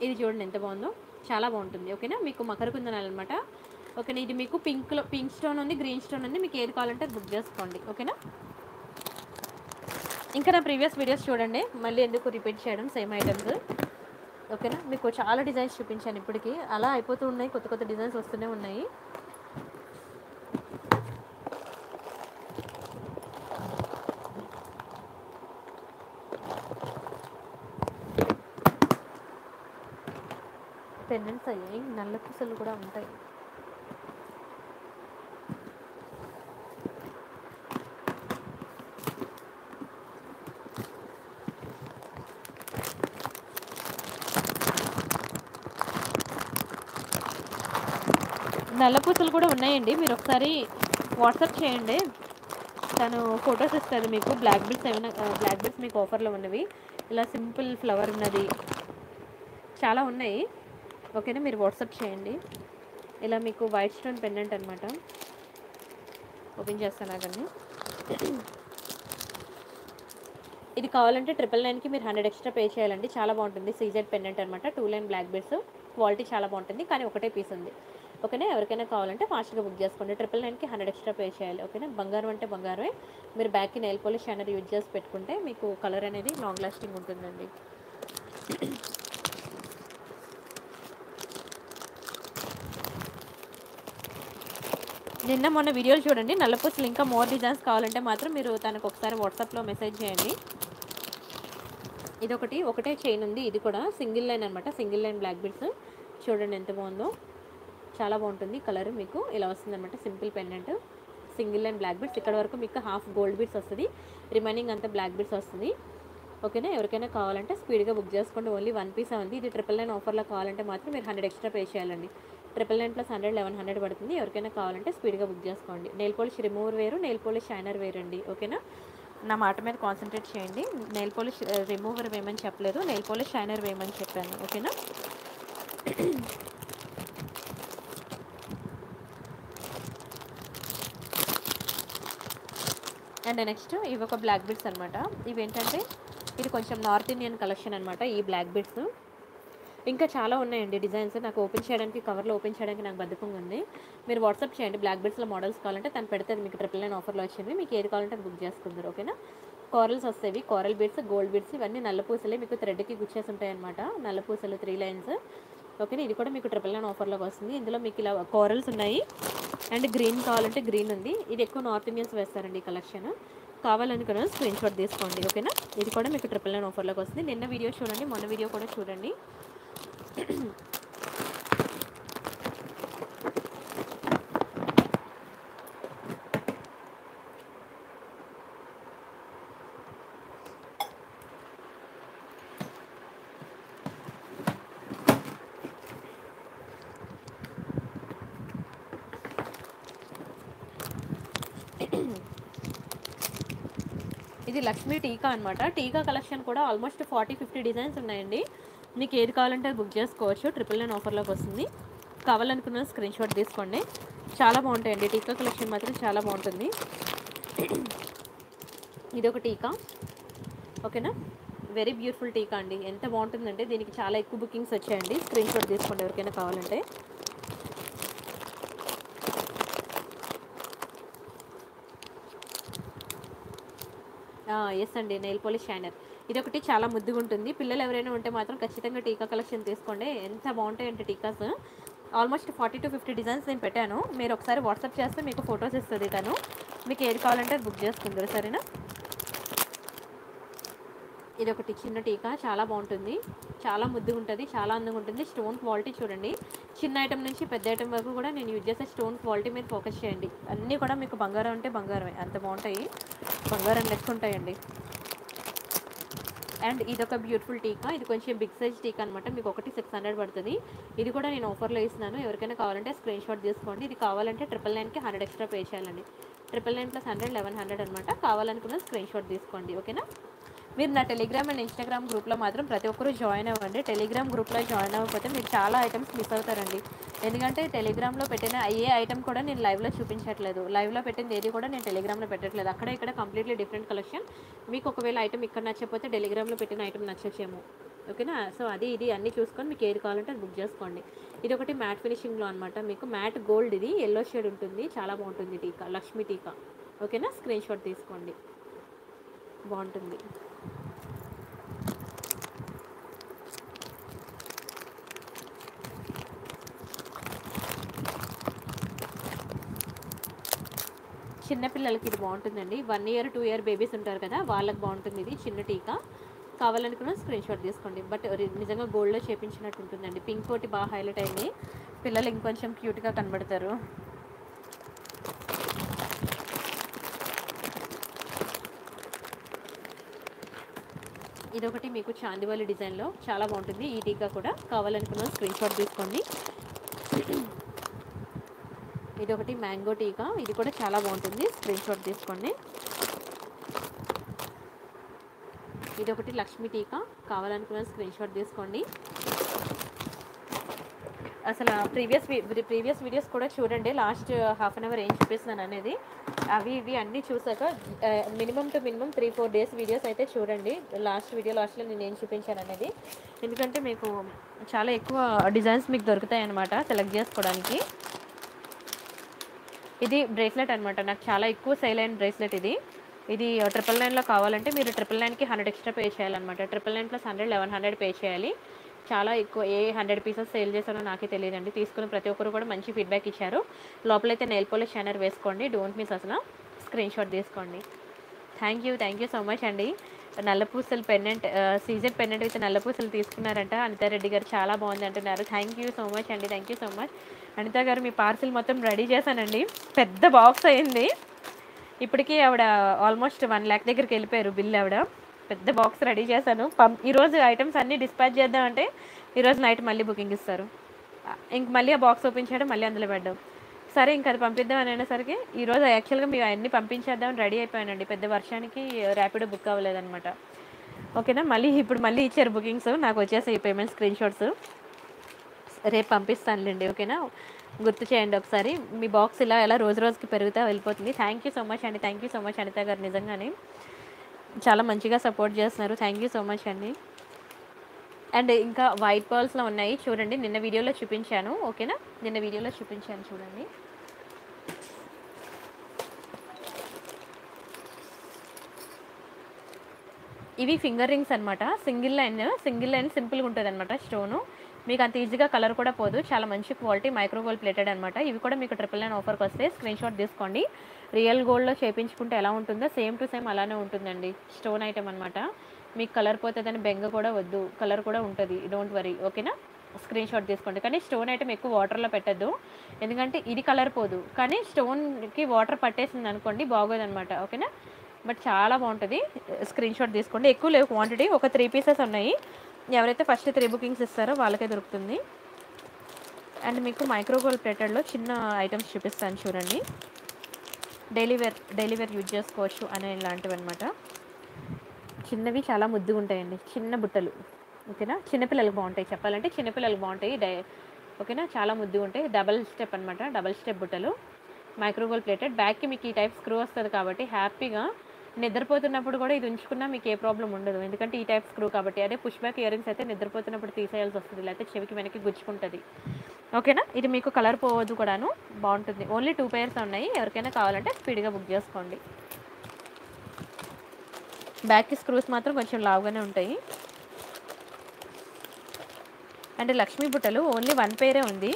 ఇది చూడండి ఎంత బాగుందో, చాలా బాగుంటుంది, ఓకేనా. మీకు మకరకుందనాలు అనమాట, ఓకేనా. ఇది మీకు పింక్లో పింక్ స్టోన్ ఉంది, గ్రీన్ స్టోన్ ఉంది, మీకు ఏది కావాలంటే బుక్ చేసుకోండి, ఓకేనా. ఇంకా నా ప్రీవియస్ వీడియోస్ చూడండి, మళ్ళీ ఎందుకు రిపీట్ చేయడం సేమ్ ఐటమ్స్, ఓకేనా. మీకు చాలా డిజైన్స్ చూపించాను ఇప్పటికీ, అలా అయిపోతూ ఉన్నాయి, కొత్త కొత్త డిజైన్స్ వస్తూనే ఉన్నాయి. పెండెంట్స్ అయ్యాయి, నల్ల పూసలు కూడా ఉంటాయి. నల్ల పూసలు కూడా ఉన్నాయండి, మీరు ఒకసారి వాట్సాప్ చేయండి, తను ఫొటోస్ ఇస్తుంది మీకు. బ్లాక్ బీడ్స్ ఏమైనా, బ్లాక్ బీడ్స్ మీకు ఆఫర్లో ఉన్నవి, ఇలా సింపుల్ ఫ్లవర్ ఉన్నది, చాలా ఉన్నాయి, ఓకేనా. మీరు వాట్సాప్ చేయండి. ఇలా మీకు వైట్ స్టోన్ పెండెంట్ అనమాట, ఓపెన్ చేస్తాను అన్నీ. ఇది కావాలంటే 999కి మీరు 100 ఎక్స్ట్రా పే చేయాలండి, చాలా బాగుంటుంది. సీజెడ్ పెండెంట్ అనమాట, 2 లైన్ బ్లాక్ బీడ్స్, క్వాలిటీ చాలా బాగుంటుంది, కానీ ఒకటే పీస్ ఉంది, ఓకేనా. ఎవరికైనా కావాలంటే ఫాస్ట్గా బుక్ చేసుకోండి. 999కి 100 ఎక్స్ట్రా పే చేయాలి, ఓకేనా. బంగారం అంటే బంగారమే, మీరు బ్యాక్కి నెయిల్ పాలిష్ అనేది యూజ్ చేసి పెట్టుకుంటే మీకు కలర్ అనేది లాంగ్ లాస్టింగ్ ఉంటుందండి. నిన్న మొన్న వీడియోలు చూడండి, నల్లపూసలు ఇంకా మోర్ డిజైన్స్ కావాలంటే మాత్రం మీరు తనకు ఒకసారి వాట్సాప్లో మెసేజ్ చేయండి. ఇదొకటి, ఒకటే చైన్ ఉంది, ఇది కూడా సింగిల్ లైన్ అనమాట, సింగిల్ లైన్ బ్లాక్ బీడ్స్ చూడండి ఎంత బాగుందో, చాలా బాగుంటుంది కలర్. మీకు ఇలా వస్తుందన్నమాట, simple pendant, single line black beads. ఇక్కడ వరకు మీకు హాఫ్ గోల్డ్ బీడ్స్ వస్తుంది, రిమైనింగ్ అంతా బ్లాక్ బీడ్స్ వస్తుంది, ఓకేనా. ఎవరికైనా కావాలంటే స్పీడ్గా బుక్ చేసుకోండి, ఓన్లీ 1 పీస్ ఉంది. ఇది 999 ఆఫర్లో కావాలంటే మాత్రం మీరు 100 ఎక్స్ట్రా పే చేయాలండి. 999 ప్లస్ 100 1100 పడుతుంది. ఎవరికైనా కావాలంటే స్పీడ్గా బుక్ చేసుకోండి. నెయిల్ పాలిష్ రిమూవర్ వేరు, నెయిల్ పాలిష్ షైనర్ వేరండి, ఓకేనా. నా మాట మీద కాన్సన్ట్రేట్ చేయండి. నెయిల్ పాలిష్ రిమూవర్ వేయమని చెప్పలేదు, నెయిల్ పాలిష్ షైనర్ వేయమని చెప్పాను, ఓకేనా. అండ్ నెక్స్ట్ ఇవి ఒక బ్లాక్ బీడ్స్ అనమాట. ఇవి ఏంటంటే ఇది కొంచెం నార్త్ ఇండియన్ కలెక్షన్ అనమాట. ఈ బ్లాక్ బీడ్స్ ఇంకా చాలా ఉన్నాయండి డిజైన్స్, నాకు ఓపెన్ చేయడానికి కవర్లో ఓపెన్ చేయడానికి నాకు బద్ధకంగా ఉంది. మీరు వాట్సాప్ చేయండి, బ్లాక్ బీడ్స్లో మోడల్స్ కావాలంటే తను పెడితే మీకు 999 ఆఫర్లో వచ్చింది, మీకు ఏది కావాలంటే బుక్ చేసుకుందరు, ఓకేనా. కోరల్స్ వస్తాయి, కోరల్ బీడ్స్, గోల్డ్ బీడ్స్, ఇవన్నీ నల్లపూసలే, మీకు థ్రెడ్కి గుచ్చేసి ఉంటాయన్నమాట. నల్లపూసలు 3 లైన్స్, ఓకేనా. ఇది కూడా మీకు 999 ఆఫర్లోకి వస్తుంది. ఇందులో మీకు ఇలా కోరల్స్ ఉన్నాయి, అండ్ గ్రీన్ కావాలంటే గ్రీన్ ఉంది. ఇది ఎక్కువ నార్త్ ఇండియన్స్ వేస్తారండి ఈ కలెక్షన్, కావాలనుకున్నా స్క్రీన్ షాట్ తీసుకోండి, ఓకేనా. ఇది కూడా మీకు 999 ఆఫర్లోకి వస్తుంది. నిన్న వీడియో చూడండి, మొన్న వీడియో కూడా చూడండి. ఇది లక్ష్మీ టీకా అన్నమాట. టీకా కలెక్షన్ కూడా ఆల్మోస్ట్ 40-50 డిజైన్స్ ఉన్నాయండి. మీకు ఏది కావాలంటే అది బుక్ చేసుకోవచ్చు. 999 ఆఫర్లోకి వస్తుంది, కావాలనుకున్న స్క్రీన్ షాట్ తీసుకోండి. చాలా బాగుంటాయండి, టీకా కలెక్షన్ మాత్రం చాలా బాగుంటుంది. ఇదొక టీకా, ఓకేనా. వెరీ బ్యూటిఫుల్ టీకా అండి, ఎంత బాగుంటుందంటే దీనికి చాలా ఎక్కువ బుకింగ్స్ వచ్చాయండి. స్క్రీన్ షాట్ తీసుకోండి ఎవరికైనా కావాలంటే. ఎస్ అండి, నెయిల్ పాలిష్ షైనర్. ఇదొకటి చాలా ముద్దుగా ఉంటుంది. పిల్లలు ఎవరైనా ఉంటే మాత్రం ఖచ్చితంగా టీకా కలెక్షన్ తీసుకోండి. ఎంత బాగుంటాయంటే టీకాస్ ఆల్మోస్ట్ 40 to 50 డిజైన్స్ నేను పెట్టాను. మీరు ఒకసారి వాట్సాప్ చేస్తే మీకు ఫొటోస్ ఇస్తుంది తను. మీకు ఏది కావాలంటే బుక్ చేసుకుందరు సరేనా. ఇదొకటి చిన్న టీకా చాలా బాగుంటుంది, చాలా ముద్దుగా ఉంటుంది, చాలా అందంగా ఉంటుంది. స్టోన్ క్వాలిటీ చూడండి, చిన్న ఐటమ్ నుంచి పెద్ద ఐటమ్ వరకు కూడా నేను యూజ్ చేసే స్టోన్ క్వాలిటీ మీద ఫోకస్ చేయండి. అన్నీ కూడా మీకు బంగారం అంటే బంగారమే, అంత బాగుంటాయి, బంగారం లెక్క ఉంటాయండి. అండ్ ఇదొక బ్యూటిఫుల్ టీకా, ఇది కొంచెం బిగ్ సైజ్ టీకా అనమాట. మీకు ఒకటి 600 పడుతుంది. ఇది కూడా నేను ఆఫర్లో ఇస్తున్నాను. ఎవరికైనా కావాలంటే స్క్రీన్ షాట్ తీసుకోండి. ఇది కావాలంటే 999కి 100 ఎక్స్ట్రా పే చేయాలండి. 999 + 100 = 1100 అనమాట. కావాలనుకున్న స్క్రీన్ షాట్ తీసుకోండి ఓకేనా. మీరు నా టెలిగ్రామ్ అండ్ ఇన్స్టాగ్రామ్ గ్రూప్లో మాత్రం ప్రతి ఒక్కరూ జాయిన్ అవ్వండి. టెలిగ్రామ్ గ్రూప్లో జాయిన్ అవ్వకపోతే మీరు చాలా ఐటమ్స్ మిస్ అవుతారండి. ఎందుకంటే టెలిగ్రామ్లో పెట్టిన ఏ ఐటమ్ కూడా నేను లైవ్లో చూపించట్లేదు. లైవ్లో పెట్టింది ఏది కూడా నేను టెలిగ్రామ్లో పెట్టట్లేదు. అక్కడ ఇక్కడ కంప్లీట్లీ డిఫరెంట్ కలెక్షన్. మీకు ఒకవేళ ఐటమ్ ఇక్కడ నచ్చకపోతే టెలిగ్రామ్లో పెట్టిన ఐటమ్ నచ్చచ్చేమో ఓకేనా. సో అది ఇది అన్నీ చూసుకొని మీకు ఏది కావాలంటే అది బుక్ చేసుకోండి. ఇది ఒకటి మ్యాట్ ఫినిషింగ్లో అనమాట. మీకు మ్యాట్ గోల్డ్, ఇది ఎల్లో షేడ్ ఉంటుంది, చాలా బాగుంటుంది టీకా, లక్ష్మీ టీకా ఓకేనా. స్క్రీన్ షాట్ తీసుకోండి, బాగుంటుంది. చిన్నపిల్లలకి ఇది బాగుంటుందండి. 1 year 2 year బేబీస్ ఉంటారు కదా వాళ్ళకి బాగుంటుంది ఇది. చిన్న టీకా కావాలనుకున్న స్క్రీన్ షాట్ తీసుకోండి. బట్ నిజంగా గోల్డ్లో చేపించినట్టు ఉంటుందండి. పింక్ ఒకటి బాగా హైలైట్ అయింది, పిల్లలు ఇంకొంచెం క్యూట్గా కనబడతారు. ఇదొకటి మీకు చాందివాలి డిజైన్లో చాలా బాగుంటుంది ఈ టీకా కూడా. కావాలనుకున్న స్క్రీన్ షాట్ తీసుకోండి. ఇదొకటి మ్యాంగో టీకా, ఇది కూడా చాలా బాగుంటుంది, స్క్రీన్ షాట్ తీసుకోండి. ఇదొకటి లక్ష్మీ టీకా, కావాలనుకున్న స్క్రీన్ షాట్ తీసుకోండి. అసలు ప్రీవియస్ వీడియోస్ కూడా చూడండి. లాస్ట్ ½ hour ఏం చూపిస్తున్నాను అనేది అవి ఇవి అన్నీ చూసాక మినిమం 3-4 డేస్ వీడియోస్ అయితే చూడండి. లాస్ట్లో నేను ఏం చూపించాను అనేది, ఎందుకంటే మీకు చాలా ఎక్కువ డిజైన్స్ మీకు దొరుకుతాయి అన్నమాట సెలెక్ట్ చేసుకోవడానికి. ఇది బ్రేస్లెట్ అనమాట, నాకు చాలా ఎక్కువ సేల్ అయిన బ్రేస్లెట్ ఇది. ఇది 999లో కావాలంటే మీరు 999కి 100 ఎక్స్ట్రా పే చేయాలన్నమాట. 999 + 100 = 1100 పే చేయాలి. చాలా ఎక్కువ 100 పీసెస్ సేల్ చేశారో నాకే తెలియదండి. తీసుకున్న ప్రతి ఒక్కరు కూడా మంచి ఫీడ్బ్యాక్ ఇచ్చారు. లోపలైతే నెయిల్ పోలిష్ షైనర్ వేసుకోండి, డోంట్ మిస్ అసలు. స్క్రీన్ షాట్ తీసుకోండి. థ్యాంక్ యూ సో మచ్ అండి. నల్లపూసలు పెండెంట్, సీజన్ పెండెంట్ విత్ నల్లపూసలు తీసుకున్నారంట అనితారెడ్డి గారు, చాలా బాగుంది అంటున్నారు. Thank you so much Anitha గారు. మీ పార్సిల్ మొత్తం రెడీ చేశానండి, పెద్ద బాక్స్ అయింది. ఇప్పటికీ ఆవిడ ఆల్మోస్ట్ 1 lakh దగ్గరికి వెళ్ళిపోయారు బిల్. ఆవిడ పెద్ద బాక్స్ రెడీ చేశాను. ఈరోజు ఐటమ్స్ అన్నీ డిస్పాచ్ చేద్దామంటే ఈరోజు నైట్ మళ్ళీ బుకింగ్ ఇస్తారు. ఇంక మళ్ళీ ఆ బాక్స్ ఓపెన్ చేయడం, మళ్ళీ అందులో పెట్టడం. సరే ఇంక అది పంపిద్దాం అని అనేసరికి ఈరోజు యాక్చువల్గా మేము అన్నీ పంపించేద్దామని రెడీ అయిపోయానండి. పెద్ద వర్షానికి ర్యాపిడో బుక్ అవ్వలేదన్నమాట ఓకేనా. ఇప్పుడు మళ్ళీ ఇచ్చారు బుకింగ్స్. నాకు వచ్చేసాయి పేమెంట్ స్క్రీన్ షాట్స్, రేపు పంపిస్తానులేండి ఓకేనా. గుర్తు చేయండి ఒకసారి. మీ బాక్స్ ఎలా రోజుకి పెరుగుతా వెళ్ళిపోతుంది. Thank you so much Anitha గారు, నిజంగానే చాలా మంచిగా సపోర్ట్ చేస్తున్నారు. థ్యాంక్ యూ సో మచ్ అండి. అండ్ ఇంకా వైట్ పర్ల్స్లో ఉన్నాయి చూడండి, నిన్న వీడియోలో చూపించాను ఓకేనా. చూడండి ఇవి ఫింగర్ రింగ్స్ అనమాట. సింగిల్ లైన్ సింపుల్గా ఉంటుంది అనమాట. స్టోను మీకు అంత ఈజీగా కలర్ కూడా పోదు. చాలా మంచి క్వాలిటీ, మైక్రో గోల్డ్ ప్లేటెడ్ అనమాట. ఇవి కూడా మీకు 999 ఆఫర్కి వస్తాయి. స్క్రీన్ షాట్ తీసుకోండి. రియల్ గోల్డ్లో చేయించుకుంటే ఎలా ఉంటుందో సేమ్ టు సేమ్ అలానే ఉంటుందండి. స్టోన్ ఐటమ్ అనమాట. మీకు కలర్ పోతుందని బెంగ కూడా వద్దు, కలర్ కూడా ఉంటుంది, డోంట్ వరీ ఓకేనా. స్క్రీన్ షాట్ తీసుకోండి. కానీ స్టోన్ ఐటమ్ ఎక్కువ వాటర్లో పెట్టద్దు, ఎందుకంటే ఇది కలర్ పోదు. కానీ స్టోన్కి వాటర్ పట్టేసింది అనుకోండి, బాగోదనమాట ఓకేనా. బట్ చాలా బాగుంటుంది. స్క్రీన్ షాట్ తీసుకోండి. ఎక్కువ లేవు క్వాంటిటీ, ఒక 3 పీసెస్ ఉన్నాయి. ఎవరైతే ఫస్ట్ 3 బుకింగ్స్ ఇస్తారో వాళ్ళకే దొరుకుతుంది. అండ్ మీకు మైక్రోగోల్డ్ ప్లేటెడ్లో చిన్న ఐటమ్స్ చూపిస్తాను చూడండి. డైలీ వేర్ యూజ్ చేసుకోవచ్చు అనే ఇలాంటివి అనమాట. చిన్నవి చాలా ముద్దుగా ఉంటాయండి, చిన్న బుట్టలు ఓకేనా. చిన్నపిల్లలకు బాగుంటాయి, చెప్పాలంటే చిన్నపిల్లలకు బాగుంటాయి ఓకేనా. చాలా ముద్దుగా ఉంటాయి. డబల్ స్టెప్ బుట్టలు, మైక్రోగోల్డ్ ప్లేటెడ్. బ్యాక్కి మీకు ఈ టైప్ స్క్రూ వస్తుంది కాబట్టి హ్యాపీగా నిద్రపోతున్నప్పుడు కూడా ఇది ఉంచుకున్నా మీకు ఏ ప్రాబ్లం ఉండదు, ఎందుకంటే ఈ టైప్ స్క్రూ కాబట్టి. అదే పుష్ బ్యాక్ ఇయర్ రింగ్స్ అయితే నిద్రపోతున్నప్పుడు తీసేయాల్సి వస్తుంది, లేకపోతే చెవికి వెనక్కి గుచ్చుకుంటుంది ఓకేనా. ఇది మీకు కలర్ పోవద్దు కూడాను, బాగుంటుంది. ఓన్లీ 2 pairs ఉన్నాయి. ఎవరికైనా కావాలంటే స్పీడ్గా బుక్ చేసుకోండి. బ్యాక్ స్క్రూస్ మాత్రం కొంచెం లావుగానే ఉంటాయి. అండ్ లక్ష్మీ బుట్టలు ఓన్లీ వన్ పేరే ఉంది,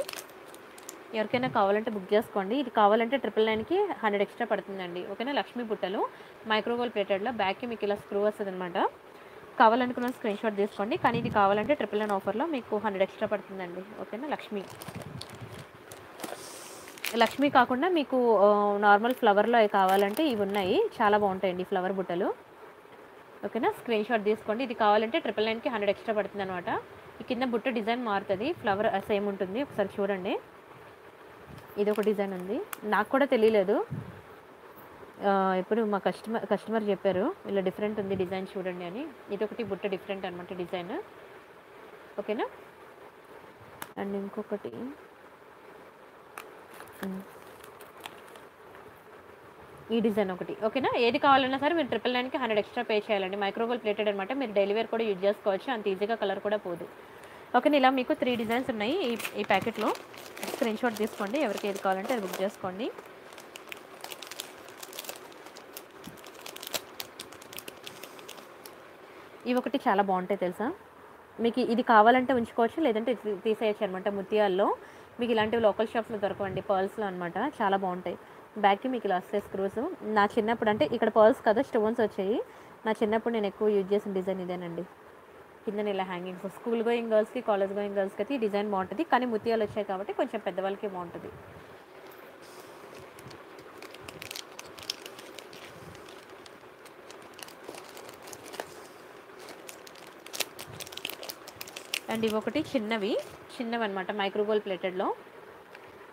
ఎవరికైనా కావాలంటే బుక్ చేసుకోండి. ఇది కావాలంటే 999కి 100 ఎక్స్ట్రా పడుతుందండి. ఓకేనా, లక్ష్మీ బుట్టలు మైక్రోగోల్ ప్లేటెడ్లో బ్యాక్కి మీకు ఇలా స్క్రూ వస్తుంది అనమాట. కావాలనుకున్న స్క్రీన్ షాట్ తీసుకోండి, కానీ ఇది కావాలంటే 999 ఆఫర్లో మీకు 100 ఎక్స్ట్రా పడుతుందండి. ఓకేనా, లక్ష్మీ కాకుండా మీకు నార్మల్ ఫ్లవర్లో అవి కావాలంటే ఇవి ఉన్నాయి, చాలా బాగుంటాయండి ఫ్లవర్ బుట్టలు. ఓకేనా, స్క్రీన్ షాట్ తీసుకోండి. ఇది కావాలంటే 999కి 100 ఎక్స్ట్రా పడుతుంది అనమాట. ఈ కింద బుట్ట డిజైన్ మారుతుంది, ఫ్లవర్ సేమ్ ఉంటుంది. ఒకసారి చూడండి, ఇది ఒక డిజైన్ ఉంది, నాకు కూడా తెలియలేదు, ఇప్పుడు మా కస్టమర్ చెప్పారు ఇలా డిఫరెంట్ ఉంది డిజైన్ చూడండి అని. ఇదొకటి బుట్ట డిఫరెంట్ అనమాట డిజైన్. ఓకేనా, అండ్ ఇంకొకటి ఈ డిజైన్ ఒకటి. ఓకేనా, ఏది కావాలన్నా సరే మీరు 999కి 100 ఎక్స్ట్రా పే చేయాలండి. మైక్రోగోల్ ప్లేటెడ్ అనమాట, మీరు డైలీ వేర్ కూడా యూజ్ చేసుకోవచ్చు, అంత ఈజీగా కలర్ కూడా పోదు. ఓకేనా, ఇలా మీకు 3 డిజైన్స్ ఉన్నాయి ఈ ప్యాకెట్లో. స్క్రీన్ షాట్ తీసుకోండి, ఎవరికి ఏది కావాలంటే అది బుక్ చేసుకోండి. ఇవి ఒకటి చాలా బాగుంటాయి తెలుసా మీకు, ఇది కావాలంటే ఉంచుకోవచ్చు, లేదంటే తీసేయచ్చు అనమాట. ముత్యాల్లో మీకు ఇలాంటివి లోకల్ షాప్స్లో దొరకవండి, పర్ల్స్లో అనమాట, చాలా బాగుంటాయి. బ్యాగ్కి మీకు ఇలా వస్తాయి స్క్రూస్. నా చిన్నప్పుడు అంటే ఇక్కడ పర్ల్స్ కదా స్టోన్స్ వచ్చాయి, నా చిన్నప్పుడు నేను ఎక్కువ యూజ్ చేసిన డిజైన్ ఇదేనండి. కింద ఇలా హ్యాంగింగ్స్ స్కూల్ గోయింగ్ గర్ల్స్కి, కాలేజ్ గోయింగ్ గర్ల్స్కి అయితే ఈ డిజైన్ బాగుంటుంది, కానీ ముత్యాలు వచ్చాయి కాబట్టి కొంచెం పెద్దవాళ్ళకి బాగుంటుంది. అండ్ ఇవొకటి చిన్నవి అనమాట మైక్రోగోల్ ప్లేటెడ్లో.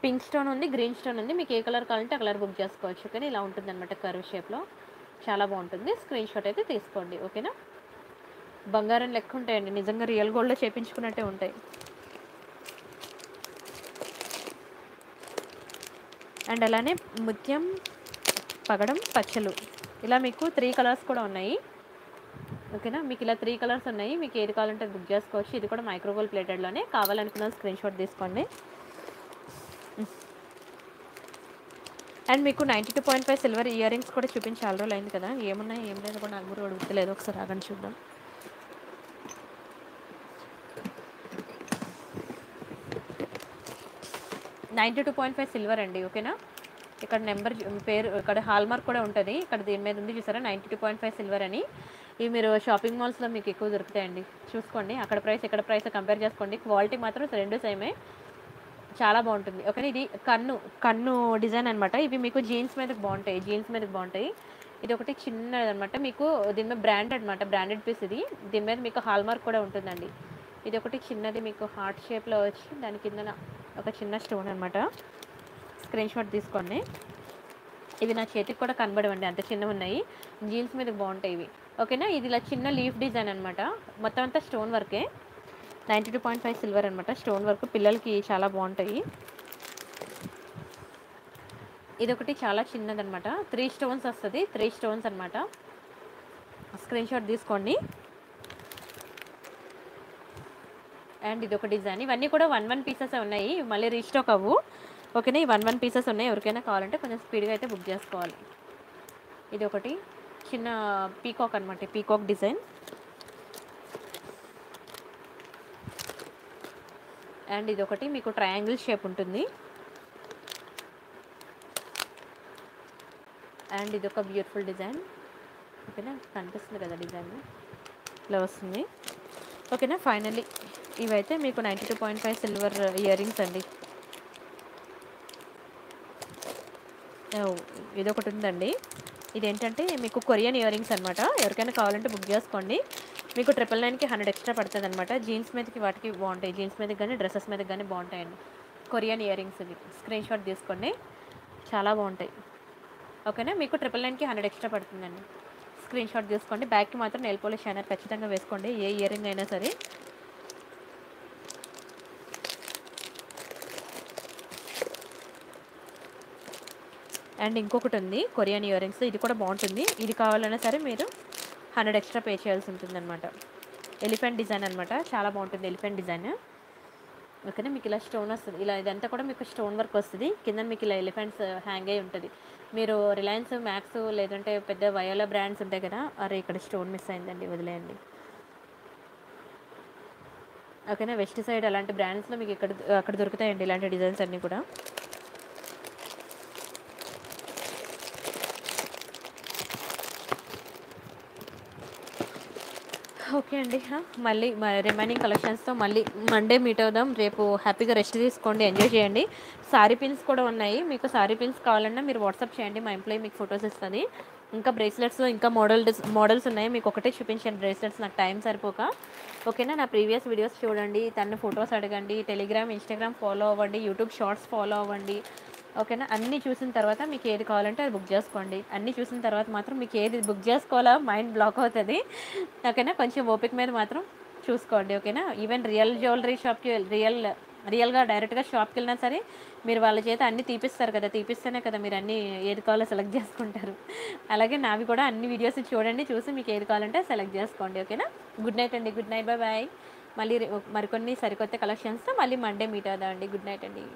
పింక్ స్టోన్ ఉంది, గ్రీన్ స్టోన్ ఉంది, మీకు ఏ కలర్ కావాలంటే ఆ కలర్ బుక్ చేసుకోవచ్చు. కానీ ఇలా ఉంటుంది అనమాట కర్వ్ షేప్లో, చాలా బాగుంటుంది. స్క్రీన్ షాట్ అయితే తీసుకోండి. ఓకేనా, బంగారం లెక్క ఉంటాయండి, నిజంగా రియల్ గోల్డ్లో చేపించుకున్నట్టే ఉంటాయి. అండ్ అలానే ముత్యం, పగడం, పచ్చలు, ఇలా మీకు 3 కలర్స్ కూడా ఉన్నాయి. ఓకేనా, మీకు ఇలా 3 కలర్స్ ఉన్నాయి, మీకు ఏది కావాలంటే బుక్ చేసుకోవచ్చు. ఇది కూడా మైక్రోగోల్ ప్లేటెడ్లోనే, కావాలనుకున్న స్క్రీన్ షాట్ తీసుకోండి. అండ్ మీకు 92.5 సిల్వర్ ఇయర్ రింగ్స్ కూడా చూపించి చాలా రోజులు అయింది కదా, ఏమున్నాయి ఏం లేదు కూడా నాకు కూడా అడుగుతలేదు, ఒకసారి ఆగండి చూద్దాం. సిల్వర్ అండి. ఓకేనా, ఇక్కడ నెంబర్ పేరు, ఇక్కడ హాల్ మార్క్ కూడా ఉంటుంది, ఇక్కడ దీని మీద ఉంది చూసారా 92.5 సిల్వర్ అని. ఇవి మీరు షాపింగ్ మాల్స్లో మీకు ఎక్కువ దొరుకుతాయండి, చూసుకోండి అక్కడ ప్రైస్ ఇక్కడ ప్రైస్ కంపేర్ చేసుకోండి. క్వాలిటీ మాత్రం 2 సేమే, చాలా బాగుంటుంది. ఓకేనా, ఇది కన్ను డిజైన్ అనమాట. ఇవి మీకు జీన్స్ మీదకి బాగుంటాయి. ఇది ఒకటి చిన్నదనమాట, మీకు దీని మీద బ్రాండెడ్ పీస్, ఇది దీని మీద మీకు హాల్ మార్క్ కూడా ఉంటుందండి. ఇది ఒకటి చిన్నది మీకు హార్ట్ షేప్లో వచ్చి దాని కింద ఒక చిన్న స్టోన్ అనమాట. స్క్రీన్ షాట్ తీసుకోండి. ఇవి నా చేతికి కూడా కనబడవండి, అంత చిన్నవి ఉన్నాయి, జీన్స్ మీద బాగుంటాయి ఇవి. ఓకేనా, ఇది ఇలా చిన్న లీఫ్ డిజైన్ అనమాట, మొత్తం అంతా స్టోన్ వర్కే. 92.5 సిల్వర్ అనమాట, స్టోన్ వర్క్, పిల్లలకి చాలా బాగుంటాయి. ఇదొకటి చాలా చిన్నదనమాట, 3 స్టోన్స్ వస్తుంది, 3 స్టోన్స్ అనమాట. స్క్రీన్ షాట్ తీసుకోండి. అండ్ ఇదొక డిజైన్. ఇవన్నీ కూడా 1 పీసెస్ ఉన్నాయి, మళ్ళీ రీస్టాక్ అవ్వు. ఓకేనా, ఈ 1 పీసెస్ ఉన్నాయి, ఎవరికైనా కావాలంటే కొంచెం స్పీడ్గా అయితే బుక్ చేసుకోవాలి. ఇది ఒకటి చిన్న పీకాక్ అనమాట, పీకాక్ డిజైన్. అండ్ ఇది ఒకటి మీకు ట్రయాంగిల్ షేప్ ఉంటుంది. అండ్ ఇది ఒక బ్యూటిఫుల్ డిజైన్. ఓకేనా, కనిపిస్తుంది కదా డిజైన్ ఇలా వస్తుంది. ఓకేనా, ఫైనల్లీ ఇవైతే మీకు 92.5 సిల్వర్ ఇయర్ రింగ్స్ అండి. ఇదొకటి ఉందండి, ఇదేంటంటే మీకు కొరియన్ ఇయర్ రింగ్స్ అనమాట, ఎవరికైనా కావాలంటే బుక్ చేసుకోండి. మీకు 999కి 100 ఎక్స్ట్రా పడుతుంది అనమాట. జీన్స్ మీదకి వాటికి బాగుంటాయి, జీన్స్ మీదకి కానీ డ్రెస్సెస్ మీదకి కానీ బాగుంటాయండి. కొరియన్ ఇయర్ రింగ్స్ ఇవి, స్క్రీన్ షాట్ తీసుకోండి, చాలా బాగుంటాయి. ఓకేనా, మీకు 999కి 100 ఎక్స్ట్రా పడుతుందండి. స్క్రీన్ షాట్ తీసుకోండి. బ్యాగ్కి మాత్రం నెయిల్ పాలిష్ షైనర్ ఖచ్చితంగా వేసుకోండి, ఏ ఇయర్ రింగ్ అయినా సరే. అండ్ ఇంకొకటి ఉంది కొరియన్ ఇయర్ రింగ్స్, ఇది కూడా బాగుంటుంది. ఇది కావాలన్నా సరే మీరు 100 ఎక్స్ట్రా పే చేయాల్సి ఉంటుంది అనమాట. ఎలిఫెంట్ డిజైన్ అనమాట, చాలా బాగుంటుంది ఎలిఫెంట్ డిజైన్. ఓకేనా మీకు ఇలా స్టోన్ వస్తుంది ఇలా ఇదంతా కూడా మీకు స్టోన్ వర్క్ వస్తుంది కింద మీకు ఇలా ఎలిఫెంట్స్ హ్యాంగ్ అయ్యి ఉంటుంది మీరు రిలయన్స్ మ్యాక్స్ లేదంటే పెద్ద వయోలా బ్రాండ్స్ ఉంటాయి కదా అరే ఇక్కడ స్టోన్ మిస్ అయిందండి వదిలేయండి ఓకేనా వెస్ట్ సైడ్ అలాంటి బ్రాండ్స్లో మీకు ఇక్కడ అక్కడ దొరుకుతాయండి ఇలాంటి డిజైన్స్ అన్నీ కూడా ఓకే అండి మళ్ళీ రిమైనింగ్ కలెక్షన్స్తో మళ్ళీ మండే మీట్ అవుదాం రేపు హ్యాపీగా రెస్ట్ తీసుకోండి ఎంజాయ్ చేయండి సారీ పిన్స్ కూడా ఉన్నాయి మీకు సారీ పిన్స్ కావాలన్నా మీరు వాట్సాప్ చేయండి మా ఎంప్లాయీ మీకు ఫొటోస్ ఇస్తుంది ఇంకా బ్రేస్లెట్స్ ఇంకా మోడల్స్ ఉన్నాయి మీకు ఒకటే చూపించాను బ్రేస్లెట్స్ నాకు టైం సరిపోక ఓకేనా నా ప్రీవియస్ వీడియోస్ చూడండి తన ఫొటోస్ అడగండి టెలిగ్రామ్ ఇన్స్టాగ్రామ్ ఫాలో అవ్వండి యూట్యూబ్ షార్ట్స్ ఫాలో అవ్వండి ఓకేనా అన్నీ చూసిన తర్వాత మీకు ఏది కావాలంటే అది బుక్ చేసుకోండి అన్నీ చూసిన తర్వాత మాత్రం మీకు ఏది బుక్ చేసుకోవాలో మైండ్ బ్లాక్ అవుతుంది ఓకేనా కొంచెం ఓపిక మీద మాత్రం చూసుకోండి ఓకేనా ఈవెన్ రియల్ జ్యువెలరీ షాప్కి రియల్గా డైరెక్ట్గా షాప్కి వెళ్ళినా సరే మీరు వాళ్ళ చేత అన్నీ తీపిస్తారు కదా తీపిస్తేనే కదా మీరు అన్నీ ఏది కావాలో సెలెక్ట్ చేసుకుంటారు అలాగే నావి కూడా అన్ని వీడియోస్ చూడండి చూసి మీకు ఏది కావాలంటే సెలెక్ట్ చేసుకోండి ఓకేనా గుడ్ నైట్ అండి గుడ్ నైట్ బాయ్ బాయ్ మళ్ళీ మరికొన్ని సరికొత్త కలెక్షన్స్తో మళ్ళీ మండే మీట్ అవుదాం అండి గుడ్ నైట్ అండి